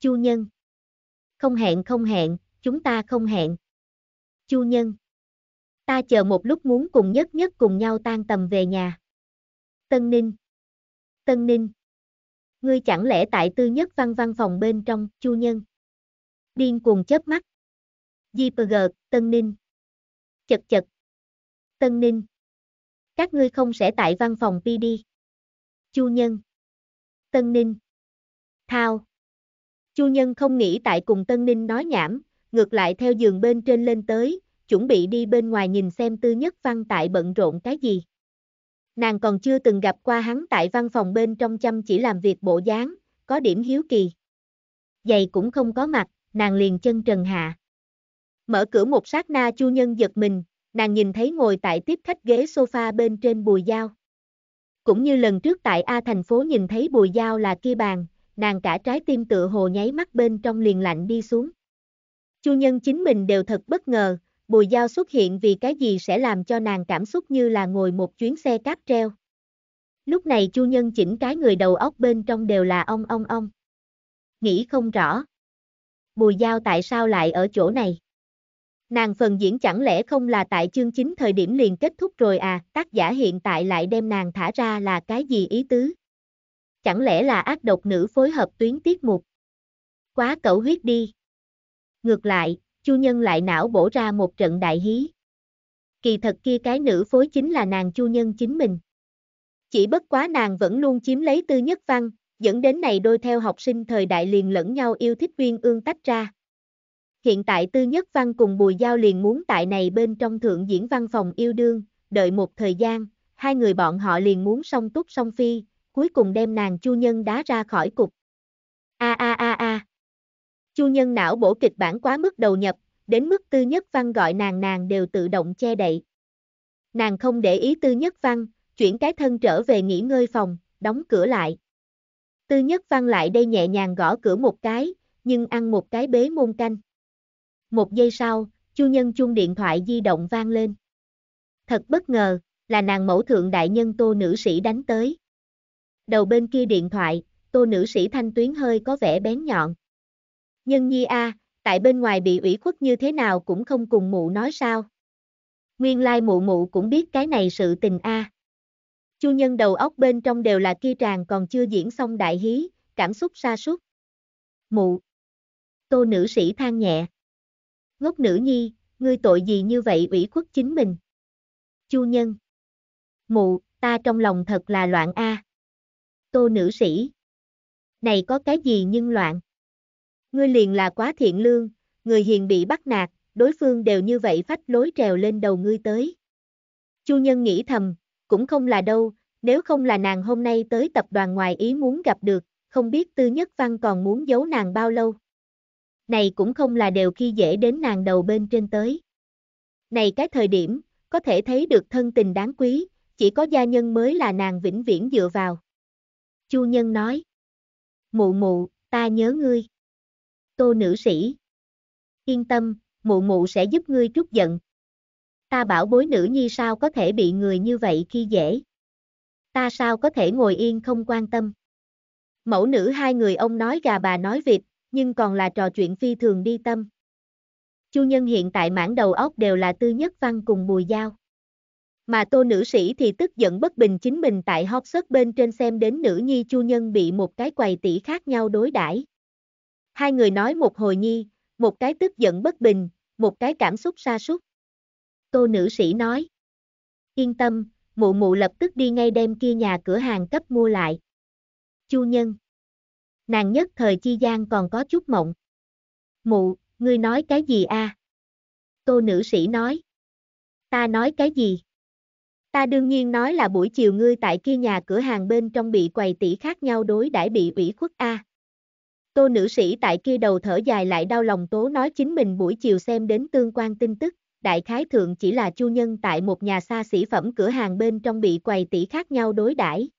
Chu Nhân. Không hẹn không hẹn, chúng ta không hẹn. Chu Nhân. Ta chờ một lúc muốn cùng Nhất Nhất cùng nhau tan tầm về nhà. Tân Ninh. Tân Ninh. Ngươi chẳng lẽ tại Tư Nhất Văn văn phòng bên trong, Chu Nhân. Điên cuồng chớp mắt. gi pê giê, Tân Ninh. Chật chật. Tân Ninh. Các ngươi không sẽ tại văn phòng pê đê. Chu Nhân. Tân Ninh. Thao. Chu Nhân không nghĩ tại cùng Tân Ninh nói nhảm, ngược lại theo giường bên trên lên tới, chuẩn bị đi bên ngoài nhìn xem Tư Nhất Văn tại bận rộn cái gì. Nàng còn chưa từng gặp qua hắn tại văn phòng bên trong chăm chỉ làm việc bộ dáng, có điểm hiếu kỳ. Giày cũng không có mặt, nàng liền chân trần hạ. Mở cửa một sát na Chu Nhân giật mình, nàng nhìn thấy ngồi tại tiếp khách ghế sofa bên trên Bùi Giao. Cũng như lần trước tại A thành phố nhìn thấy Bùi Giao là kia bàn, nàng cả trái tim tựa hồ nháy mắt bên trong liền lạnh đi xuống. Chu Nhân chính mình đều thật bất ngờ, Bùi Giao xuất hiện vì cái gì sẽ làm cho nàng cảm xúc như là ngồi một chuyến xe cáp treo. Lúc này Chu Nhân chỉnh cái người đầu óc bên trong đều là ong ong ong. Nghĩ không rõ. Bùi Giao tại sao lại ở chỗ này? Nàng phần diễn chẳng lẽ không là tại chương chín thời điểm liền kết thúc rồi à, tác giả hiện tại lại đem nàng thả ra là cái gì ý tứ? Chẳng lẽ là ác độc nữ phối hợp tuyến tiết mục? Quá cẩu huyết đi. Ngược lại, Chu Nhân lại não bổ ra một trận đại hí. Kỳ thật kia cái nữ phối chính là nàng Chu Nhân chính mình. Chỉ bất quá nàng vẫn luôn chiếm lấy Tư Nhất Văn, dẫn đến này đôi theo học sinh thời đại liền lẫn nhau yêu thích uyên ương tách ra. Hiện tại Tư Nhất Văn cùng Bùi Giao liền muốn tại này bên trong thượng diễn văn phòng yêu đương, đợi một thời gian, hai người bọn họ liền muốn song túc song phi, cuối cùng đem nàng Chu Nhân đá ra khỏi cục. A a a a. Chu Nhân não bổ kịch bản quá mức đầu nhập, đến mức Tư Nhất Văn gọi nàng nàng đều tự động che đậy. Nàng không để ý Tư Nhất Văn, chuyển cái thân trở về nghỉ ngơi phòng, đóng cửa lại. Tư Nhất Văn lại đây nhẹ nhàng gõ cửa một cái, nhưng ăn một cái bế môn canh. Một giây sau, Chu Nhân chuông điện thoại di động vang lên. Thật bất ngờ, là nàng mẫu thượng đại nhân Tô nữ sĩ đánh tới. Đầu bên kia điện thoại, Tô nữ sĩ thanh tuyến hơi có vẻ bén nhọn. Nhân nhi a, à, tại bên ngoài bị ủy khuất như thế nào cũng không cùng mụ nói sao? Nguyên lai mụ mụ cũng biết cái này sự tình a. À. Chu Nhân đầu óc bên trong đều là kia tràng còn chưa diễn xong đại hí, cảm xúc sa sút. Mụ. Tô nữ sĩ than nhẹ. Ngốc nữ nhi, ngươi tội gì như vậy ủy khuất chính mình. Chu Nhân. Mụ, ta trong lòng thật là loạn a. À. Tô nữ sĩ. Này có cái gì nhưng loạn. Ngươi liền là quá thiện lương, người hiền bị bắt nạt, đối phương đều như vậy phách lối trèo lên đầu ngươi tới. Chu Nhân nghĩ thầm, cũng không là đâu, nếu không là nàng hôm nay tới tập đoàn ngoài ý muốn gặp được, không biết Tư Nhất Văn còn muốn giấu nàng bao lâu. Này cũng không là đều khi dễ đến nàng đầu bên trên tới. Này cái thời điểm, có thể thấy được thân tình đáng quý, chỉ có gia nhân mới là nàng vĩnh viễn dựa vào. Chu Nhân nói. Mụ mụ, ta nhớ ngươi. Tô nữ sĩ. Yên tâm, mụ mụ sẽ giúp ngươi trút giận. Ta bảo bối nữ nhi sao có thể bị người như vậy khi dễ. Ta sao có thể ngồi yên không quan tâm. Mẫu nữ hai người ông nói gà bà nói vịt, nhưng còn là trò chuyện phi thường đi tâm. Chu Nhân hiện tại mảng đầu óc đều là Tư Nhất Văn cùng Bùi Giao. Mà Tô nữ sĩ thì tức giận bất bình chính mình tại họp sớt bên trên xem đến nữ nhi Chu Nhân bị một cái quầy tỷ khác nhau đối đãi. Hai người nói một hồi nhi, một cái tức giận bất bình, một cái cảm xúc sa sút. Tô nữ sĩ nói. Yên tâm, mụ mụ lập tức đi ngay đem kia nhà cửa hàng cấp mua lại. Chu Nhân. Nàng nhất thời chi gian còn có chút mộng. Mụ, ngươi nói cái gì a? À? Tô nữ sĩ nói. Ta nói cái gì? Ta đương nhiên nói là buổi chiều ngươi tại kia nhà cửa hàng bên trong bị quầy tỷ khác nhau đối đãi bị ủy khuất a. À. Tô nữ sĩ tại kia đầu thở dài lại đau lòng tố nói chính mình buổi chiều xem đến tương quan tin tức, đại khái thượng chỉ là Chu Nhân tại một nhà xa xỉ phẩm cửa hàng bên trong bị quầy tỷ khác nhau đối đãi.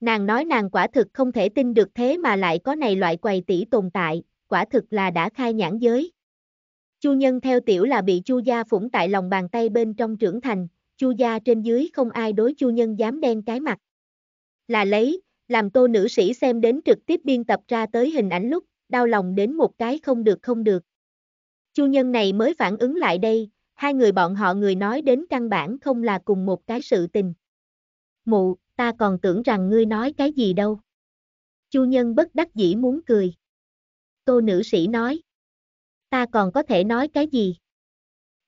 Nàng nói nàng quả thực không thể tin được thế mà lại có này loại quầy tỷ tồn tại, quả thực là đã khai nhãn giới. Chu Nhân theo tiểu là bị Chu gia phủng tại lòng bàn tay bên trong trưởng thành, Chu gia trên dưới không ai đối Chu Nhân dám đen cái mặt. Là lấy, làm Tô nữ sĩ xem đến trực tiếp biên tập ra tới hình ảnh lúc, đau lòng đến một cái không được không được. Chu Nhân này mới phản ứng lại đây, hai người bọn họ người nói đến căn bản không là cùng một cái sự tình. Mụ, ta còn tưởng rằng ngươi nói cái gì đâu. Chu Nhân bất đắc dĩ muốn cười. Tô nữ sĩ nói. Ta còn có thể nói cái gì?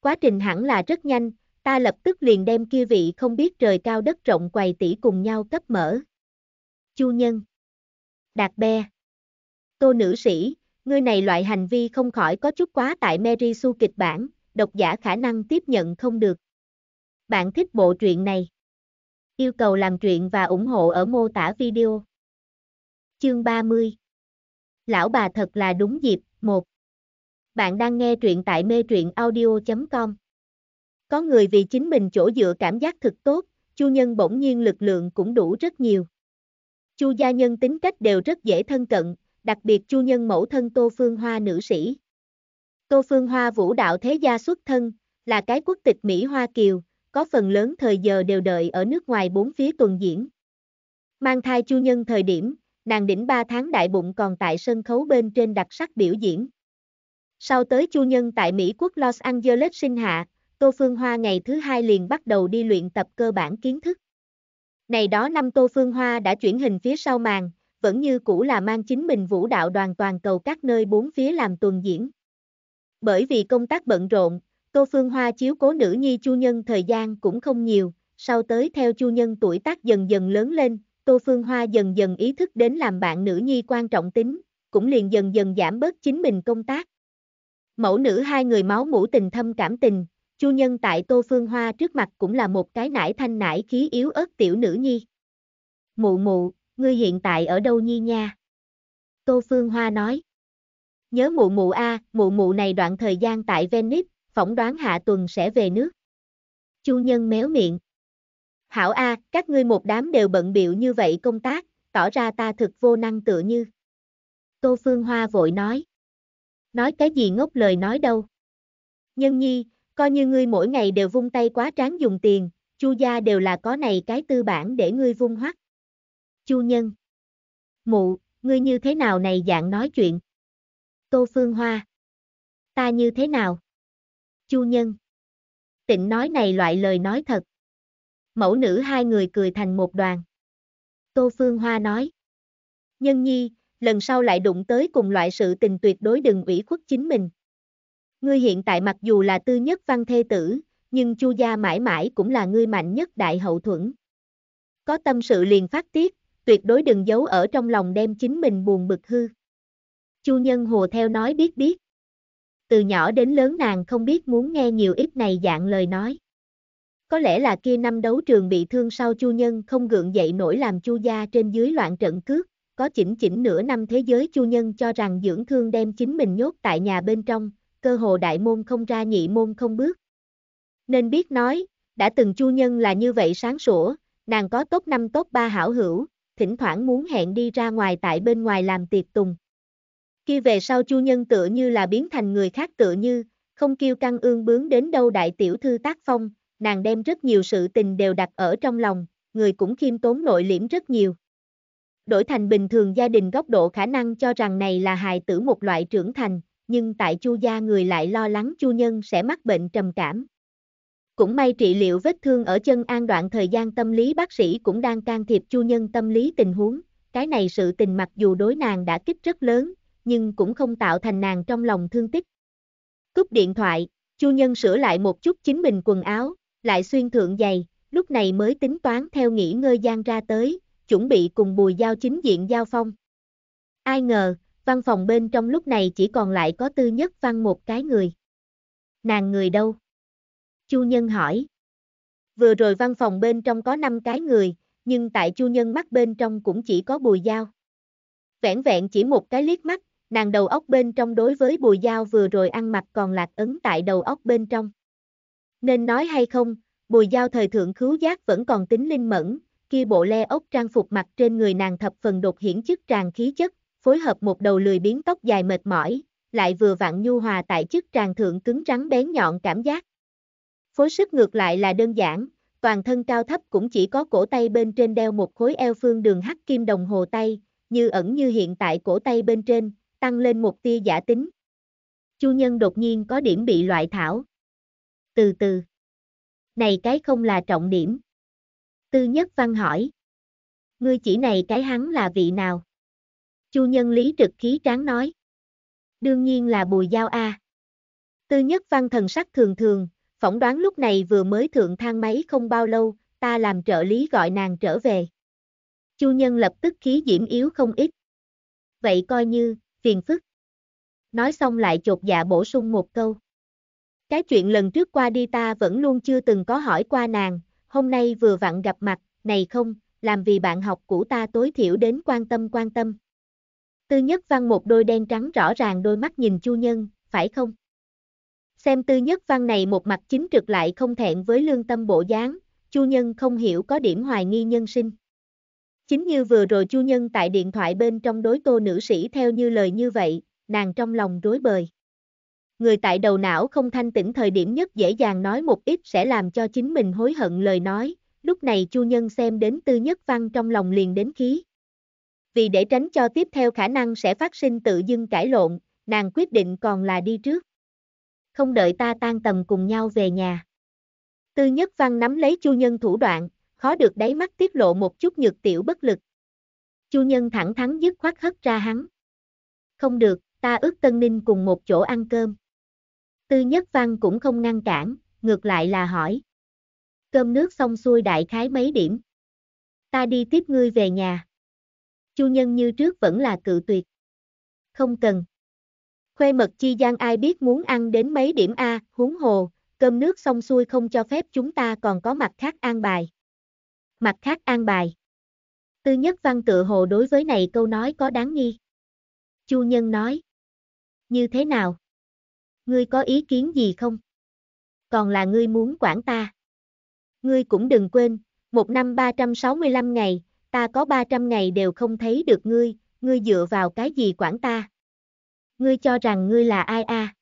Quá trình hẳn là rất nhanh, ta lập tức liền đem kia vị không biết trời cao đất rộng quầy tỷ cùng nhau cấp mở. Chu Nhân. Đạt be. Tô nữ sĩ, ngươi này loại hành vi không khỏi có chút quá tại Mary Sue kịch bản, độc giả khả năng tiếp nhận không được. Bạn thích bộ truyện này. Yêu cầu làm truyện và ủng hộ ở mô tả video. Chương ba mươi. Lão bà thật là đúng dịp, một. Bạn đang nghe truyện tại me truyện audio chấm com. Có người vì chính mình chỗ dựa cảm giác thực tốt, Chu Nhân bỗng nhiên lực lượng cũng đủ rất nhiều. Chu gia nhân tính cách đều rất dễ thân cận, đặc biệt Chu Nhân mẫu thân Tô Phương Hoa nữ sĩ. Tô Phương Hoa vũ đạo thế gia xuất thân, là cái quốc tịch Mỹ Hoa Kiều, có phần lớn thời giờ đều đợi ở nước ngoài bốn phía tuần diễn. Mang thai Chu Nhân thời điểm, nàng đỉnh ba tháng đại bụng còn tại sân khấu bên trên đặc sắc biểu diễn. Sau tới Chu Nhân tại Mỹ quốc Los Angeles sinh hạ, Tô Phương Hoa ngày thứ hai liền bắt đầu đi luyện tập cơ bản kiến thức. Này đó năm Tô Phương Hoa đã chuyển hình phía sau màn, vẫn như cũ là mang chính mình vũ đạo đoàn toàn cầu các nơi bốn phía làm tuần diễn. Bởi vì công tác bận rộn, Tô Phương Hoa chiếu cố nữ nhi Chu Nhân thời gian cũng không nhiều, sau tới theo Chu Nhân tuổi tác dần dần lớn lên, Tô Phương Hoa dần dần ý thức đến làm bạn nữ nhi quan trọng tính, cũng liền dần dần giảm bớt chính mình công tác. Mẫu nữ hai người máu mủ tình thâm cảm tình, Chu Nhân tại Tô Phương Hoa trước mặt cũng là một cái nải thanh nải khí yếu ớt tiểu nữ nhi. Mụ mụ, ngươi hiện tại ở đâu nhi nha? Tô Phương Hoa nói. Nhớ mụ mụ a, à, mụ mụ này đoạn thời gian tại Venice, phỏng đoán hạ tuần sẽ về nước. Chu Nhân méo miệng. Hảo a, à, các ngươi một đám đều bận bịu như vậy công tác, tỏ ra ta thực vô năng tựa như. Tô Phương Hoa vội nói. Nói cái gì ngốc lời nói đâu. Nhân nhi, coi như ngươi mỗi ngày đều vung tay quá tráng dùng tiền, Chu gia đều là có này cái tư bản để ngươi vung hoắc. Chu Nhân. Mụ, ngươi như thế nào này dạng nói chuyện? Tô Phương Hoa. Ta như thế nào? Chu Nhân. tịnh nói này loại lời nói thật. Mẫu nữ hai người cười thành một đoàn. Tô Phương Hoa nói: Nhân nhi, lần sau lại đụng tới cùng loại sự tình tuyệt đối đừng ủy khuất chính mình. Ngươi hiện tại mặc dù là Tư Nhất Văn thê tử, nhưng Chu gia mãi mãi cũng là ngươi mạnh nhất đại hậu thuẫn. Có tâm sự liền phát tiết, tuyệt đối đừng giấu ở trong lòng đem chính mình buồn bực hư. Chu Nhân hồ theo nói biết biết. Từ nhỏ đến lớn nàng không biết muốn nghe nhiều ít này dạng lời nói. Có lẽ là kia năm đấu trường bị thương sau Chu Nhân không gượng dậy nổi làm Chu gia trên dưới loạn trận cướp, có chỉnh chỉnh nửa năm thế giới Chu Nhân cho rằng dưỡng thương đem chính mình nhốt tại nhà bên trong, cơ hồ đại môn không ra nhị môn không bước. Nên biết nói, đã từng Chu Nhân là như vậy sáng sủa, nàng có top năm top ba hảo hữu, thỉnh thoảng muốn hẹn đi ra ngoài tại bên ngoài làm tiệc tùng. Khi về sau Chu Nhân tựa như là biến thành người khác tựa như, không kiêu căng ương bướng đến đâu đại tiểu thư tác phong, nàng đem rất nhiều sự tình đều đặt ở trong lòng, người cũng khiêm tốn nội liễm rất nhiều. Đổi thành bình thường gia đình góc độ khả năng cho rằng này là hài tử một loại trưởng thành, nhưng tại Chu gia người lại lo lắng Chu Nhân sẽ mắc bệnh trầm cảm. Cũng may trị liệu vết thương ở chân an đoạn thời gian tâm lý bác sĩ cũng đang can thiệp Chu Nhân tâm lý tình huống, cái này sự tình mặc dù đối nàng đã kích rất lớn, nhưng cũng không tạo thành nàng trong lòng thương tích. Cúp điện thoại, Chu Nhân sửa lại một chút chính mình quần áo, lại xuyên thượng giày, lúc này mới tính toán theo nghỉ ngơi gian ra tới, chuẩn bị cùng Bùi Giao chính diện giao phong. Ai ngờ, văn phòng bên trong lúc này chỉ còn lại có Tư Nhất Văn một cái người. Nàng người đâu? Chu Nhân hỏi. Vừa rồi văn phòng bên trong có năm cái người, nhưng tại Chu Nhân mắt bên trong cũng chỉ có Bùi Giao. Vẻn vẹn chỉ một cái liếc mắt, nàng đầu óc bên trong đối với Bùi Giao vừa rồi ăn mặc còn lạc ấn tại đầu óc bên trong. Nên nói hay không, Bùi Giao thời thượng khứu giác vẫn còn tính linh mẫn, kia bộ le ốc trang phục mặc trên người nàng thập phần đột hiển chức tràng khí chất, phối hợp một đầu lười biếng tóc dài mệt mỏi, lại vừa vặn nhu hòa tại chức tràng thượng cứng rắn bén nhọn cảm giác. Phối sức ngược lại là đơn giản, toàn thân cao thấp cũng chỉ có cổ tay bên trên đeo một khối eo phương đường hắc kim đồng hồ tay, như ẩn như hiện tại cổ tay bên trên, tăng lên một tia giả tính. Chu Nhân đột nhiên có điểm bị loại thảo. Từ từ. Này cái không là trọng điểm. Tư Nhất Văn hỏi. Ngươi chỉ này cái hắn là vị nào? Chu Nhân lý trực khí tráng nói. Đương nhiên là Bùi Giao a. Tư Nhất Văn thần sắc thường thường, phỏng đoán lúc này vừa mới thượng thang máy không bao lâu, ta làm trợ lý gọi nàng trở về. Chu Nhân lập tức khí diễm yếu không ít. Vậy coi như, phiền phức. Nói xong lại chột dạ bổ sung một câu. Cái chuyện lần trước qua đi ta vẫn luôn chưa từng có hỏi qua nàng, hôm nay vừa vặn gặp mặt, này không, làm vì bạn học của ta tối thiểu đến quan tâm quan tâm. Tư Nhất Văn một đôi đen trắng rõ ràng đôi mắt nhìn Chu Nhân, phải không? Xem Tư Nhất Văn này một mặt chính trực lại không thẹn với lương tâm bộ dáng, Chu Nhân không hiểu có điểm hoài nghi nhân sinh. Chính như vừa rồi Chu Nhân tại điện thoại bên trong đối Tô nữ sĩ theo như lời như vậy, nàng trong lòng rối bời. Người tại đầu não không thanh tĩnh thời điểm nhất dễ dàng nói một ít sẽ làm cho chính mình hối hận lời nói, lúc này Chu Nhân xem đến Tư Nhất Văn trong lòng liền đến khí. Vì để tránh cho tiếp theo khả năng sẽ phát sinh tự dưng cãi lộn, nàng quyết định còn là đi trước. Không đợi ta tan tầm cùng nhau về nhà. Tư Nhất Văn nắm lấy Chu Nhân thủ đoạn, khó được đáy mắt tiết lộ một chút nhược tiểu bất lực. Chu Nhân thẳng thắn dứt khoát hất ra hắn. Không được, ta ước Tân Ninh cùng một chỗ ăn cơm. Tư Nhất Văn cũng không ngăn cản, ngược lại là hỏi. Cơm nước xong xuôi đại khái mấy điểm. Ta đi tiếp ngươi về nhà. Chu Nhân như trước vẫn là cự tuyệt. Không cần. Khuê mật chi gian ai biết muốn ăn đến mấy điểm a, huống hồ, cơm nước xong xuôi không cho phép chúng ta còn có mặt khác an bài. Mặt khác an bài. Tư Nhất Văn tựa hồ đối với này câu nói có đáng nghi. Chu Nhân nói. Như thế nào? Ngươi có ý kiến gì không? Còn là ngươi muốn quản ta. Ngươi cũng đừng quên, một năm ba trăm sáu mươi lăm ngày, ta có ba trăm ngày đều không thấy được ngươi, ngươi dựa vào cái gì quản ta? Ngươi cho rằng ngươi là ai a? À?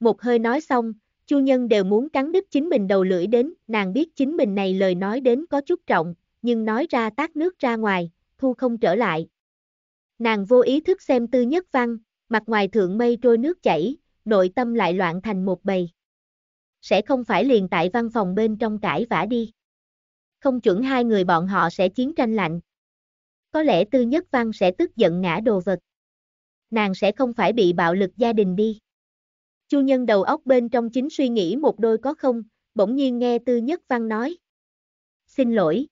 Một hơi nói xong, Chu Nhân đều muốn cắn đứt chính mình đầu lưỡi đến, nàng biết chính mình này lời nói đến có chút trọng, nhưng nói ra tát nước ra ngoài, thu không trở lại. Nàng vô ý thức xem Tư Nhất Văn, mặt ngoài thượng mây trôi nước chảy, nội tâm lại loạn thành một bầy. sẽ không phải liền tại văn phòng bên trong cãi vã đi. Không chuẩn hai người bọn họ sẽ chiến tranh lạnh. Có lẽ Tư Nhất Văn sẽ tức giận ngã đồ vật. Nàng sẽ không phải bị bạo lực gia đình đi. Chu Nhân đầu óc bên trong chính suy nghĩ một đôi có không, bỗng nhiên nghe Tư Nhất Văn nói. Xin lỗi.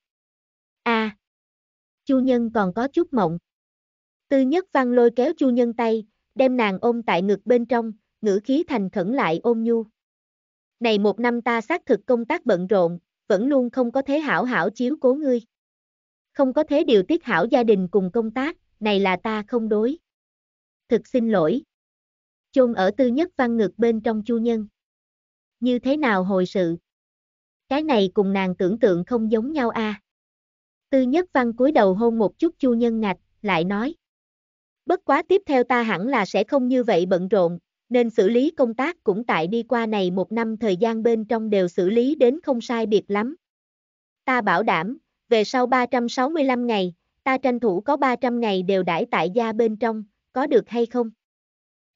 À. Chu Nhân còn có chút mộng. Tư Nhất Văn lôi kéo Chu Nhân tay, đem nàng ôm tại ngực bên trong, ngữ khí thành khẩn lại ôm nhu. Này một năm ta xác thực công tác bận rộn, vẫn luôn không có thế hảo hảo chiếu cố ngươi. Không có thế điều tiết hảo gia đình cùng công tác, này là ta không đối. Thực xin lỗi. Chôn ở Tư Nhất Văn ngực bên trong Chu Nhân. Như thế nào hồi sự? Cái này cùng nàng tưởng tượng không giống nhau a. À? Tư Nhất Văn cúi đầu hôn một chút Chu Nhân ngạch, lại nói. Bất quá tiếp theo ta hẳn là sẽ không như vậy bận rộn, nên xử lý công tác cũng tại đi qua này một năm thời gian bên trong đều xử lý đến không sai biệt lắm. Ta bảo đảm, về sau ba trăm sáu mươi lăm ngày, ta tranh thủ có ba trăm ngày đều đãi tại gia bên trong, có được hay không?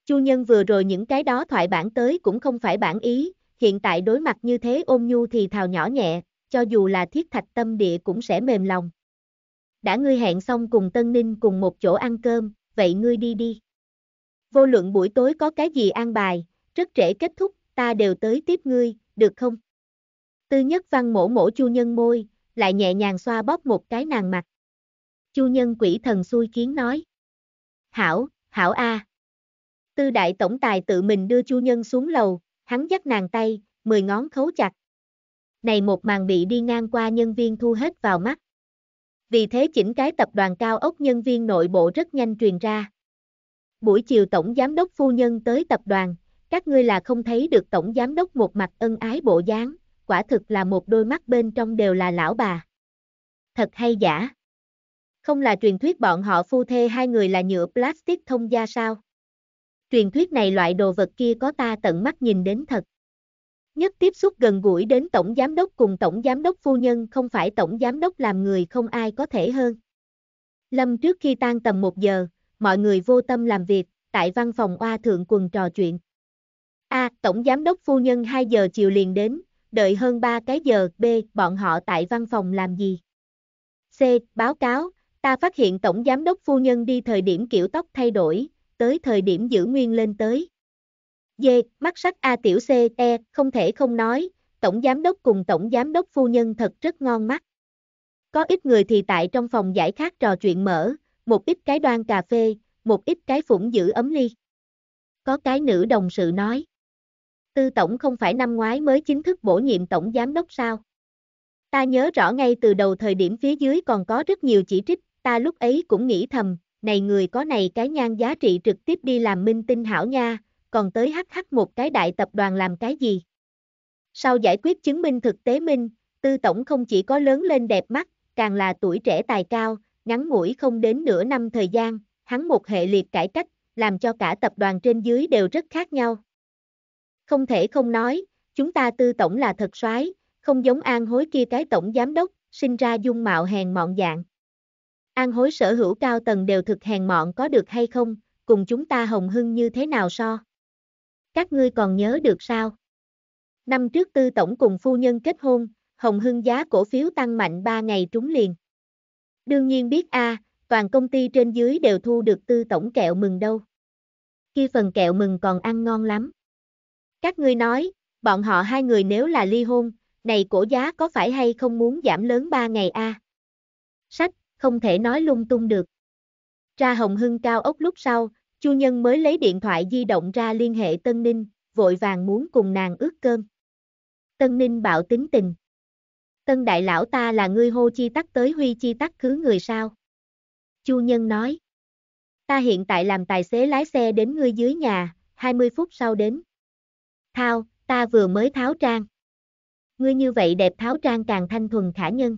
Chu Nhân vừa rồi những cái đó thoại bản tới cũng không phải bản ý, hiện tại đối mặt như thế ôm nhu thì thào nhỏ nhẹ, cho dù là thiết thạch tâm địa cũng sẽ mềm lòng. Đã ngươi hẹn xong cùng Tân Ninh cùng một chỗ ăn cơm, vậy ngươi đi đi. Vô luận buổi tối có cái gì an bài, rất trễ kết thúc, ta đều tới tiếp ngươi, được không? Tư Nhất Văn mổ mổ Chu Nhân môi, lại nhẹ nhàng xoa bóp một cái nàng mặt. Chu Nhân quỷ thần xui khiến nói. Hảo, hảo a. À. Tư đại tổng tài tự mình đưa Chu Nhân xuống lầu, hắn dắt nàng tay, mười ngón khấu chặt. Này một màn bị đi ngang qua nhân viên thu hết vào mắt. Vì thế chỉnh cái tập đoàn cao ốc nhân viên nội bộ rất nhanh truyền ra. Buổi chiều tổng giám đốc phu nhân tới tập đoàn, các ngươi là không thấy được tổng giám đốc một mặt ân ái bộ dáng, quả thực là một đôi mắt bên trong đều là lão bà. Thật hay giả? Không là truyền thuyết bọn họ phu thê hai người là nhựa plastic thông gia sao? Truyền thuyết này loại đồ vật kia có ta tận mắt nhìn đến thật. Nhất tiếp xúc gần gũi đến tổng giám đốc cùng tổng giám đốc phu nhân không phải tổng giám đốc làm người không ai có thể hơn. Lâm trước khi tan tầm một giờ, mọi người vô tâm làm việc, tại văn phòng oa thượng quần trò chuyện. A, à, tổng giám đốc phu nhân hai giờ chiều liền đến, đợi hơn ba cái giờ. B, bọn họ tại văn phòng làm gì? C, báo cáo, ta phát hiện tổng giám đốc phu nhân đi thời điểm kiểu tóc thay đổi, tới thời điểm giữ nguyên lên tới. D, mắt sắc A tiểu C, E, không thể không nói, tổng giám đốc cùng tổng giám đốc phu nhân thật rất ngon mắt. Có ít người thì tại trong phòng giải khát trò chuyện mở, một ít cái đoan cà phê, một ít cái phủng giữ ấm ly. Có cái nữ đồng sự nói. Tư tổng không phải năm ngoái mới chính thức bổ nhiệm tổng giám đốc sao? Ta nhớ rõ ngay từ đầu thời điểm phía dưới còn có rất nhiều chỉ trích, ta lúc ấy cũng nghĩ thầm, này người có này cái nhan giá trị trực tiếp đi làm minh tinh hảo nha, còn tới hắc hắc một cái đại tập đoàn làm cái gì? Sau giải quyết chứng minh thực tế minh, Tư tổng không chỉ có lớn lên đẹp mắt, càng là tuổi trẻ tài cao, ngắn ngủi không đến nửa năm thời gian, hắn một hệ liệt cải cách, làm cho cả tập đoàn trên dưới đều rất khác nhau. Không thể không nói, chúng ta Tư tổng là thật soái, không giống An Hối kia cái tổng giám đốc, sinh ra dung mạo hèn mọn dạng. An Hối sở hữu cao tầng đều thực hèn mọn có được hay không, cùng chúng ta Hồng Hưng như thế nào so? Các ngươi còn nhớ được sao? Năm trước Tư tổng cùng phu nhân kết hôn, Hồng Hưng giá cổ phiếu tăng mạnh ba ngày trúng liền. Đương nhiên biết a, à, toàn công ty trên dưới đều thu được Tư tổng kẹo mừng đâu. Kia phần kẹo mừng còn ăn ngon lắm. Các ngươi nói, bọn họ hai người nếu là ly hôn, này cổ giá có phải hay không muốn giảm lớn ba ngày a? À? Sách, không thể nói lung tung được. Ra Hồng Hưng cao ốc lúc sau, Chu Nhân mới lấy điện thoại di động ra liên hệ Tân Ninh, vội vàng muốn cùng nàng ước cơm. Tân Ninh bạo tính tình. Tân đại lão ta là ngươi hô chi tắc tới huy chi tắc khứ người sao? Chu Nhân nói. Ta hiện tại làm tài xế lái xe đến ngươi dưới nhà, hai mươi phút sau đến. Thao, ta vừa mới tháo trang. Ngươi như vậy đẹp tháo trang càng thanh thuần khả nhân.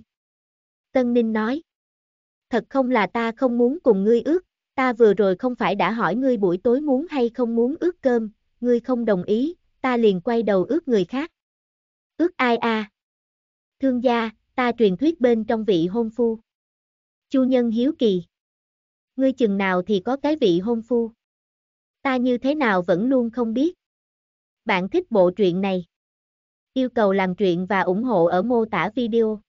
Tân Ninh nói. Thật không là ta không muốn cùng ngươi ước, ta vừa rồi không phải đã hỏi ngươi buổi tối muốn hay không muốn ước cơm, ngươi không đồng ý, ta liền quay đầu ước người khác. Ước ai a? À? Thương gia, ta truyền thuyết bên trong vị hôn phu. Chu Nhân hiếu kỳ. Ngươi chừng nào thì có cái vị hôn phu? Ta như thế nào vẫn luôn không biết. Bạn thích bộ truyện này? Yêu cầu làm truyện và ủng hộ ở mô tả video.